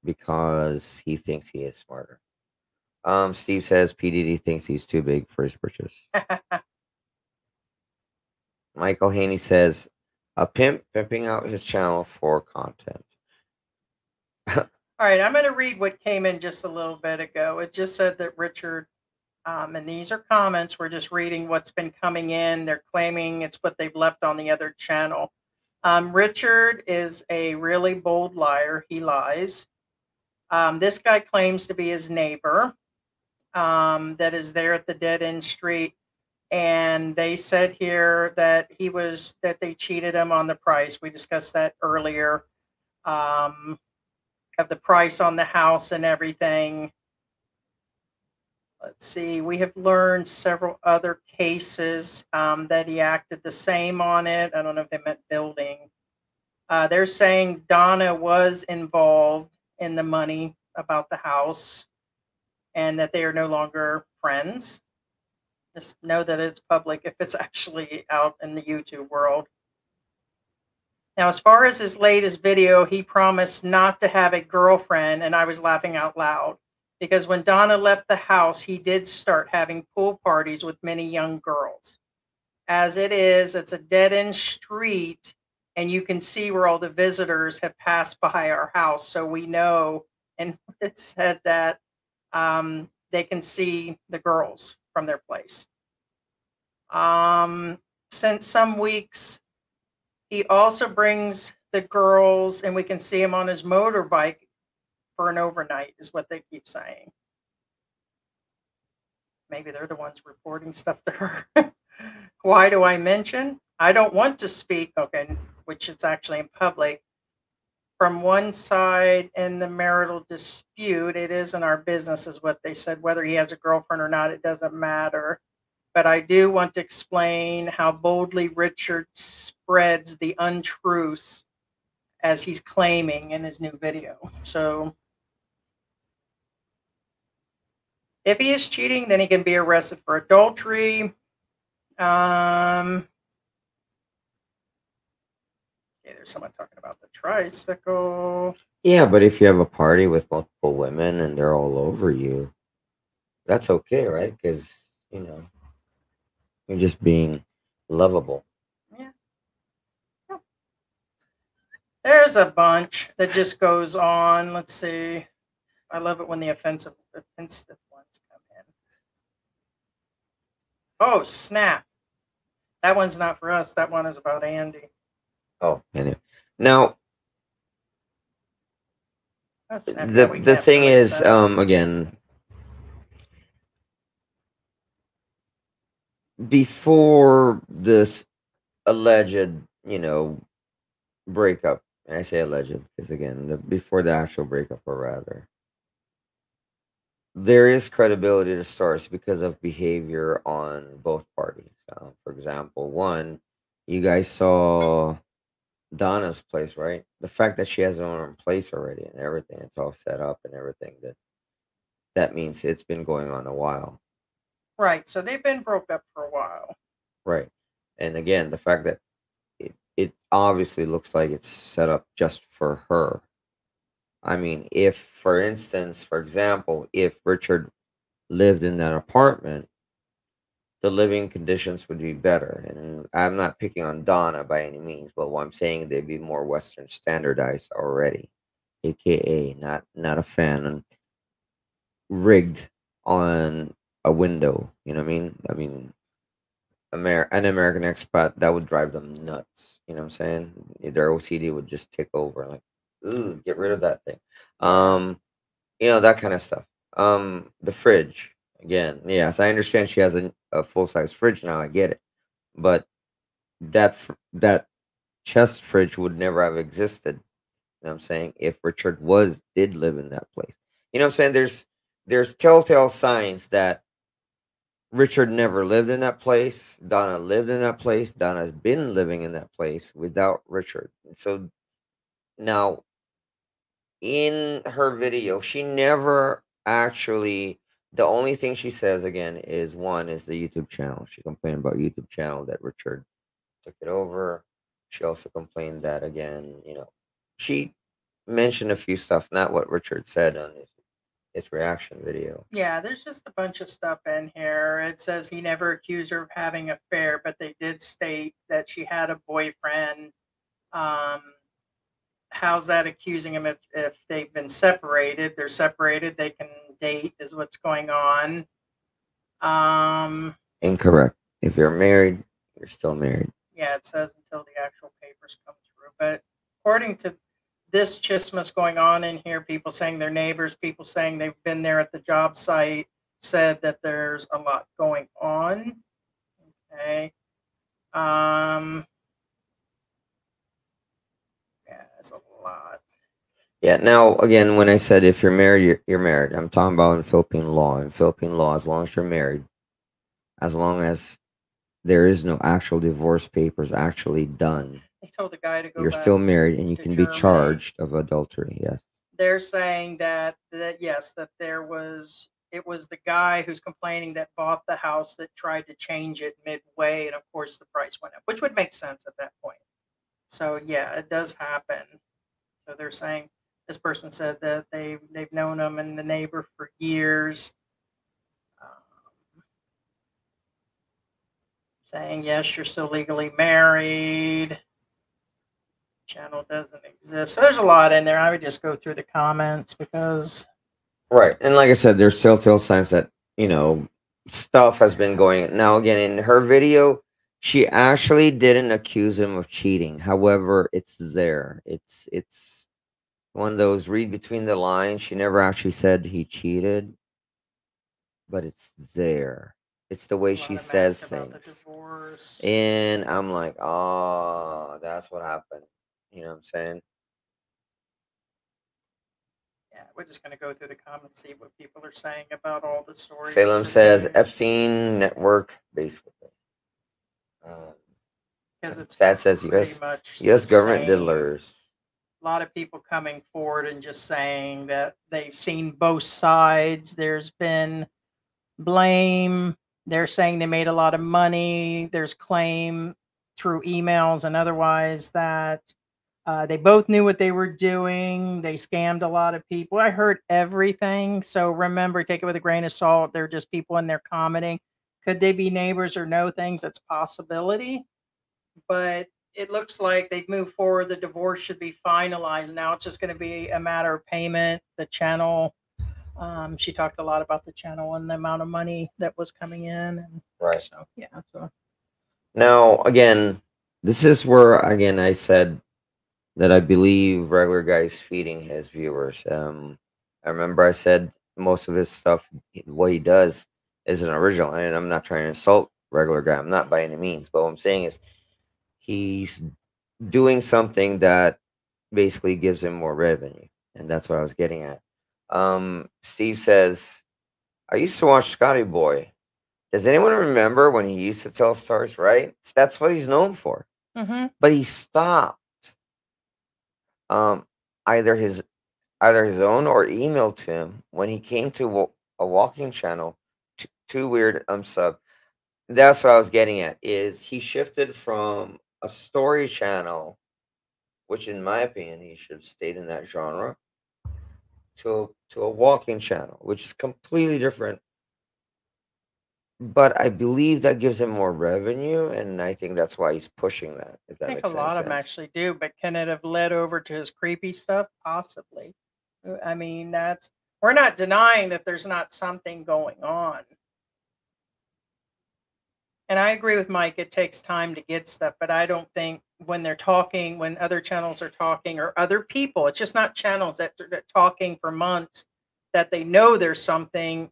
because he thinks he is smarter. Um, Steve says P. Diddy thinks he's too big for his britches. Michael Haney says, a pimp pimping out his channel for content. All right, I'm going to read what came in just a little bit ago. It just said that Richard, um, and these are comments. We're just reading what's been coming in. They're claiming it's what they've left on the other channel. Um, Richard is a really bold liar. He lies. Um, this guy claims to be his neighbor. Um, that is there at the dead end street. And they said here that he was, that they cheated him on the price. We discussed that earlier, um, of the price on the house and everything. Let's see, we have learned several other cases, um, that he acted the same on it. I don't know if they meant building. Uh, they're saying Donna was involved in the money about the house, and that they are no longer friends. Just know that it's public if it's actually out in the YouTube world. Now, as far as his latest video, he promised not to have a girlfriend, and I was laughing out loud because when Donna left the house, he did start having pool parties with many young girls. As it is, it's a dead-end street, and you can see where all the visitors have passed by our house. So we know, and it said that um, they can see the girls from their place. Um, since some weeks, he also brings the girls, and we can see him on his motorbike for an overnight, is what they keep saying. Maybe they're the ones reporting stuff to her. Why do I mention? I don't want to speak, okay, which it's actually in public, from one side in the marital dispute. It isn't our business, is what they said. Whether he has a girlfriend or not, it doesn't matter. But I do want to explain how boldly Richard spreads the untruths as he's claiming in his new video. So if he is cheating, then he can be arrested for adultery. Um... There's someone talking about the tricycle. Yeah, but if you have a party with multiple women and they're all over you, that's okay, right? Because, you know, you're just being lovable. Yeah. yeah. There's a bunch that just goes on. Let's see. I love it when the offensive, offensive ones come in. Oh, snap. That one's not for us. That one is about Andy. Oh, anyway. Now, the, the thing is, um, again, before this alleged, you know, breakup, and I say alleged because, again, the, before the actual breakup, or rather, there is credibility to stars because of behavior on both parties. Uh, for example, one, you guys saw Donna's place, right? The fact that she has her own place already and everything, it's all set up and everything, that that means it's been going on a while. Right. So they've been broke up for a while. Right. And again, the fact that it, it obviously looks like it's set up just for her. I mean, if, for instance, for example, if Richard lived in that apartment, the living conditions would be better. And I'm not picking on Donna by any means, but what I'm saying, they'd be more Western standardized already, A K A not, not a fan and rigged on a window. You know what I mean? I mean, Amer an American expat, that would drive them nuts. You know what I'm saying? Their O C D would just take over, like, ooh, get rid of that thing. Um, you know, that kind of stuff. Um, the fridge, again, yes, I understand she has a, a full-size fridge now, I get it. But that that chest fridge would never have existed, you know what I'm saying, if Richard was, did live in that place. You know what I'm saying? There's, there's telltale signs that Richard never lived in that place. Donna lived in that place. Donna's been living in that place without Richard. And so now, in her video, she never actually, the only thing she says, again, is one, is the YouTube channel. She complained about YouTube channel, that Richard took it over. She also complained that, again, you know, she mentioned a few stuff, not what Richard said on his, his reaction video. Yeah, there's just a bunch of stuff in here. It says he never accused her of having an affair, but they did state that she had a boyfriend. Um, How's that accusing him if, if they've been separated? They're separated. They can date is what's going on. Um, Incorrect. If you're married, you're still married. Yeah, it says until the actual papers come through. But according to this chismus going on in here, people saying they're neighbors, people saying they've been there at the job site, said that there's a lot going on. Okay. Um... a lot. Yeah, now again, when I said if you're married, you're, you're married, I'm talking about in Philippine law. In Philippine law, as long as you're married, as long as there is no actual divorce papers actually done, they told the guy to go, you're still married and you can Germany. Be charged of adultery. Yes. They're saying that, that yes, that there was, it was the guy who's complaining that bought the house that tried to change it midway, and of course the price went up, which would make sense at that point. So yeah, it does happen. So they're saying, this person said that they they've known him and the neighbor for years, um, saying yes, you're still legally married. Channel doesn't exist. So there's a lot in there. I would just go through the comments because. Right, and like I said, there's telltale signs that, you know, stuff has been going. Now again, in her video, she actually didn't accuse him of cheating. However, it's there. It's it's one of those read between the lines. She never actually said he cheated, but it's there. It's the way she says things. And I'm like, oh, that's what happened. You know what I'm saying? Yeah, we're just going to go through the comments, see what people are saying about all the stories. Salem says, Epstein Network, basically. Um, it's that says U S U S government diddlers. A lot of people coming forward and just saying that they've seen both sides. There's been blame. They're saying they made a lot of money. There's claim through emails and otherwise that uh, they both knew what they were doing. They scammed a lot of people. I heard everything. So remember, take it with a grain of salt. They're just people in there commenting. Could they be neighbors or know things? That's a possibility. But it looks like they've moved forward. The divorce should be finalized. Now it's just going to be a matter of payment. The channel Um, she talked a lot about the channel and the amount of money that was coming in. And right. So, yeah. So now, again, this is where, again, I said that I believe Regular Guy's feeding his viewers. Um, I remember I said most of his stuff, what he does, is an original. And I'm not trying to insult Regular Guy. I'm not by any means. But what I'm saying is he's doing something that basically gives him more revenue. And that's what I was getting at. Um, Steve says, I used to watch Scotty Boy. Does anyone remember when he used to tell stories, right? That's what he's known for. Mm-hmm. But he stopped. Um, either his either his own or emailed to him when he came to a walking channel, Too Weird Um Sub. That's what I was getting at, is he shifted from a story channel, which in my opinion, he should have stayed in that genre, to, to a walking channel, which is completely different. But I believe that gives him more revenue, and I think that's why he's pushing that. If that I think makes a lot sense. Of them actually do, but can it have led over to his creepy stuff? Possibly. I mean, that's we're not denying that there's not something going on. And I agree with Mike, it takes time to get stuff, but I don't think when they're talking, when other channels are talking or other people, it's just not channels that are talking for months that they know there's something.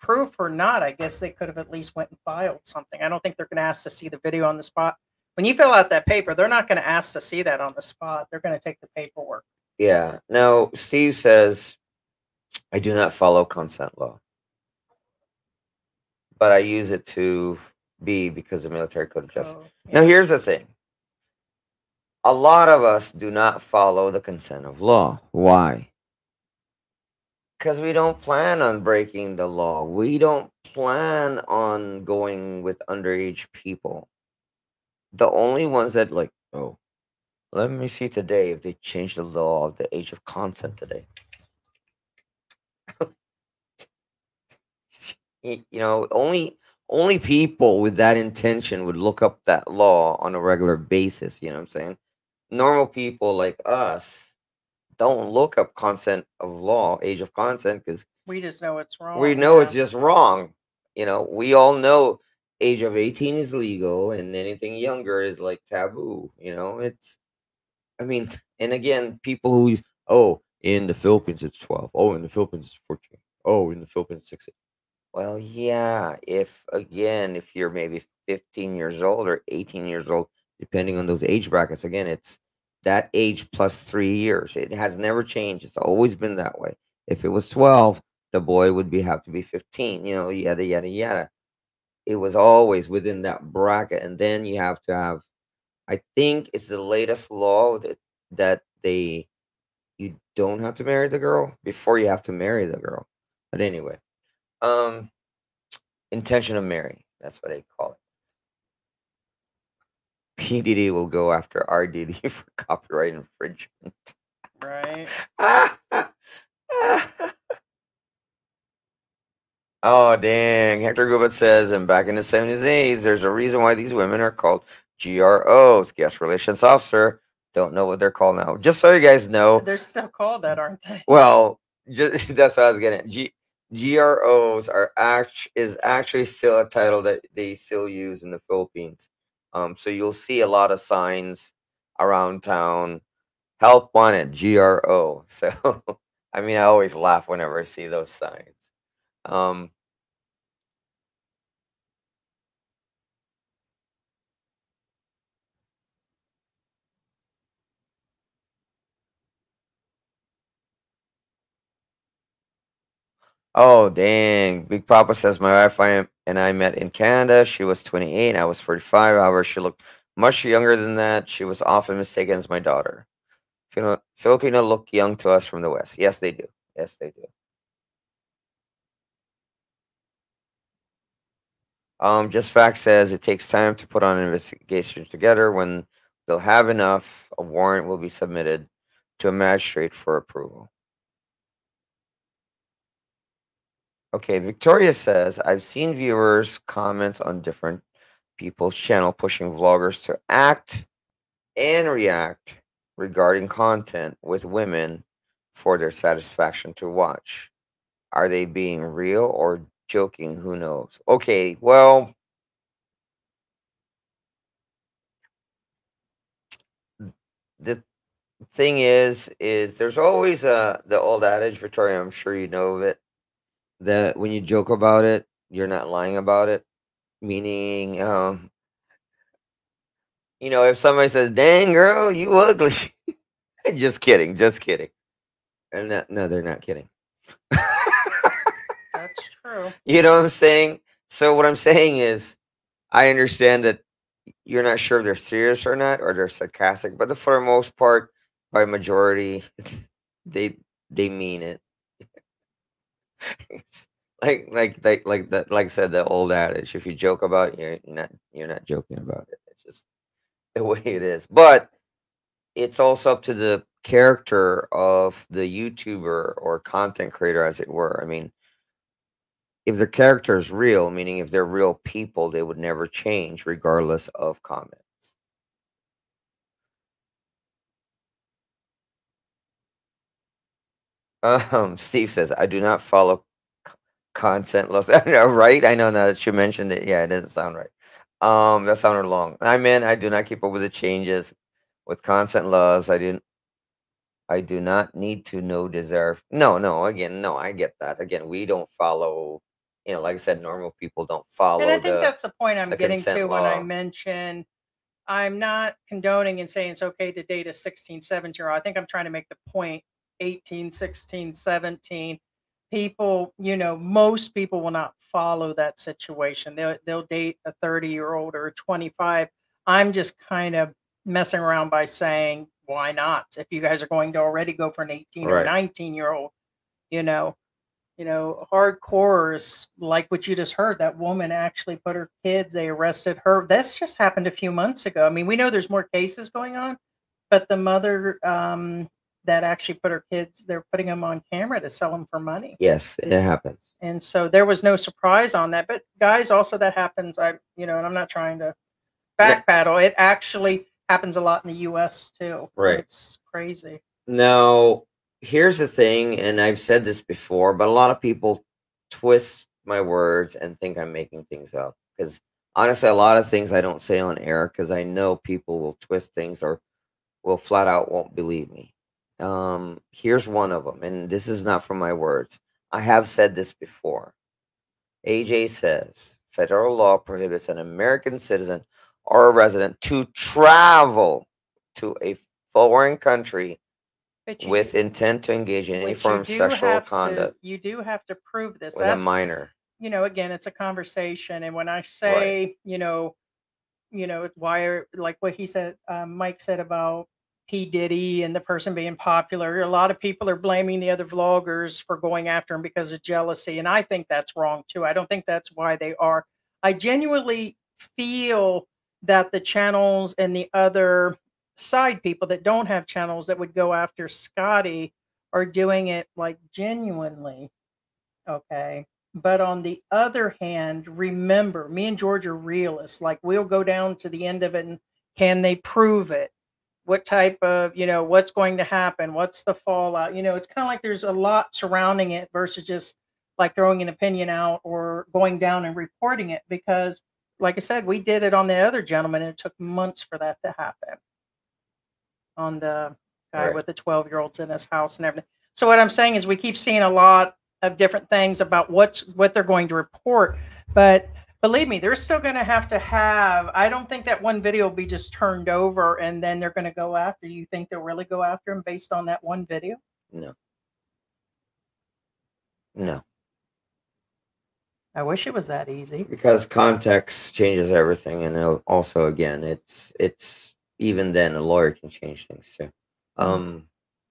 Proof or not, I guess they could have at least went and filed something. I don't think they're going to ask to see the video on the spot. When you fill out that paper, they're not going to ask to see that on the spot. They're going to take the paperwork. Yeah. Now, Steve says, I do not follow consent law, but I use it to be because the military code of justice. Oh, yeah. Now, here's the thing. A lot of us do not follow the consent of law. Why? Because we don't plan on breaking the law. We don't plan on going with underage people. The only ones that like, oh, let me see today if they change the law of the age of consent today. You know, only only people with that intention would look up that law on a regular basis. You know what I'm saying? Normal people like us don't look up consent of law, age of consent, because we just know it's wrong. We know yeah. it's just wrong. You know, we all know age of eighteen is legal and anything younger is like taboo. You know, it's, I mean, and again, people who, oh, in the Philippines, it's twelve. Oh, in the Philippines, it's fourteen. Oh, in the Philippines, sixteen. Well, yeah, if, again, if you're maybe fifteen years old or eighteen years old, depending on those age brackets, again, it's that age plus three years. It has never changed. It's always been that way. If it was twelve, the boy would be have to be fifteen, you know, yada, yada, yada. It was always within that bracket. And then you have to have, I think it's the latest law that, that they, you don't have to marry the girl before you have to marry the girl. But anyway, um, intention of marrying, that's what they call it. P. Diddy will go after R. Diddy for copyright infringement. Right. Oh, dang. Hector Gubet says, and back in the seventies and eighties, there's a reason why these women are called G R Os, guest relations officer. Don't know what they're called now. Just so you guys know. They're still called that, aren't they? Well, just, that's what I was getting at. G GROs are act is actually still a title that they still use in the Philippines. Um, so you'll see a lot of signs around town, help wanted, G R O. So, I mean, I always laugh whenever I see those signs. Um, Oh, dang. Big Papa says, my wife and I met in Canada. She was twenty-eight. I was forty-five. However, she looked much younger than that. She was often mistaken as my daughter. Filipino look young to us from the West. Yes, they do. Yes, they do. Um, Just Fact says, it takes time to put on an investigation together. When they'll have enough, a warrant will be submitted to a magistrate for approval. Okay, Victoria says, I've seen viewers comment on different people's channel pushing vloggers to act and react regarding content with women for their satisfaction to watch. Are they being real or joking? Who knows? Okay, well, the thing is, is there's always uh, the old adage, Victoria, I'm sure you know of it, that when you joke about it, you're not lying about it. Meaning, um, you know, if somebody says, dang, girl, you ugly. Just kidding. Just kidding. And not, no, they're not kidding. That's true. You know what I'm saying? So what I'm saying is I understand that you're not sure if they're serious or not, or they're sarcastic. But for the most part, by majority, they they mean it. It's like like like like that like I said, the old adage. If you joke about it, you're not you're not joking about it. It's just the way it is. But it's also up to the character of the YouTuber or content creator, as it were. I mean, if their character is real, meaning if they're real people, they would never change regardless of comments. Um, Steve says, I do not follow content-less. I know, right? I know now that you mentioned it. Yeah, it doesn't sound right. Um, that sounded long. I mean, I do not keep up with the changes with consent laws. I didn't. I do not need to know deserve. No, no. Again, no. I get that. Again, we don't follow. You know, like I said, normal people don't follow. And I think the, that's the point I'm the getting to law. When I mention I'm not condoning and saying it's okay to date a sixteen, seventeen year old. I think I'm trying to make the point. eighteen, sixteen, seventeen people. You know, most people will not follow that situation. They'll they'll date a thirty year old or a twenty-five. I'm just kind of messing around by saying, why not? If you guys are going to already go for an eighteen right. or nineteen year old, you know, you know, hardcores like what you just heard, that woman actually put her kids, they arrested her. That's just happened a few months ago. I mean, we know there's more cases going on, but the mother um, that actually put her kids, they're putting them on camera to sell them for money. Yes, it happens. And so there was no surprise on that, but guys also that happens. I, you know, and I'm not trying to backpedal. It actually happens a lot in the U S too. Right. It's crazy. Now, here's the thing, and I've said this before, but a lot of people twist my words and think I'm making things up. Because honestly, a lot of things I don't say on air because I know people will twist things or will flat out won't believe me. Um, here's one of them, and this is not from my words. I have said this before. A J says, federal law prohibits an American citizen or a resident to travel to a foreign country with do, intent to engage in any form of sexual conduct. To, you do have to prove this. With That's a minor. You know, again, it's a conversation. And when I say, right. you know, you know, why are, like what he said, um, Mike said about P. Diddy and the person being popular, a lot of people are blaming the other vloggers for going after him because of jealousy. And I think that's wrong too. I don't think that's why they are. I genuinely feel that the channels and the other side people that don't have channels that would go after Scotty are doing it like genuinely. Okay. But on the other hand, remember, me and George are realists. Like we'll go down to the end of it and can they prove it? What type of, you know, what's going to happen? What's the fallout? You know, it's kind of like there's a lot surrounding it versus just like throwing an opinion out or going down and reporting it because like I said, we did it on the other gentleman, and it took months for that to happen on the guy right. with the twelve year olds in his house and everything. So what I'm saying is we keep seeing a lot of different things about what's what they're going to report. But believe me, they're still going to have to have, I don't think that one video will be just turned over and then they're going to go after. You think they'll really go after him based on that one video? No. No. I wish it was that easy. Because context changes everything, and also again, it's it's even then a lawyer can change things too. Um,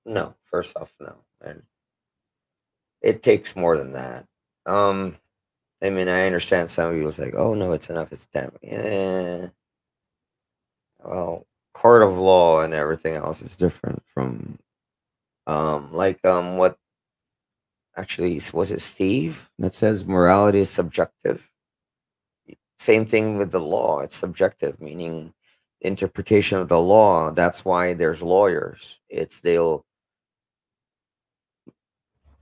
no, first off, no, and it takes more than that. Um, I mean, I understand some of you was like, "Oh no, it's enough, it's damn." Yeah. Well, court of law and everything else is different from, um, like um, what. Actually, was it Steve that says morality is subjective? Same thing with the law. It's subjective, meaning interpretation of the law. That's why there's lawyers. It's they'll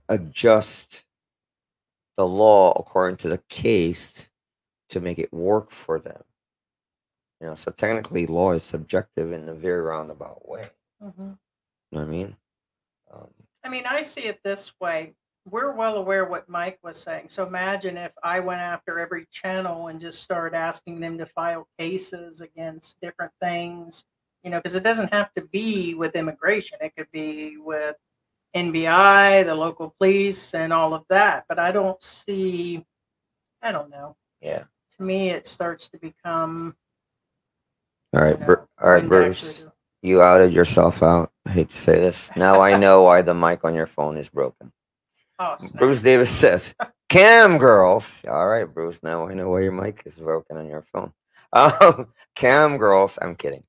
adjust the law according to the case to make it work for them. You know, so technically law is subjective in a very roundabout way. Mm-hmm. You know what I mean? Um, I mean, I see it this way. We're well aware what Mike was saying. So imagine if I went after every channel and just started asking them to file cases against different things, you know, because it doesn't have to be with immigration. It could be with N B I, the local police, and all of that. But I don't see, I don't know. Yeah. To me, it starts to become. All right. You know, all right, Bruce, you outed yourself out. I hate to say this. Now I know why the mic on your phone is broken. Oh, Bruce Davis says, "Cam girls." All right, Bruce. Now I know why your mic is broken on your phone. Um, cam girls. I'm kidding.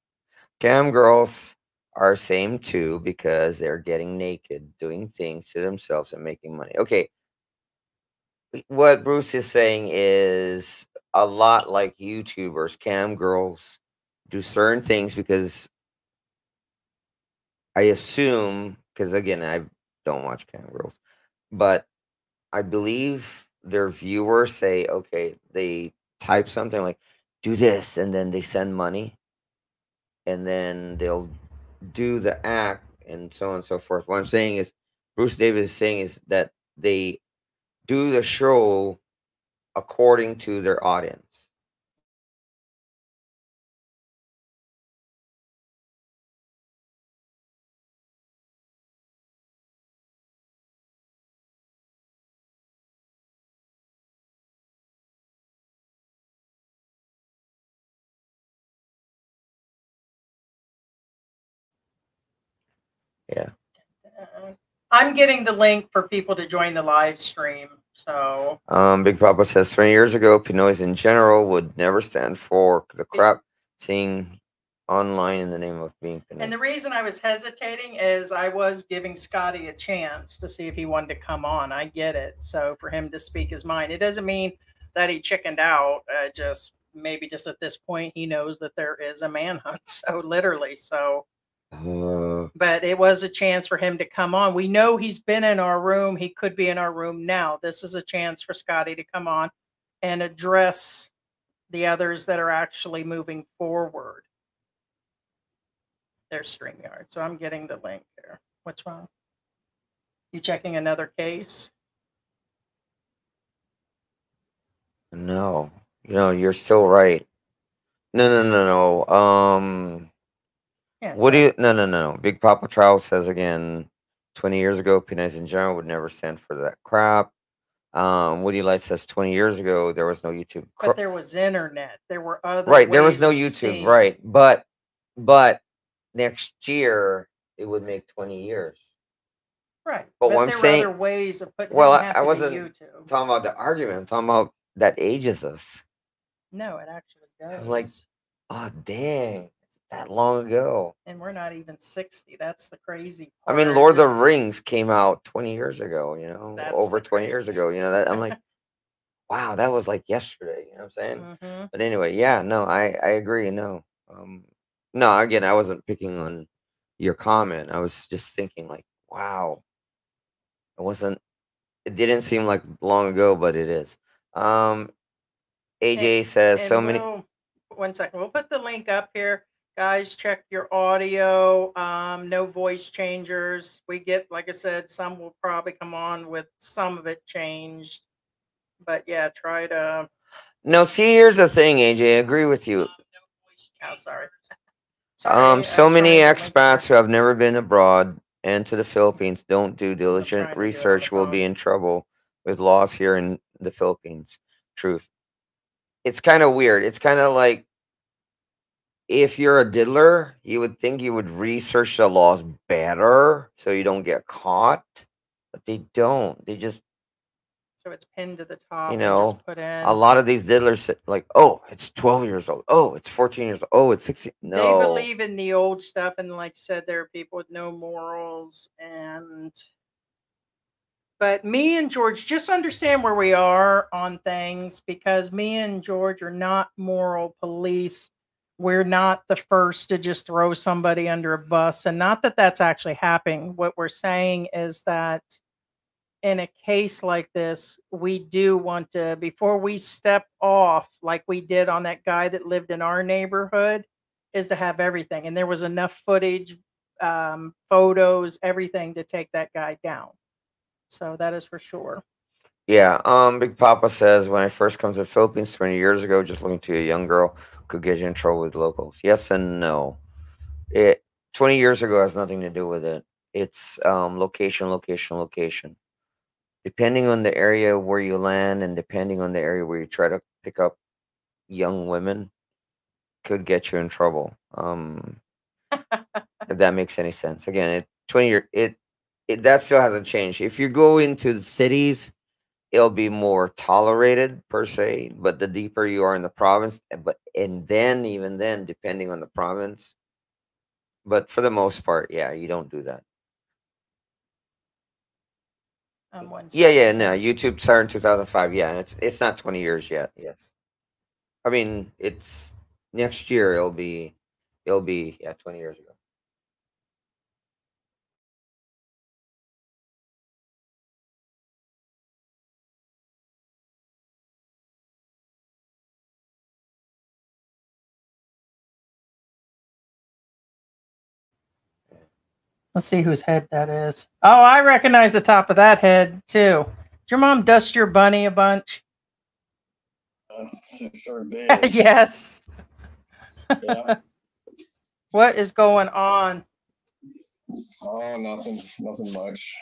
Cam girls are same too because they're getting naked, doing things to themselves, and making money. Okay. What Bruce is saying is a lot like YouTubers. Cam girls do certain things because I assume, because again, I don't watch cam girls. But I believe their viewers say, okay, they type something like, do this, and then they send money. And then they'll do the act and so on and so forth. What I'm saying is, Bruce Davis is saying is that they do the show according to their audience. Yeah, I'm getting the link for people to join the live stream. So, um, Big Papa says twenty years ago, Pinoys in general would never stand for the crap seeing online in the name of being Pinoy. And the reason I was hesitating is I was giving Scotty a chance to see if he wanted to come on. I get it. So for him to speak his mind, it doesn't mean that he chickened out. Uh, just maybe just at this point, he knows that there is a manhunt. So literally, so. Uh, but it was a chance for him to come on. We know he's been in our room. He could be in our room now. This is a chance for Scotty to come on and address the others that are actually moving forward. Their StreamYard. So I'm getting the link there. What's wrong? You checking another case? No. No, you're still right. No, no, no, no. Um... Yeah, what do you? No, no, no. Big Papa Trial says again. Twenty years ago, Pinoys in general would never stand for that crap. Um, Woody Light says twenty years ago there was no YouTube, but there was internet. There were other right. There was no YouTube, right? But but next year it would make twenty years, right? But, but what I'm saying, there were other ways of putting. Well, I, I wasn't YouTube. talking about the argument. I'm talking about that ages us. No, it actually does. I'm like, oh dang. That long ago, and we're not even sixty. That's the crazy part. I mean, Lord of the Rings came out twenty years ago, you know, over twenty years ago, you know, that I'm like wow, that was like yesterday, you know what I'm saying? Mm-hmm. But anyway, yeah, no, i i agree. No, um no, again, I wasn't picking on your comment. I was just thinking like, wow, it wasn't, it didn't seem like long ago, but it is. um A J and, says and so we'll, many one second we'll put the link up here. Guys, check your audio. Um, no voice changers. We get, like I said, some will probably come on with some of it changed. But yeah, try to. No, see, here's the thing, A J. I agree with you. Um, no voice oh, sorry. sorry. Um, so I'm many expats who have never been abroad and to the Philippines don't do diligent research will be in trouble with laws here in the Philippines. Truth. It's kind of weird. It's kind of like. If you're a diddler, you would think you would research the laws better so you don't get caught, but they don't. They just so it's pinned to the top. You know, put in. A lot of these diddlers like, oh, it's twelve years old. Oh, it's fourteen years old. Oh, it's sixteen. No, they believe in the old stuff, and like I said, there are people with no morals. And but me and George just understand where we are on things because me and George are not moral police. We're not the first to just throw somebody under a bus. And not that that's actually happening. What we're saying is that in a case like this, we do want to, before we step off, like we did on that guy that lived in our neighborhood, is to have everything. And there was enough footage, um, photos, everything to take that guy down. So that is for sure. Yeah. Um, Big Papa says, when I first come to the Philippines twenty years ago, just looking to a young girl could get you in trouble with locals. Yes and no. It twenty years ago has nothing to do with it. It's um, location, location, location. Depending on the area where you land and depending on the area where you try to pick up young women, could get you in trouble. Um, if that makes any sense. Again, it twenty year it, it that still hasn't changed. If you go into the cities, it'll be more tolerated per se. But the deeper you are in the province, but and then even then, depending on the province. But for the most part, yeah, you don't do that. Um, yeah, yeah, no. YouTube started in two thousand five. Yeah, and it's it's not twenty years yet. Yes, I mean it's next year. It'll be, it'll be yeah, twenty years ago. Let's see whose head that is. Oh, I recognize the top of that head, too. Did your mom dust your bunny a bunch? Uh, sure did. Yes. Yeah. What is going on? Oh, nothing. Nothing much.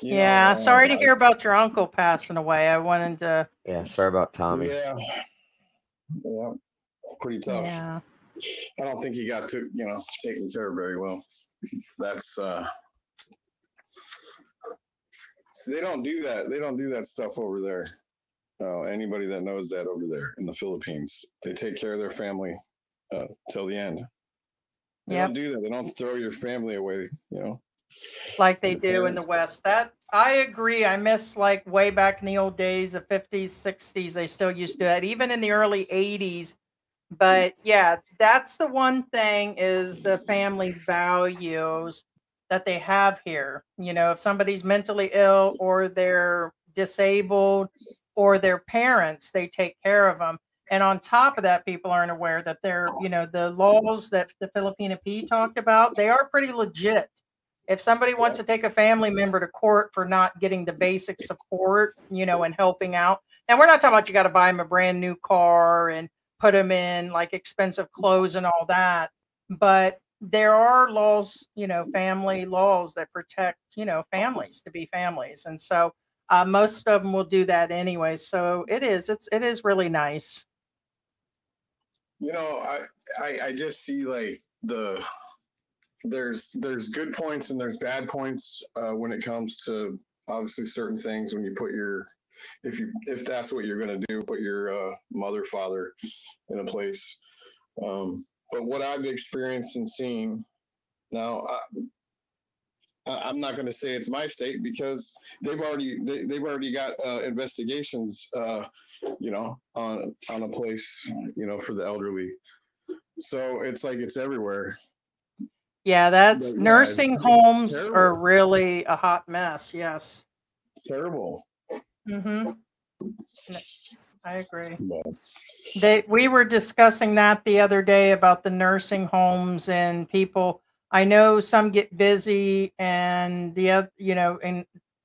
You yeah, know, sorry to hear about your uncle passing away. I wanted to... Yeah, sorry about Tommy. Yeah. Yeah, pretty tough. Yeah. I don't think he got too, you know, taken care of very well. That's uh they don't do that they don't do that stuff over there. Uh, anybody that knows that over there in the Philippines, they take care of their family uh till the end. They yep. don't do that. They don't throw your family away, you know, like they do in the West. That I agree. I miss, like, way back in the old days of fifties, sixties, they still used to do that, even in the early eighties. But yeah, that's the one thing, is the family values that they have here. You know, if somebody's mentally ill or they're disabled or their parents, they take care of them. And on top of that, people aren't aware that they're, you know, the laws that the Filipina P talked about, they are pretty legit. If somebody wants to take a family member to court for not getting the basic support, you know, and helping out. Now, we're not talking about you got to buy them a brand new car and put them in like expensive clothes and all that. But there are laws, you know, family laws that protect, you know, families to be families. And so uh, most of them will do that anyway. So it is, it's, it is really nice. You know, I, I, I just see like the, there's, there's good points and there's bad points uh, when it comes to obviously certain things. When you put your, if you if that's what you're going to do, put your uh, mother, father in a place. Um, but what I've experienced and seen now, I, I'm not going to say it's my state because they've already they, they've already got uh, investigations, uh, you know, on on a place, you know, for the elderly. So it's like it's everywhere. Yeah, that's but, nursing yeah, homes terrible. Are really a hot mess. Yes, it's terrible. Mm-hmm. I agree. They, we were discussing that the other day about the nursing homes and people. I know some get busy and the other, you know, and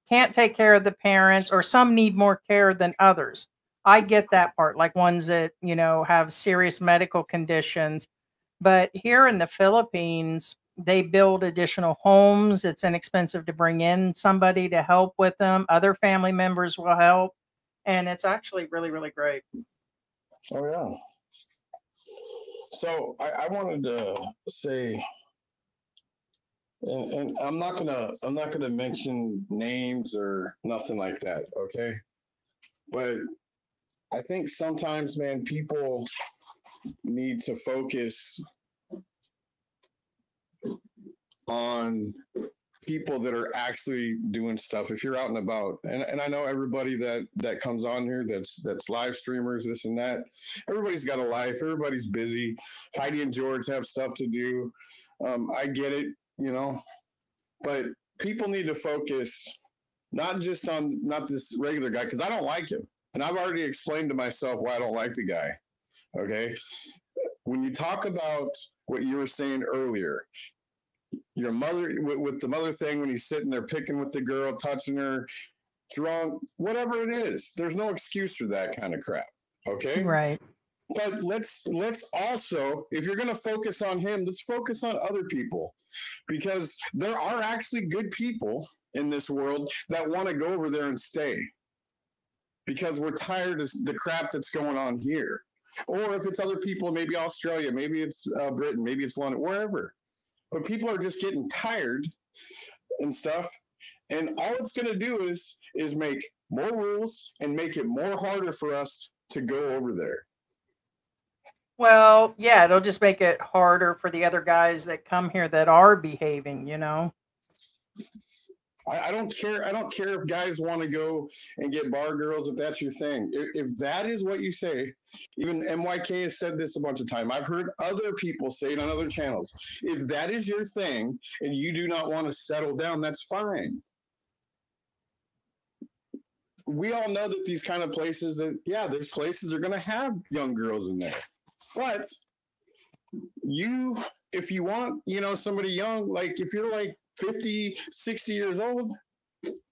can't take care of the parents, or some need more care than others. I get that part, like ones that, you know, have serious medical conditions. But here in the Philippines, they build additional homes. It's inexpensive to bring in somebody to help with them. Other family members will help. And it's actually really, really great. Oh, yeah. So I, I wanted to say, and, and I'm not going to, I'm not going to mention names or nothing like that. Okay. But I think sometimes, man, people need to focus on people that are actually doing stuff. If you're out and about, and, and I know everybody that that comes on here that's that's live streamers, this and that, everybody's got a life, everybody's busy. Heidi and George have stuff to do. um I get it, you know, but people need to focus Not just on, not this regular guy, because I don't like him. And I've already explained to myself why I don't like the guy. Okay. When you talk about what you were saying earlier, your mother, with, with the mother thing, when he's sitting there picking with the girl, touching her, drunk, whatever it is, there's no excuse for that kind of crap. Okay. Right. But let's, let's also, if you're going to focus on him, let's focus on other people, because there are actually good people in this world that want to go over there and stay, because we're tired of the crap that's going on here. Or if it's other people, maybe Australia, maybe it's uh, Britain, maybe it's London, wherever. But people are just getting tired and stuff. And all it's going to do is, is make more rules and make it more harder for us to go over there. Well, yeah, it'll just make it harder for the other guys that come here that are behaving, you know. I, I don't care. I don't care if guys want to go and get bar girls, if that's your thing. If, if that is what you say, even M Y K has said this a bunch of times. I've heard other people say it on other channels. If that is your thing and you do not want to settle down, that's fine. We all know that these kind of places, that, yeah, there's places that are going to have young girls in there. But you, if you want, you know, somebody young, like if you're like fifty, sixty years old,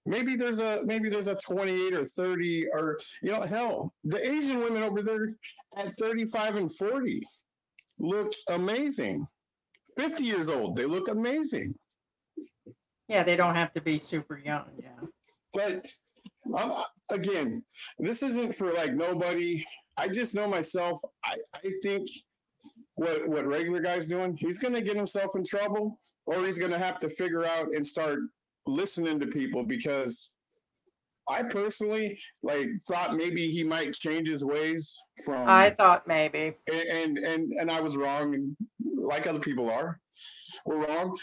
maybe there's a, maybe there's a twenty-eight or thirty or, you know, hell, the Asian women over there at thirty-five and forty look amazing. fifty years old, they look amazing. Yeah, they don't have to be super young. Yeah. But I'm, again, this isn't for like nobody. I just know myself. I, I think what what regular guy's doing, he's going to get himself in trouble, or he's going to have to figure out and start listening to people, because I personally like thought maybe he might change his ways from. I thought maybe. And, and, and, and I was wrong, and like other people are. We're wrong.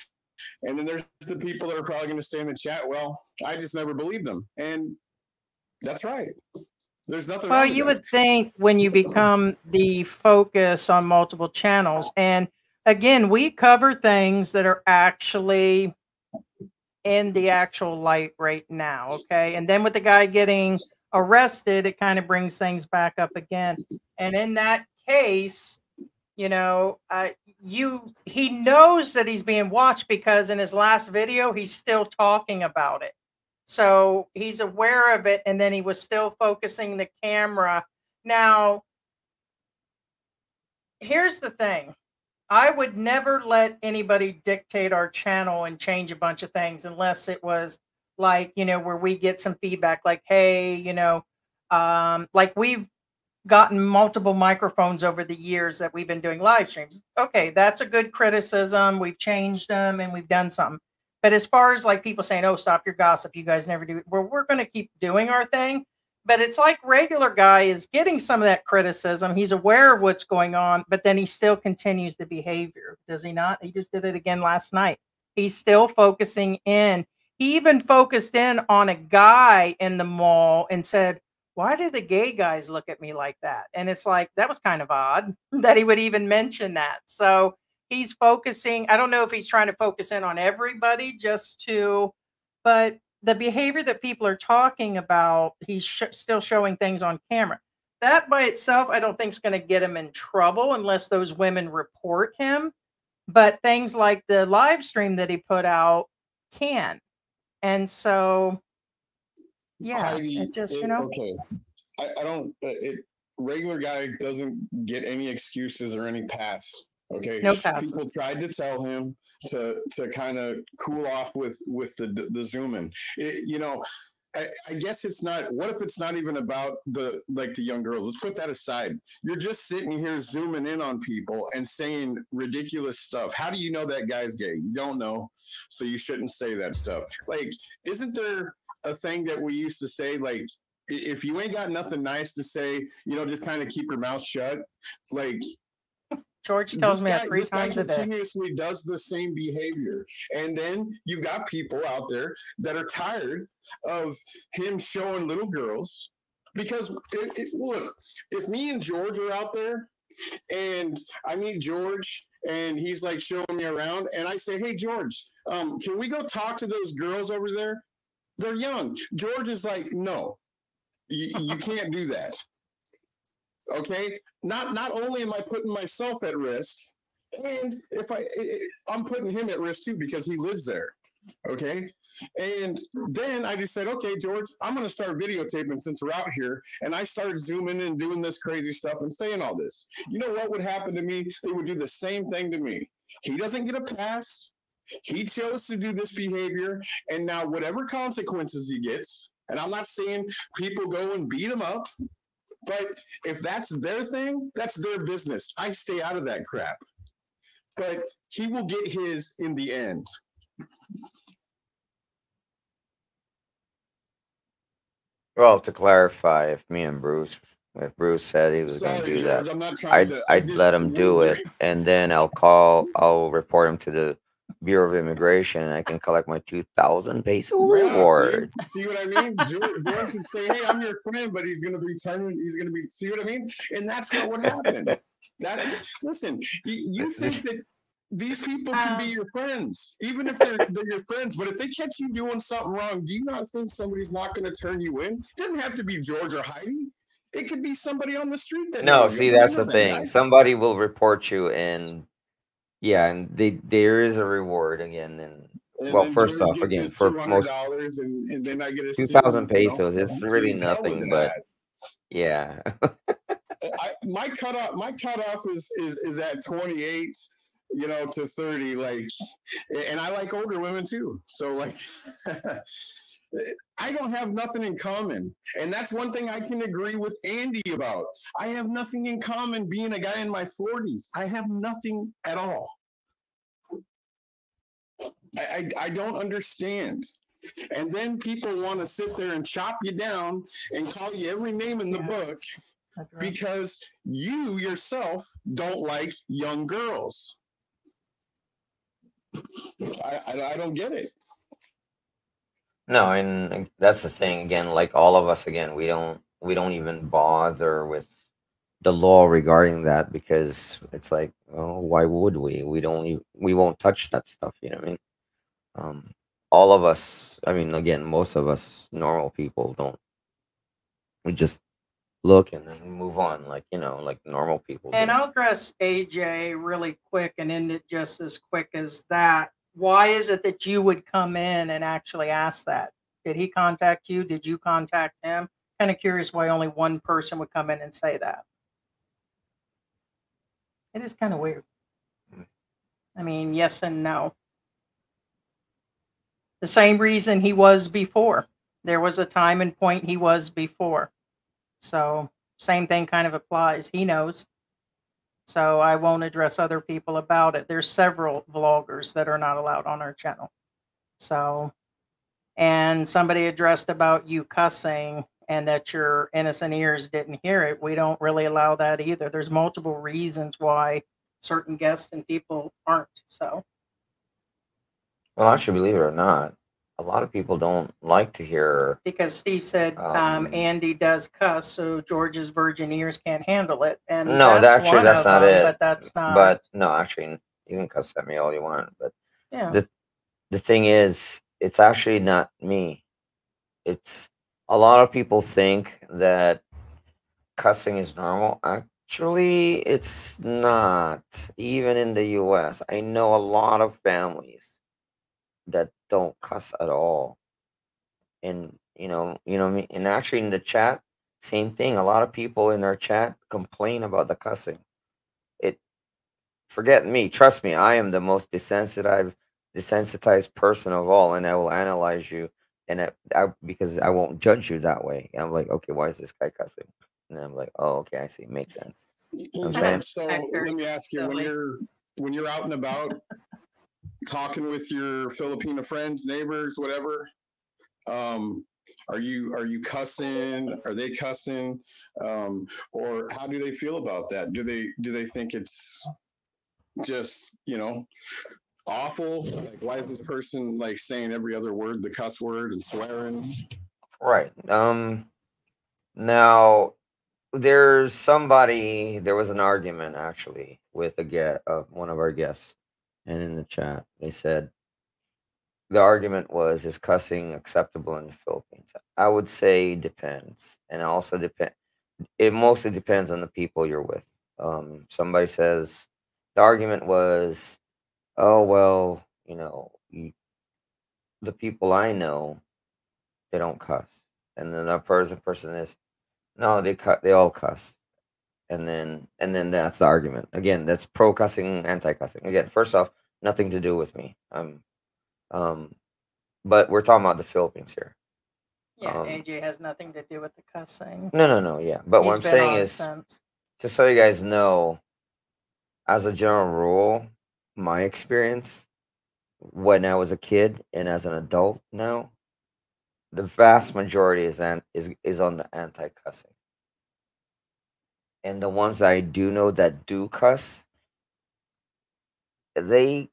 And then there's the people that are probably going to stay in the chat. Well, I just never believed them. And that's right. There's nothing. Well, you would think when you become the focus on multiple channels, and again, we cover things that are actually in the actual light right now. Okay. And then with the guy getting arrested, it kind of brings things back up again. And in that case, you know, uh, you, he knows that he's being watched, because in his last video, he's still talking about it. So he's aware of it, and then he was still focusing the camera. Now, here's the thing. I would never let anybody dictate our channel and change a bunch of things unless it was like, you know, where we get some feedback like, hey, you know, um, like we've gotten multiple microphones over the years that we've been doing live streams. Okay, that's a good criticism. We've changed them and we've done something. But as far as like people saying, oh, stop your gossip, you guys never do it. Well, we're going to keep doing our thing. But it's like regular guy is getting some of that criticism. He's aware of what's going on, but then he still continues the behavior. Does he not? He just did it again last night. He's still focusing in. He even focused in on a guy in the mall and said, why do the gay guys look at me like that? And it's like, that was kind of odd that he would even mention that. So he's focusing. I don't know if he's trying to focus in on everybody just to, but the behavior that people are talking about, he's sh still showing things on camera. That by itself, I don't think is going to get him in trouble unless those women report him. But things like the live stream that he put out can. And so, yeah, it's just, it, you know. Okay. I, I don't, it, regular guy doesn't get any excuses or any pass. Okay. No passes. People tried to tell him to to kind of cool off with with the the zoom in. It, you know, I, I guess it's not. What if it's not even about the like the young girls? Let's put that aside. You're just sitting here zooming in on people and saying ridiculous stuff. How do you know that guy's gay? You don't know, so you shouldn't say that stuff. Like, isn't there a thing that we used to say like, if you ain't got nothing nice to say, you know, just kind of keep your mouth shut, like. George tells me that three times a day. This guy continuously does the same behavior. And then you've got people out there that are tired of him showing little girls. Because, it, it, look, if me and George are out there and I meet George and he's like showing me around and I say, hey, George, um, can we go talk to those girls over there? They're young. George is like, no, you, you can't do that. Okay. Not not only am I putting myself at risk, and if I, I'm putting him at risk too, because he lives there. Okay. And then I just said, okay, George, I'm going to start videotaping since we're out here. And I started zooming and doing this crazy stuff and saying all this. You know what would happen to me? They would do the same thing to me. He doesn't get a pass. He chose to do this behavior. And now whatever consequences he gets, and I'm not saying people go and beat him up, but if that's their thing, that's their business. I stay out of that crap. But he will get his in the end. Well, to clarify, if me and Bruce, if Bruce said he was going to do George, that, I'd, to, I'd let him do it, and then I'll call, I'll report him to the Bureau of Immigration, and I can collect my two thousand peso yeah, reward. See, see what I mean? George, George can say, hey, I'm your friend, but he's going to be turning, he's going to be, see what I mean? And that's what would happen. That, listen, you, you think that these people can be your friends, even if they're, they're your friends. But if they catch you doing something wrong, do you not think somebody's not going to turn you in? It doesn't have to be George or Heidi. It could be somebody on the street. That no, see, that's the thing. Right? Somebody will report you, and yeah, and they, there is a reward again. And, and well, first George off, again, for most and, and then I get two thousand pesos. You know, it's really nothing, but yeah. I, my cutoff, my cutoff is is is at twenty-eight. You know, to thirty, like, and I like older women too. So like, I don't have nothing in common. And that's one thing I can agree with Andy about. I have nothing in common being a guy in my forties. I have nothing at all. I, I, I don't understand. And then people want to sit there and chop you down and call you every name in the yeah. book right. because you yourself don't like young girls. I, I, I don't get it. No, and that's the thing again. Like all of us, again, we don't we don't even bother with the law regarding that because it's like, oh, why would we? We don't even, we won't touch that stuff. You know what I mean? Um, all of us. I mean, again, most of us normal people don't. We just look and then move on, like you know, like normal people. And do. I'll address A J really quick and end it just as quick as that. Why is it that you would come in and actually ask that? Did he contact you? Did you contact him? Kind of curious why only one person would come in and say that. It is kind of weird. I mean, yes and no. The same reason he was before. There was a time and point he was before. So same thing kind of applies. He knows. So I won't address other people about it. There's several vloggers that are not allowed on our channel. So, and somebody addressed about you cussing and that your innocent ears didn't hear it. We don't really allow that either. There's multiple reasons why certain guests and people aren't. So, well, actually, believe it or not, a lot of people don't like to hear. Because Steve said um, um, Andy does cuss, so George's virgin ears can't handle it. And no, that's actually one that's of not them, it. But that's not. But no, actually, you can cuss at me all you want. But yeah, the the thing is, it's actually not me. It's a lot of people think that cussing is normal. Actually, it's not. Even in the U S, I know a lot of families that don't cuss at all, and you know, you know what I mean? And actually, in the chat, same thing. A lot of people in our chat complain about the cussing. It, forget me. Trust me, I am the most desensitized, desensitized person of all, and I will analyze you, and I, I because I won't judge you that way. And I'm like, okay, why is this guy cussing? And I'm like, oh, okay, I see, makes sense. You know what I'm saying? So let me ask you: when you're when you're out and about, talking with your Filipino friends, neighbors, whatever, um are you are you cussing? Are they cussing? Um or how do they feel about that? Do they do they think it's just, you know, awful? Like, why is this person like saying every other word the cuss word and swearing? Right. Um now there's somebody, there was an argument actually with a get of uh, one of our guests. And in the chat, they said the argument was, is cussing acceptable in the Philippines? I would say depends, and it also depend. It mostly depends on the people you're with. Um, somebody says, the argument was, oh, well, you know, you, the people I know, they don't cuss. And then the person person is, no, they cut, they all cuss. And then, and then that's the argument. Again, that's pro cussing, anti cussing. Again, first off, nothing to do with me. Um, um, but we're talking about the Philippines here. Yeah, um, A J has nothing to do with the cussing. No, no, no. Yeah, but He's what I'm saying is, since. just so you guys know, as a general rule, my experience when I was a kid and as an adult now, the vast majority is an, is is on the anti-cussing. And the ones that I do know that do cuss, they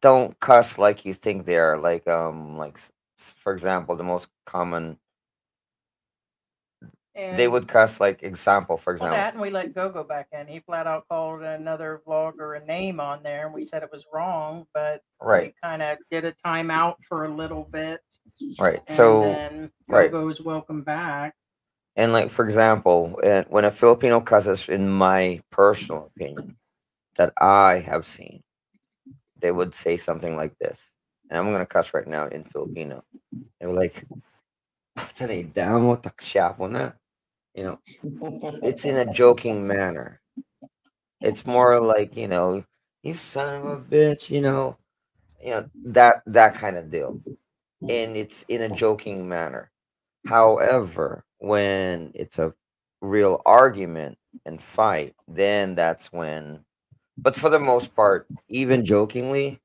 don't cuss like you think they are. Like, um, like for example, the most common, and they would cuss like example, for example. That, and we let Gogo back in. He flat out called another vlogger a name on there, and we said it was wrong, but right. we kind of did a timeout for a little bit. Right. And so then Gogo's right. welcome back. And like, for example, when a Filipino cusses, in my personal opinion, that I have seen, they would say something like this. And I'm going to cuss right now in Filipino. They were like, you know, it's in a joking manner. It's more like, you know, you son of a bitch, you know, you know, that, that kind of deal. And it's in a joking manner. However, when it's a real argument and fight, then that's when, but for the most part, even jokingly,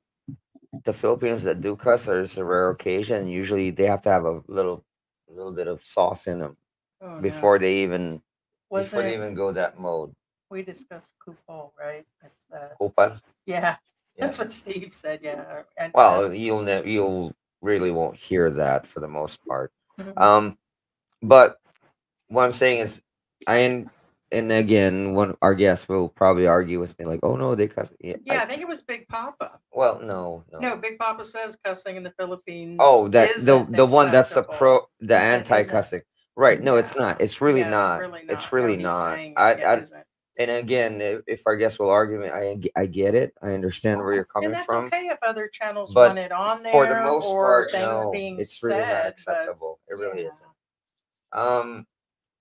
the Filipinos that do cuss are a rare occasion. Usually they have to have a little, a little bit of sauce in them oh, before no. they even, Was before it, they even go that mode. We discussed kupal, right? That's that. Kupal? Yeah. yeah. That's what Steve said. Yeah. And well, you'll, you'll really won't hear that for the most part. Mm-hmm. Um, but what I'm saying is, I and and again, one our guests will probably argue with me, like, "Oh no, they cuss." Yeah, yeah I, I think it was Big Papa. Well, no, no, no. Big Papa says cussing in the Philippines. Oh, that the the one that's the pro, the anti-cussing, right? No, yeah. it's not. It's really, yeah, not. It's really not. It's really not. I, I, I and again, if, if our guests will argue me, I I get it. I understand where you're coming and that's from. That's okay if other channels but want it on there. For the most or part, things no, being it's really said, not acceptable. But, it really yeah. isn't. Um.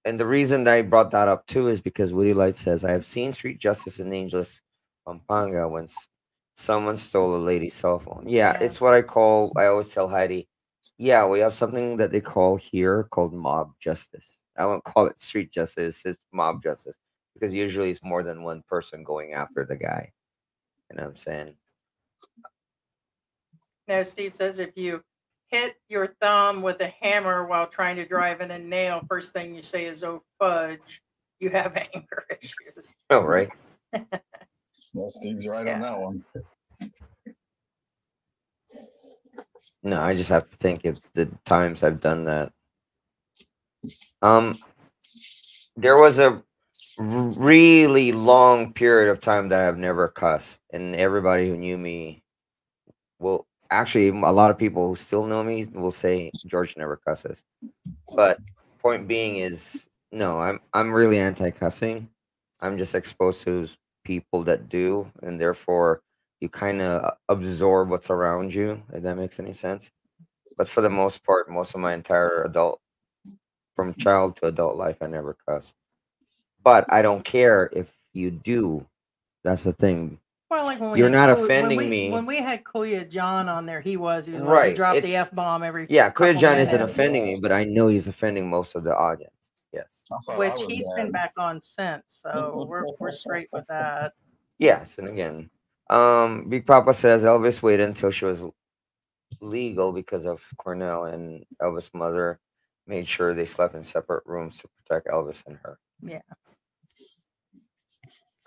And the reason that I brought that up too is because Woody Light says, I have seen street justice in Angeles, Pampanga, when someone stole a lady's cell phone. Yeah, yeah, it's what I call, I always tell Heidi, yeah, we have something that they call here called mob justice. I won't call it street justice, it's mob justice, because usually it's more than one person going after the guy. You know what I'm saying? Now, Steve says, if you hit your thumb with a hammer while trying to drive in a nail, first thing you say is, oh, fudge, you have anger issues. Oh, right. Well, Steve's right yeah. on that one. No, I just have to think of the times I've done that. Um, there was a really long period of time that I've never cussed, and everybody who knew me will... Actually, a lot of people who still know me will say George never cusses. But point being is, no, I'm I'm really anti-cussing. I'm just exposed to people that do, and therefore you kind of absorb what's around you, if that makes any sense. But for the most part, most of my entire adult, from child to adult life, I never cussed. But I don't care if you do. That's the thing. Well, like when we You're not Kuya, offending when we, me. When we had Kuya John on there, he was. He was right. Like, he dropped it's, the F-bomb every Yeah, Kuya John minutes. Isn't offending me, but I know he's offending most of the audience. Yes. Which he's been back on since, so we're, we're straight with that. Yes, and again, um, Big Papa says Elvis waited until she was legal because of Cornell, and Elvis' mother made sure they slept in separate rooms to protect Elvis and her. Yeah.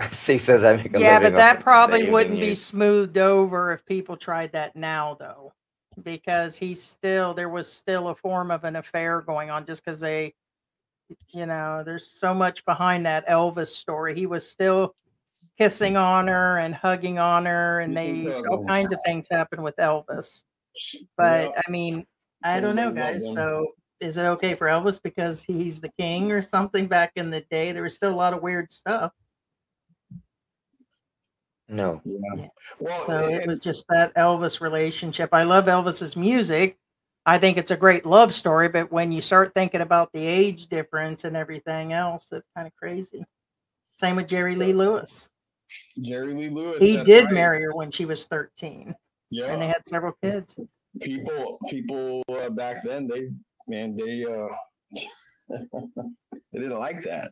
Steve says I make a yeah, but that probably wouldn't be smoothed over if people tried that now, though, because he's still there was still a form of an affair going on just because they, you know, there's so much behind that Elvis story. He was still kissing on her and hugging on her, and they all kinds of things happened with Elvis. But yeah. I mean, I don't know, guys. So is it okay for Elvis because he's the king or something? Back in the day, there was still a lot of weird stuff. No. Yeah. Well, so it was just that Elvis relationship. I love Elvis's music. I think it's a great love story, but when you start thinking about the age difference and everything else, it's kind of crazy. Same with Jerry so, Lee Lewis. Jerry Lee Lewis. He did right. marry her when she was thirteen. Yeah. And they had several kids. People, people uh, back then, they, man, they, uh, they didn't like that.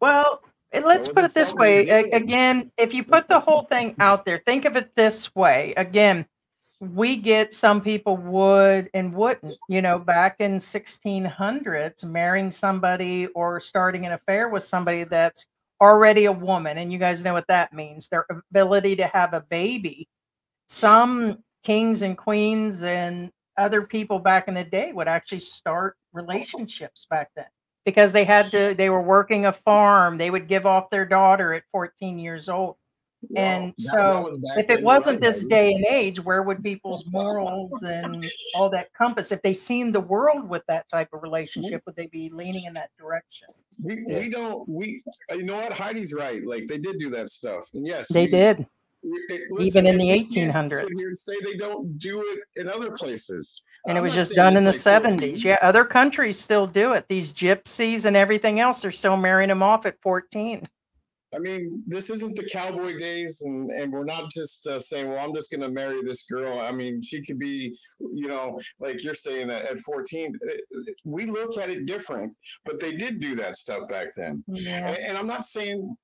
Well, and let's put it this way. Again, if you put the whole thing out there, think of it this way. Again, we get some people would and wouldn't, you know, back in sixteen hundreds, marrying somebody or starting an affair with somebody that's already a woman. And you guys know what that means. Their ability to have a baby. Some kings and queens and other people back in the day would actually start relationships back then because they had to, they were working a farm. They would give off their daughter at fourteen years old. Wow, and so if it wasn't this day and age, where would people's morals and all that compass? If they seen the world with that type of relationship, would they be leaning in that direction? We, we don't, we, you know what? Heidi's right. Like they did do that stuff. And yes, they we, did. We, it, listen, even in the eighteen hundreds. Say they don't do it in other places. And I'm it was just done in the seventies. Yeah. Other countries still do it. These gypsies and everything else, they're still marrying them off at fourteen. I mean, this isn't the cowboy days, and, and we're not just uh, saying, well, I'm just going to marry this girl. I mean, she could be, you know, like you're saying that at fourteen. We look at it different, but they did do that stuff back then. Yeah. And, and I'm not saying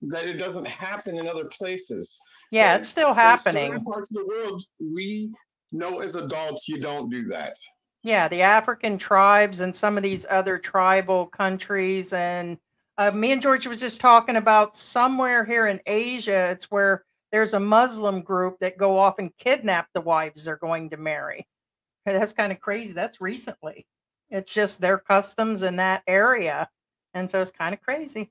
that it doesn't happen in other places. Yeah, but it's still happening. In parts of the world, we know as adults, you don't do that. Yeah, the African tribes and some of these other tribal countries and Uh, me and George was just talking about somewhere here in Asia. It's where there's a Muslim group that go off and kidnap the wives they're going to marry. That's kind of crazy. That's recently. It's just their customs in that area. And so it's kind of crazy.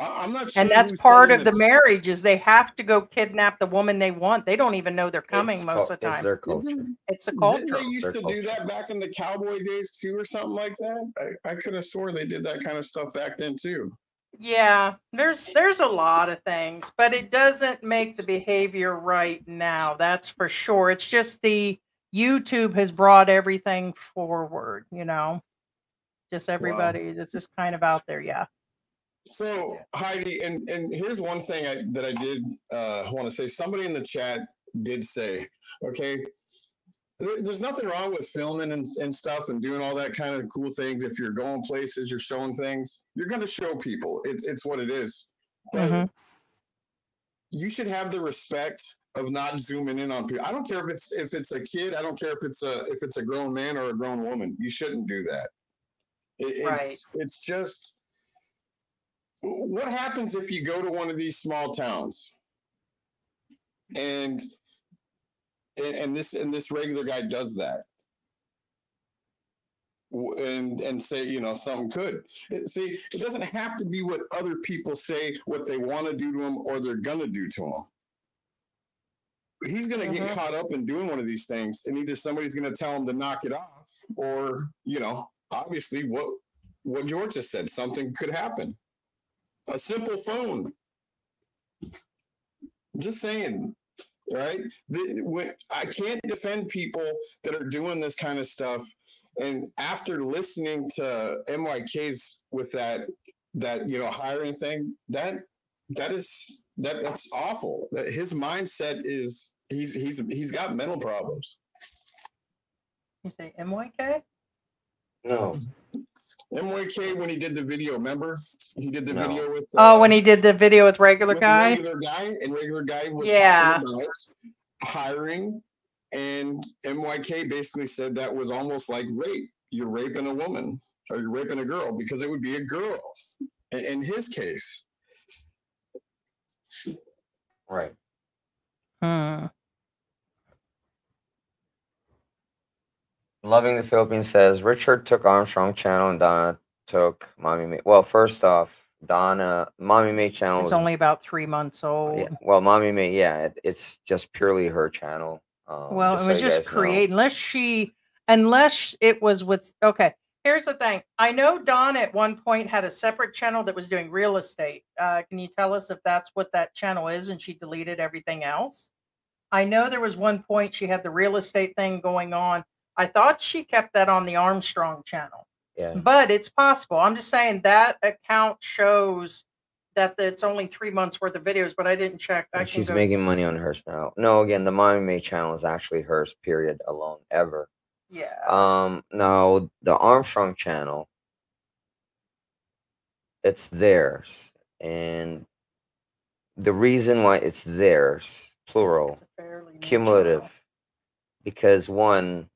I'm not sure. And that's part of the marriage is they have to go kidnap the woman they want. They don't even know they're coming it's most of the time. It's their culture. It's a culture. Didn't they used to culture. do that back in the cowboy days too or something like that? I, I could have sworn they did that kind of stuff back then too. Yeah, there's there's a lot of things, but it doesn't make the behavior right now. That's for sure. It's just the YouTube has brought everything forward, you know, just everybody wow. It's just kind of out there. Yeah. So Heidi, and, and here's one thing I, that I did uh, want to say. Somebody in the chat did say, okay, there, there's nothing wrong with filming and, and stuff and doing all that kind of cool things. If you're going places, you're showing things, you're going to show people. It's, it's what it is. But mm-hmm. you should have the respect of not zooming in on people. I don't care if it's if it's a kid. I don't care if it's a if it's a grown man or a grown woman. You shouldn't do that. It, right. It's, it's just. What happens if you go to one of these small towns and, and and this and this regular guy does that and and say, you know, something could see it doesn't have to be what other people say what they want to do to him or they're gonna do to him. He's gonna mm-hmm. get caught up in doing one of these things, and either somebody's gonna tell him to knock it off, or, you know, obviously what what George just said, something could happen. A simple phone. Just saying, right? The, when, I can't defend people that are doing this kind of stuff. And after listening to M Y K's with that, that you know, hiring thing, that that is that that's awful. That his mindset is he's he's he's got mental problems. You say M Y K? No. M Y K, when he did the video, remember? He did the no. video with... Uh, oh, when he did the video with Regular with Guy? Regular Guy, and Regular Guy was yeah. about hiring, and M Y K basically said that was almost like rape. You're raping a woman, or you're raping a girl, because it would be a girl, in, in his case. Right. Hmm. Loving the Philippines says, Richard took Armstrong channel and Donna took Mommy May. Well, first off, Donna, Mommy May channel. It's was, only about three months old. Yeah, well, Mommy May, yeah, it, it's just purely her channel. Um, well, it was so just create know. unless she, unless it was with, okay. Here's the thing. I know Don at one point had a separate channel that was doing real estate. Uh, can you tell us if that's what that channel is? And she deleted everything else. I know there was one point she had the real estate thing going on. I thought she kept that on the Armstrong channel. Yeah. But it's possible. I'm just saying that account shows that it's only three months worth of videos, but I didn't check. I she's go. making money on hers now. No, again, the Mommy May channel is actually hers, period, alone, ever. Yeah. Um. Now, the Armstrong channel, it's theirs. And the reason why it's theirs, plural, it's cumulative, channel. because one,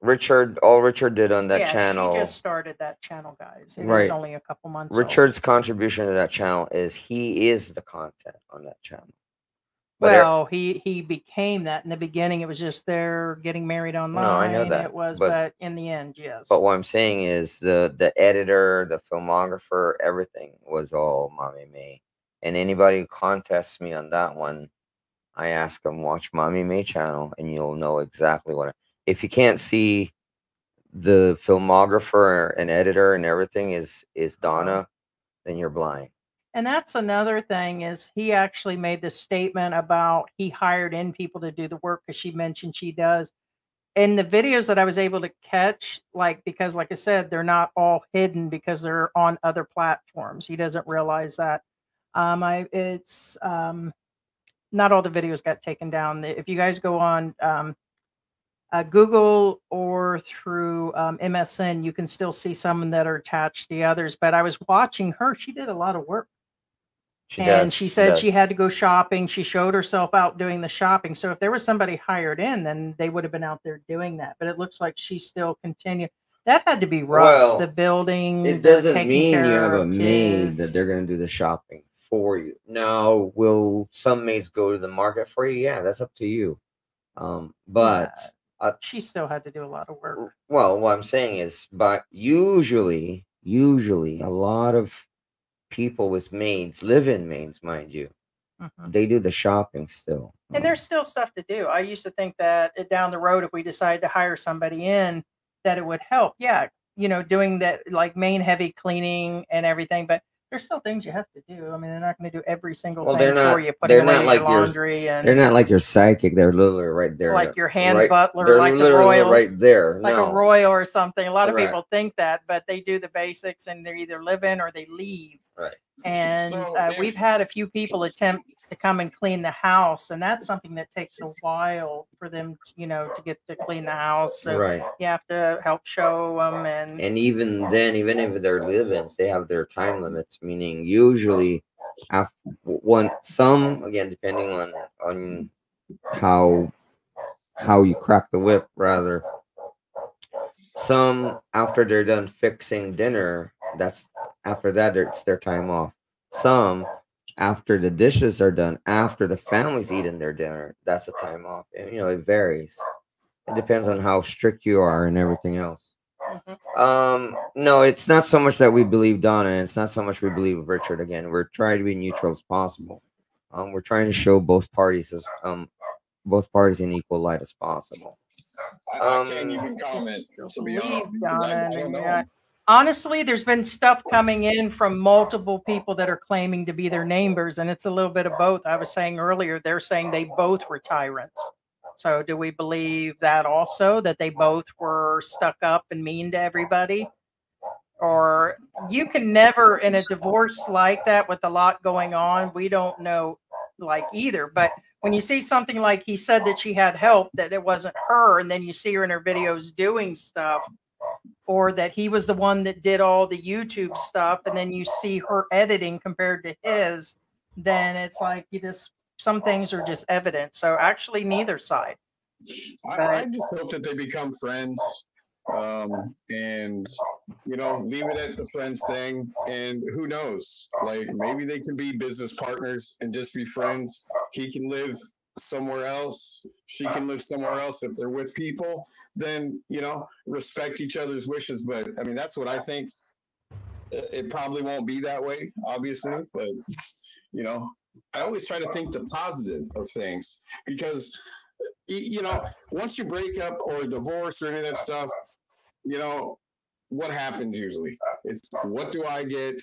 Richard, all Richard did on that yeah, channel. She just started that channel, guys. It right. was only a couple months Richard's old. contribution to that channel is he is the content on that channel. But well, it, he he became that in the beginning. It was just there getting married online. No, I know that. It was, but, but in the end, yes. But what I'm saying is the, the editor, the filmographer, everything was all Mommy May. And anybody who contests me on that one, I ask them, watch Mommy May channel, and you'll know exactly what I... If you can't see the filmographer and editor and everything is is Donna, then you're blind. And that's another thing is he actually made this statement about he hired in people to do the work because she mentioned she does. In the videos that I was able to catch, like, because like I said, they're not all hidden because they're on other platforms. He doesn't realize that. Um, I it's um, not all the videos got taken down. If you guys go on um, uh, Google or through um, M S N, you can still see some that are attached to the others. But I was watching her. She did a lot of work. She and does, she said does. she had to go shopping. She showed herself out doing the shopping. So if there was somebody hired in, then they would have been out there doing that. But it looks like she still continued. That had to be rough. Well, the building. It doesn't mean you have a maid that they're going to do the shopping for you. Now, will some maids go to the market for you? Yeah, that's up to you. Um, but yeah, uh, she still had to do a lot of work. Well, what I'm saying is, but usually, usually a lot of people with maids, live-in maids, mind you, mm-hmm. they do the shopping still. And there's still stuff to do. I used to think that down the road, if we decide to hire somebody in, that it would help. Yeah, you know, doing that like main heavy cleaning and everything. But there's still things you have to do. I mean, they're not going to do every single well, thing not, for you. Putting away like your laundry. Your, and, they're not like your psychic. They're literally right there. Like your hand right, butler. Like the royal. Right there. Like no. a royal or something. A lot Correct. of people think that, but they do the basics and they're either live in or they leave. Right. And uh, we've had a few people attempt to come and clean the house, and that's something that takes a while for them, to, you know, to get to clean the house. So right. you have to help show them, and and even then, even if they're live-ins, they have their time limits. Meaning, usually, after one, some again, depending on on how how you crack the whip, rather. Some after they're done fixing dinner, that's after that it's their time off. Some after the dishes are done, after the family's eaten their dinner, that's a time off. And, you know, it varies. It depends on how strict you are and everything else. Mm-hmm. Um, no, it's not so much that we believe Donna, and it's not so much we believe Richard. Again, we're trying to be neutral as possible. Um, we're trying to show both parties as um both parties in equal light as possible. Um, I can't even comment, to be honest. Donna, I yeah. Honestly, there's been stuff coming in from multiple people that are claiming to be their neighbors, and it's a little bit of both. I was saying earlier, they're saying they both were tyrants. So do we believe that also, that they both were stuck up and mean to everybody? Or you can never, in a divorce like that with a lot going on, we don't know like either, but when you see something like he said that she had help, that it wasn't her, and then you see her in her videos doing stuff, or that he was the one that did all the YouTube stuff, and then you see her editing compared to his, then it's like you just, some things are just evident. So actually neither side. I, I just hope that they become friends um, and, you know, leave it at the friends thing. And who knows, like maybe they can be business partners and just be friends. He can live somewhere else, she can live somewhere else. If they're with people, then, you know, respect each other's wishes. But I mean, that's what I think. It probably won't be that way, obviously, but you know, I always try to think the positive of things, because you, you know, once you break up or divorce or any of that stuff, you know, what happens usually? It's what do I get?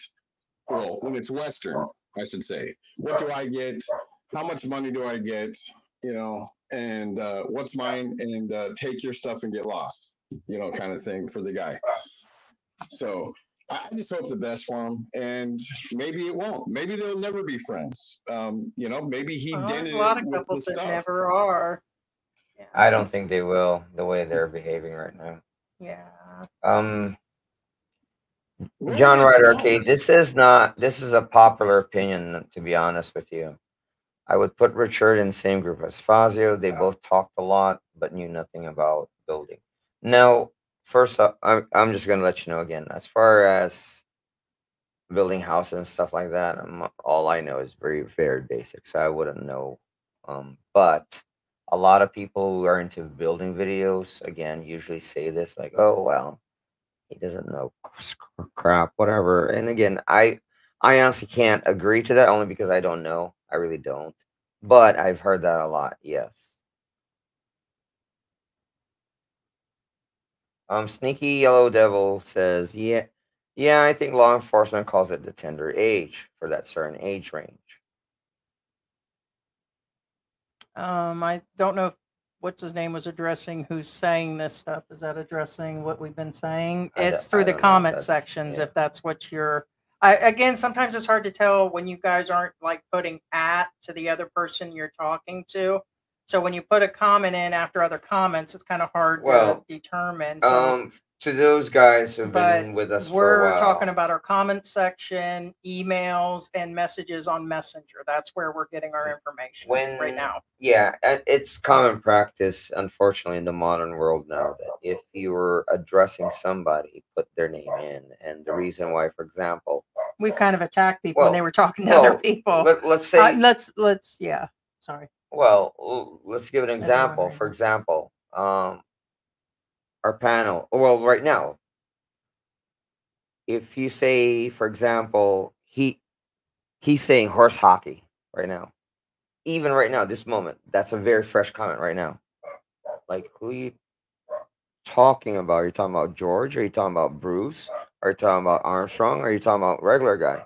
Well, when it's Western, I should say, what do I get? How much money do I get? You know, and uh, what's mine? And uh, take your stuff and get lost, you know, kind of thing for the guy. So I just hope the best for him, and maybe it won't. Maybe they'll never be friends. Um, you know, maybe he well, dented it with the stuff. There's a lot of couples that never are. Yeah. I don't think they will, the way they're behaving right now. Yeah. Um. John Ryder Arcade. This is not. This is a popular opinion, to be honest with you. I would put Richard in the same group as Fazio. They both talked a lot, but knew nothing about building. Now, first up, I'm, I'm just going to let you know again, as far as building houses and stuff like that, I'm, all I know is very, very basic, so I wouldn't know. Um, but a lot of people who are into building videos, again, usually say this, like, oh, well, he doesn't know crap, whatever. And again, I, I honestly can't agree to that, only because I don't know. I really don't, but I've heard that a lot. Yes. Um, Sneaky Yellow Devil says, yeah, yeah, I think law enforcement calls it the tender age for that certain age range. Um, I don't know if what's his name was addressing who's saying this stuff. Is that addressing what we've been saying? I it's through the comment sections, yeah. If that's what you're. I, again, sometimes it's hard to tell when you guys aren't like putting at to the other person you're talking to. So when you put a comment in after other comments, it's kind of hard well, to determine. So, um, to those guys who've been with us for a while. We're talking about our comment section, emails, and messages on Messenger. That's where we're getting our information when, right now. Yeah, it's common practice, unfortunately, in the modern world now that if you were addressing somebody, put their name in. And the reason why, for example, we've kind of attacked people well, when they were talking to well, other people. Let, let's say, uh, let's let's yeah, sorry. Well, let's give an example. For example, um, our panel. Well, right now, if you say, for example, he he's saying horse hockey right now. Even right now, this moment, that's a very fresh comment right now. Like, who are you talking about? Are you talking about George? Are you talking about Bruce? Are you talking about Armstrong? Are you talking about Regular Guy?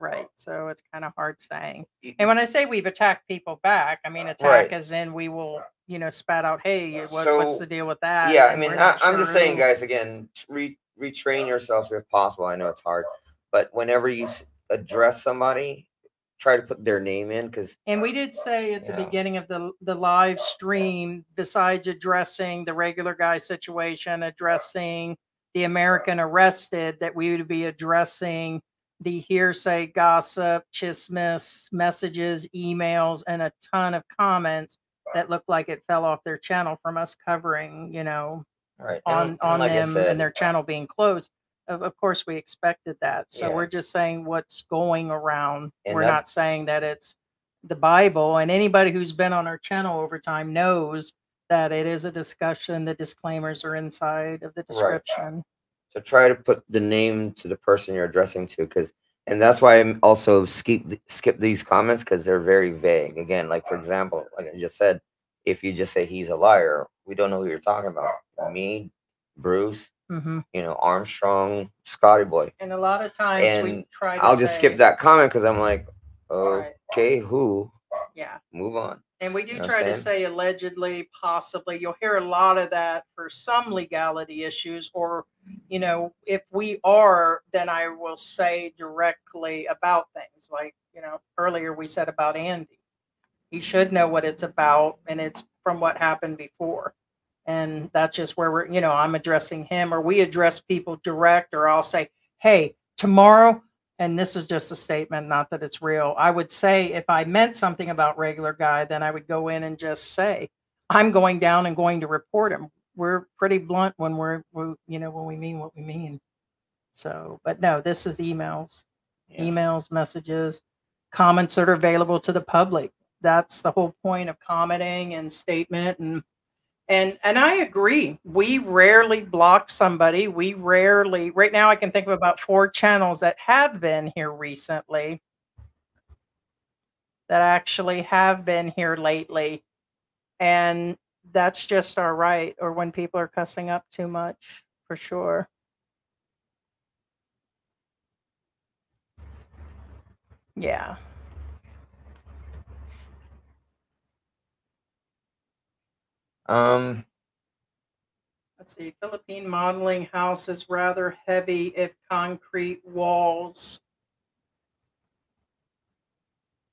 Right. So it's kind of hard saying. And when I say we've attacked people back, I mean attack right. as in we will, you know, spat out, hey, what, so, what's the deal with that? Yeah, and I mean, I, sure. I'm just saying, guys, again, re retrain yourself if possible. I know it's hard. But whenever you address somebody, try to put their name in. Because And we did say at the know. beginning of the, the live stream, besides addressing the Regular Guy situation, addressing the American arrested, that we would be addressing the hearsay, gossip, chismis, messages, emails, and a ton of comments that looked like it fell off their channel from us covering, you know, right. on, and, on and like them said, and their channel being closed. Of, of course, we expected that. So yeah. we're just saying what's going around. And we're that, not saying that it's the Bible. And anybody who's been on our channel over time knows that it is a discussion. The disclaimers are inside of the description. Right. So try to put the name to the person you're addressing to, because, and that's why I'm also skip skip these comments, because they're very vague. Again, like for example, like I just said, if you just say he's a liar, we don't know who you're talking about. Me, Bruce, mm-hmm. you know, Armstrong, Scotty Boy. And a lot of times and we try. To I'll just say, skip that comment because I'm like, okay, right. who? Yeah. Move on. And we do you know try to say allegedly, possibly. You'll hear a lot of that for some legality issues, or, you know, if we are, then I will say directly about things. Like, you know, earlier we said about Andy. He should know what it's about, and it's from what happened before. And that's just where we're, you know, I'm addressing him, or we address people direct, or I'll say, hey, tomorrow, and this is just a statement, not that it's real. I would say if I meant something about Regular Guy, then I would go in and just say, I'm going down and going to report him. We're pretty blunt when we're, we're you know, when we mean what we mean. So, but no, this is emails, yeah. emails, messages, comments that are available to the public. That's the whole point of commenting and statement. And, and, and I agree. We rarely block somebody. We rarely, right now I can think of about four channels that have been here recently that actually have been here lately. And that's just our right, or when people are cussing up too much, for sure. Yeah. Um, Let's see, Philippine modeling house is rather heavy if concrete walls.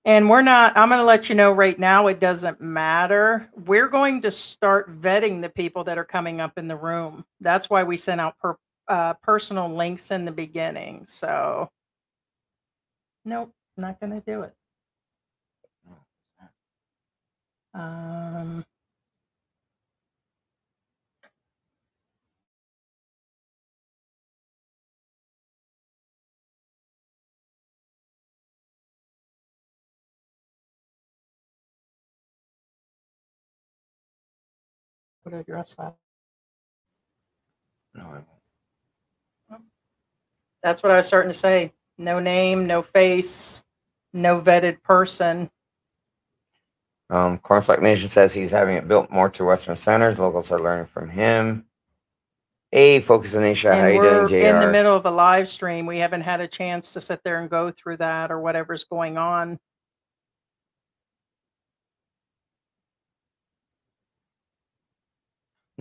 And we're not, I'm going to let you know right now, it doesn't matter. We're going to start vetting the people that are coming up in the room. That's why we sent out per, uh, personal links in the beginning. So, nope, not going to do it. Um... to address that. No, I won't. That's what I was starting to say. No name, no face, no vetted person. Um, Cornflake Nation says he's having it built more to Western centers. Locals are learning from him. Hey, Focus on Asia, how you doing, J R? We're in the middle of a live stream. We haven't had a chance to sit there and go through that or whatever's going on.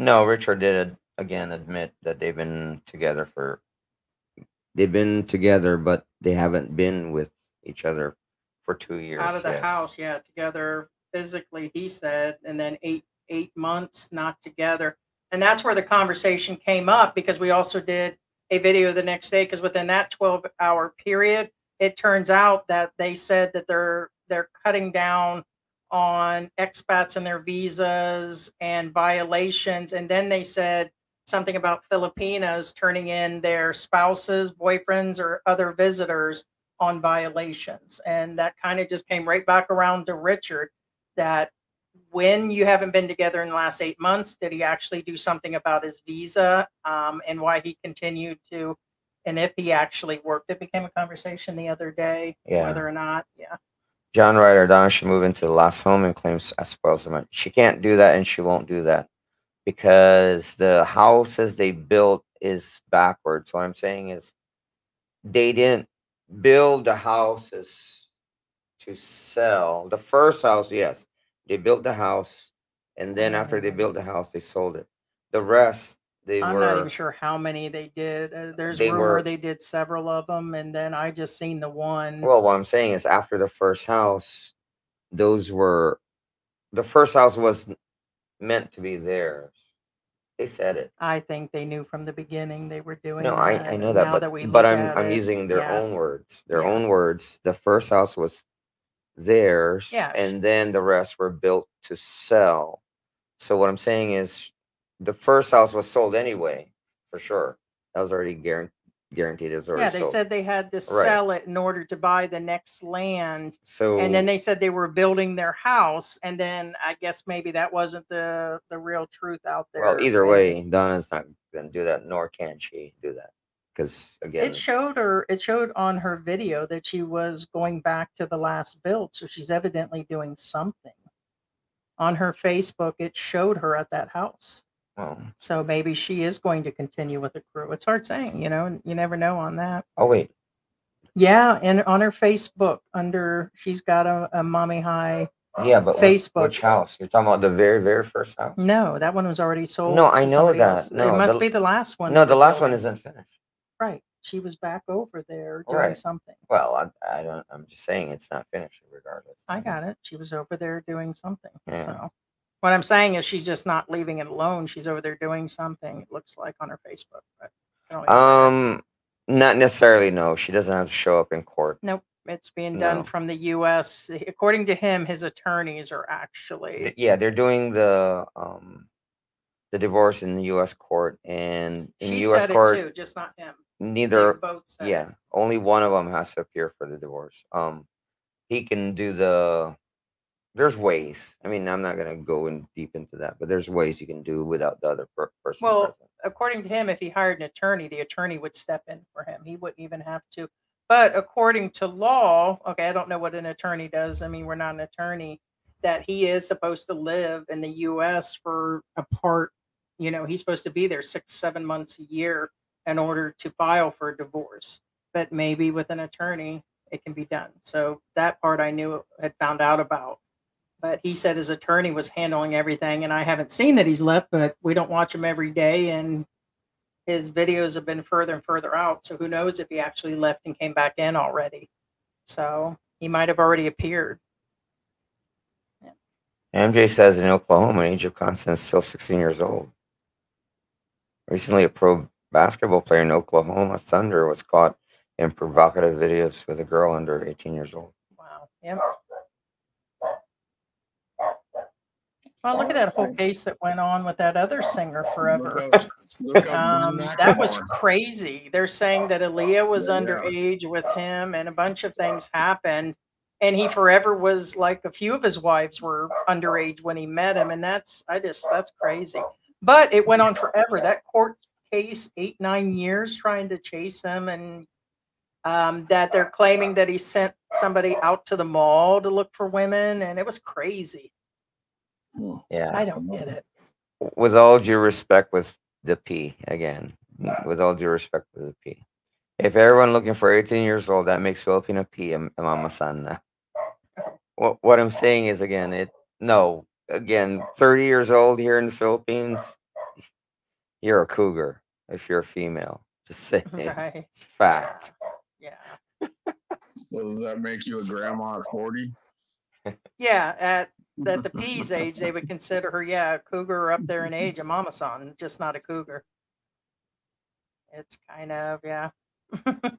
No, Richard did again admit that they've been together for, they've been together, but they haven't been with each other for two years. Out of the yes. house, yeah, together physically, he said, and then eight eight months not together. And that's where the conversation came up, because we also did a video the next day, because within that twelve hour period, it turns out that they said that they're they're cutting down on expats and their visas and violations. And then they said something about Filipinas turning in their spouses, boyfriends, or other visitors on violations. And that kind of just came right back around to Richard, that when you haven't been together in the last eight months, did he actually do something about his visa um, and why he continued to, and if he actually worked. It became a conversation the other day, yeah. whether or not, yeah. John Ryder, Donna should move into the last home and claims as spoils the money. She can't do that, and she won't do that, because the houses they built is backwards. What I'm saying is they didn't build the houses to sell. The first house, yes, they built the house, and then after they built the house, they sold it. The rest, they I'm were... I'm not even sure how many they did. Uh, there's rumor were, they did several of them, and then I just seen the one. Well, what I'm saying is after the first house, those were... The first house was meant to be theirs. They said it. I think they knew from the beginning they were doing no, that. No, I, I know that, but, that but I'm, I'm it, using their yeah. own words. Their yeah. own words. The first house was theirs, yeah. and then the rest were built to sell. So what I'm saying is... The first house was sold anyway, for sure. That was already guaranteed. Guaranteed it was already yeah, they sold. Said they had to sell right. it in order to buy the next land. So, and then they said they were building their house, and then I guess maybe that wasn't the the real truth out there. Well, either way, Donna's not going to do that, nor can she do that, because again, it showed her. It showed on her video that she was going back to the last build, so she's evidently doing something. On her Facebook, it showed her at that house. So maybe she is going to continue with the crew. It's hard saying, you know, you never know on that. Oh, wait. Yeah. And on her Facebook under, she's got a, a mommy high yeah, but Facebook. Which house? You're talking about the very, very first house? No, that one was already sold. No, I know that. No, it must the, be the last one. No, the last one isn't finished. Right. She was back over there doing right. something. Well, I, I don't, I'm just saying it's not finished regardless. I got it. She was over there doing something. Yeah. So. What I'm saying is she's just not leaving it alone. She's over there doing something, it looks like, on her Facebook. But um, not necessarily, no. She doesn't have to show up in court. Nope. It's being done no. from the U S According to him, his attorneys are actually... Yeah, they're doing the um, the divorce in the U S court. And in she U S said court, it too, just not him. Neither... Both said yeah, it. Only one of them has to appear for the divorce. Um, he can do the... There's ways. I mean, I'm not going to go in deep into that, but there's ways you can do without the other per person. Well, present. According to him, if he hired an attorney, the attorney would step in for him. He wouldn't even have to. But according to law, okay, I don't know what an attorney does. I mean, we're not an attorney. that he is supposed to live in the U S for a part, you know, he's supposed to be there six, seven months a year in order to file for a divorce. But maybe with an attorney, it can be done. So that part I knew, had found out about. But he said his attorney was handling everything, and I haven't seen that he's left, but we don't watch him every day, and his videos have been further and further out, so who knows if he actually left and came back in already. So he might have already appeared. Yeah. M J says in Oklahoma, an age of consent is still sixteen years old. Recently, a pro basketball player in Oklahoma Thunder was caught in provocative videos with a girl under eighteen years old. Wow. Yeah. Well, look at that whole case that went on with that other singer forever. Um, that was crazy. They're saying that Aaliyah was underage with him, and a bunch of things happened. And he forever was, like, a few of his wives were underage when he met him. And that's, I just, that's crazy. But it went on forever. That court case, eight, nine years trying to chase him, and um, that they're claiming that he sent somebody out to the mall to look for women. And it was crazy. Yeah, I don't get it. With all due respect, with the P again, with all due respect, with the P. If everyone looking for eighteen years old, that makes Filipino P a mama sana. What what I'm saying is, again, it no again, thirty years old here in the Philippines, you're a cougar if you're a female. Just saying, right. It's fact. Yeah. yeah. So does that make you a grandma at forty? Yeah, at. That the P's age, they would consider her, yeah, a cougar up there in age, a mama-san, just not a cougar. It's kind of, yeah.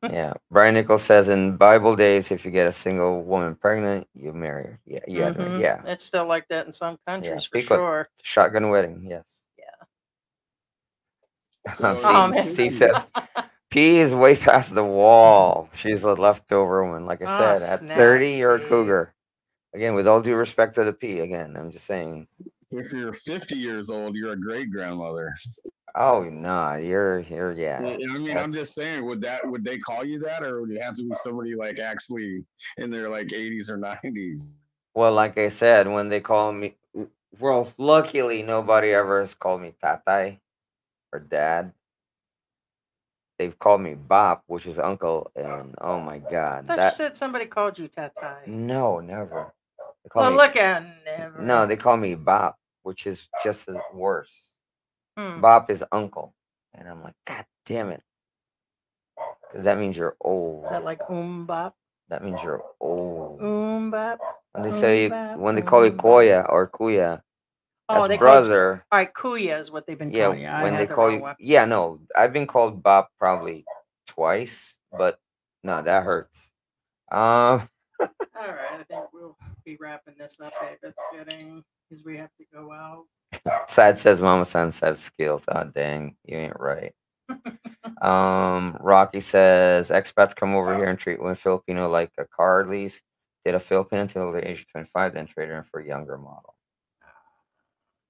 Yeah. Brian Nichols says in Bible days, if you get a single woman pregnant, you marry her. Yeah. Yeah. Mm-hmm. Yeah. It's still like that in some countries, yeah, for sure. Shotgun wedding. Yes. Yeah. So, um, oh, C, C says, P is way past the wall. She's a leftover woman. Like I said, oh, at snaps, thirty, you're a cougar. Again, with all due respect to the P, again, I'm just saying. If you're fifty years old, you're a great grandmother. Oh no, nah, you're here, yeah. Well, I mean, that's... I'm just saying, would that would they call you that, or would it have to be somebody like actually in their like eighties or nineties? Well, like I said, when they call me, well, luckily nobody ever has called me tatay or dad. They've called me Bop, which is uncle, and oh my god! I thought that, you said somebody called you tatay. No, never. They call well, me, look at never. No, they call me Bop, which is just as worse. Hmm. Bop is uncle, and I'm like, god damn it, because that means you're old. Is that like um Bop? That means you're old. Um Bop. When they say um, when they call um, you Koya or Kuya. Oh, as brother. You, all right, Kuya is what they've been calling yeah, you. When they call you, one. yeah, no, I've been called Bob probably twice, but no, that hurts. Um, all right, I think we'll be wrapping this up. Hey, that's getting because we have to go out. Sad says Mama Sans have skills. Oh, dang, you ain't right. um, Rocky says expats come over oh. here and treat one Filipino like a car lease. Did a Filipino until the age of twenty-five, then trade her for a younger model.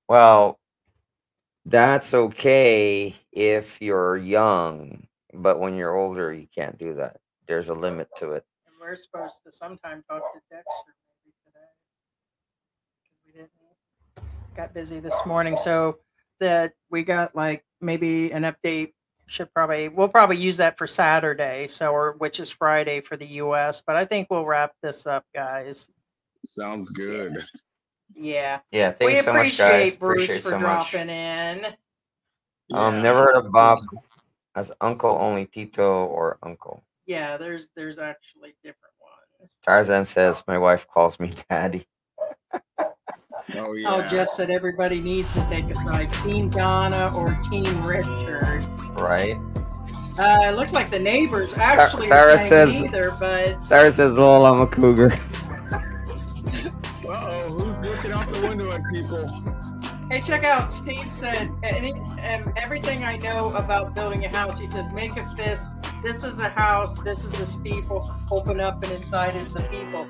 Well, that's okay if you're young, but when you're older, you can't do that. There's a limit to it. And we're supposed to sometime talk to Dexter maybe today. We didn't. Got busy this morning, so that we got like maybe an update. Should probably we'll probably use that for Saturday, so or which is Friday for the U S. But I think we'll wrap this up, guys. Sounds good. Yeah. Yeah. Yeah. Thank we you so much, guys. Bruce appreciate for so dropping much. in. Um, yeah. Never heard of Bob as uncle, only Tito or uncle. Yeah, there's there's actually different ones. Tarzan says my wife calls me daddy. Oh yeah. Oh, Jeff said everybody needs to take a side, Team Donna or Team Richard. Right. Uh, it looks like the neighbors actually. Tara says either, but Tara says, "Lol, I'm a cougar." Uh-oh, who's looking out the window at people? Hey, check out, Steve said, Any, um, everything I know about building a house, he says, make a fist, this is a house, this is a steeple, open up and inside is the people.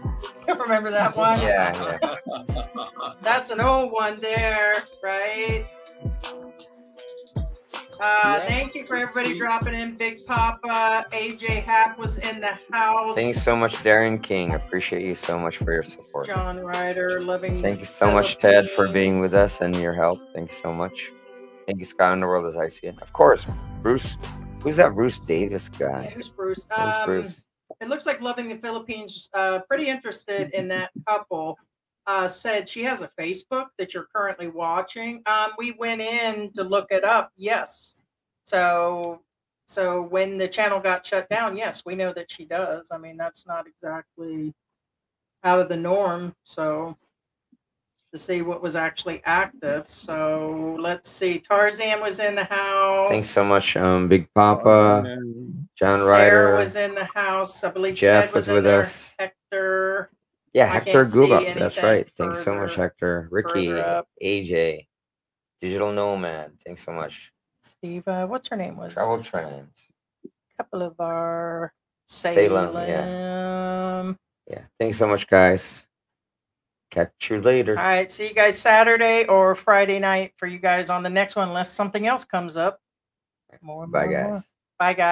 Remember that one? Yeah. yeah. That's an old one there, right? Uh, thank you for everybody dropping in. Big Papa, A J Happ was in the house. Thanks so much, Darren King. Appreciate you so much for your support. John Ryder, loving. Thank you so much, Ted, for being with us and your help. Thanks so much. Thank you, Scott in the World as I See It. Of course, Bruce. Who's that Bruce Davis guy? Yeah, who's Bruce? Who's um, Bruce? It looks like Loving the Philippines, uh, pretty interested in that couple. Uh, said she has a Facebook that you're currently watching. Um, we went in to look it up. Yes. So, so when the channel got shut down, yes, we know that she does. I mean, that's not exactly out of the norm. So to see what was actually active. So let's see. Tarzan was in the house. Thanks so much. Um, Big Papa, John Ryder was in the house. I believe Jeff Ted was, was with there. us. Hector. Yeah, Hector Guba. That's right. Further, thanks so much, Hector. Ricky, A J, Digital Nomad. Thanks so much. Steve, uh, what's her name? Was Travel Trends. Couple of our Salem. Salem. Yeah. Yeah. Thanks so much, guys. Catch you later. All right. See you guys Saturday or Friday night for you guys on the next one, unless something else comes up. More. Bye, more, guys. More. Bye, guys.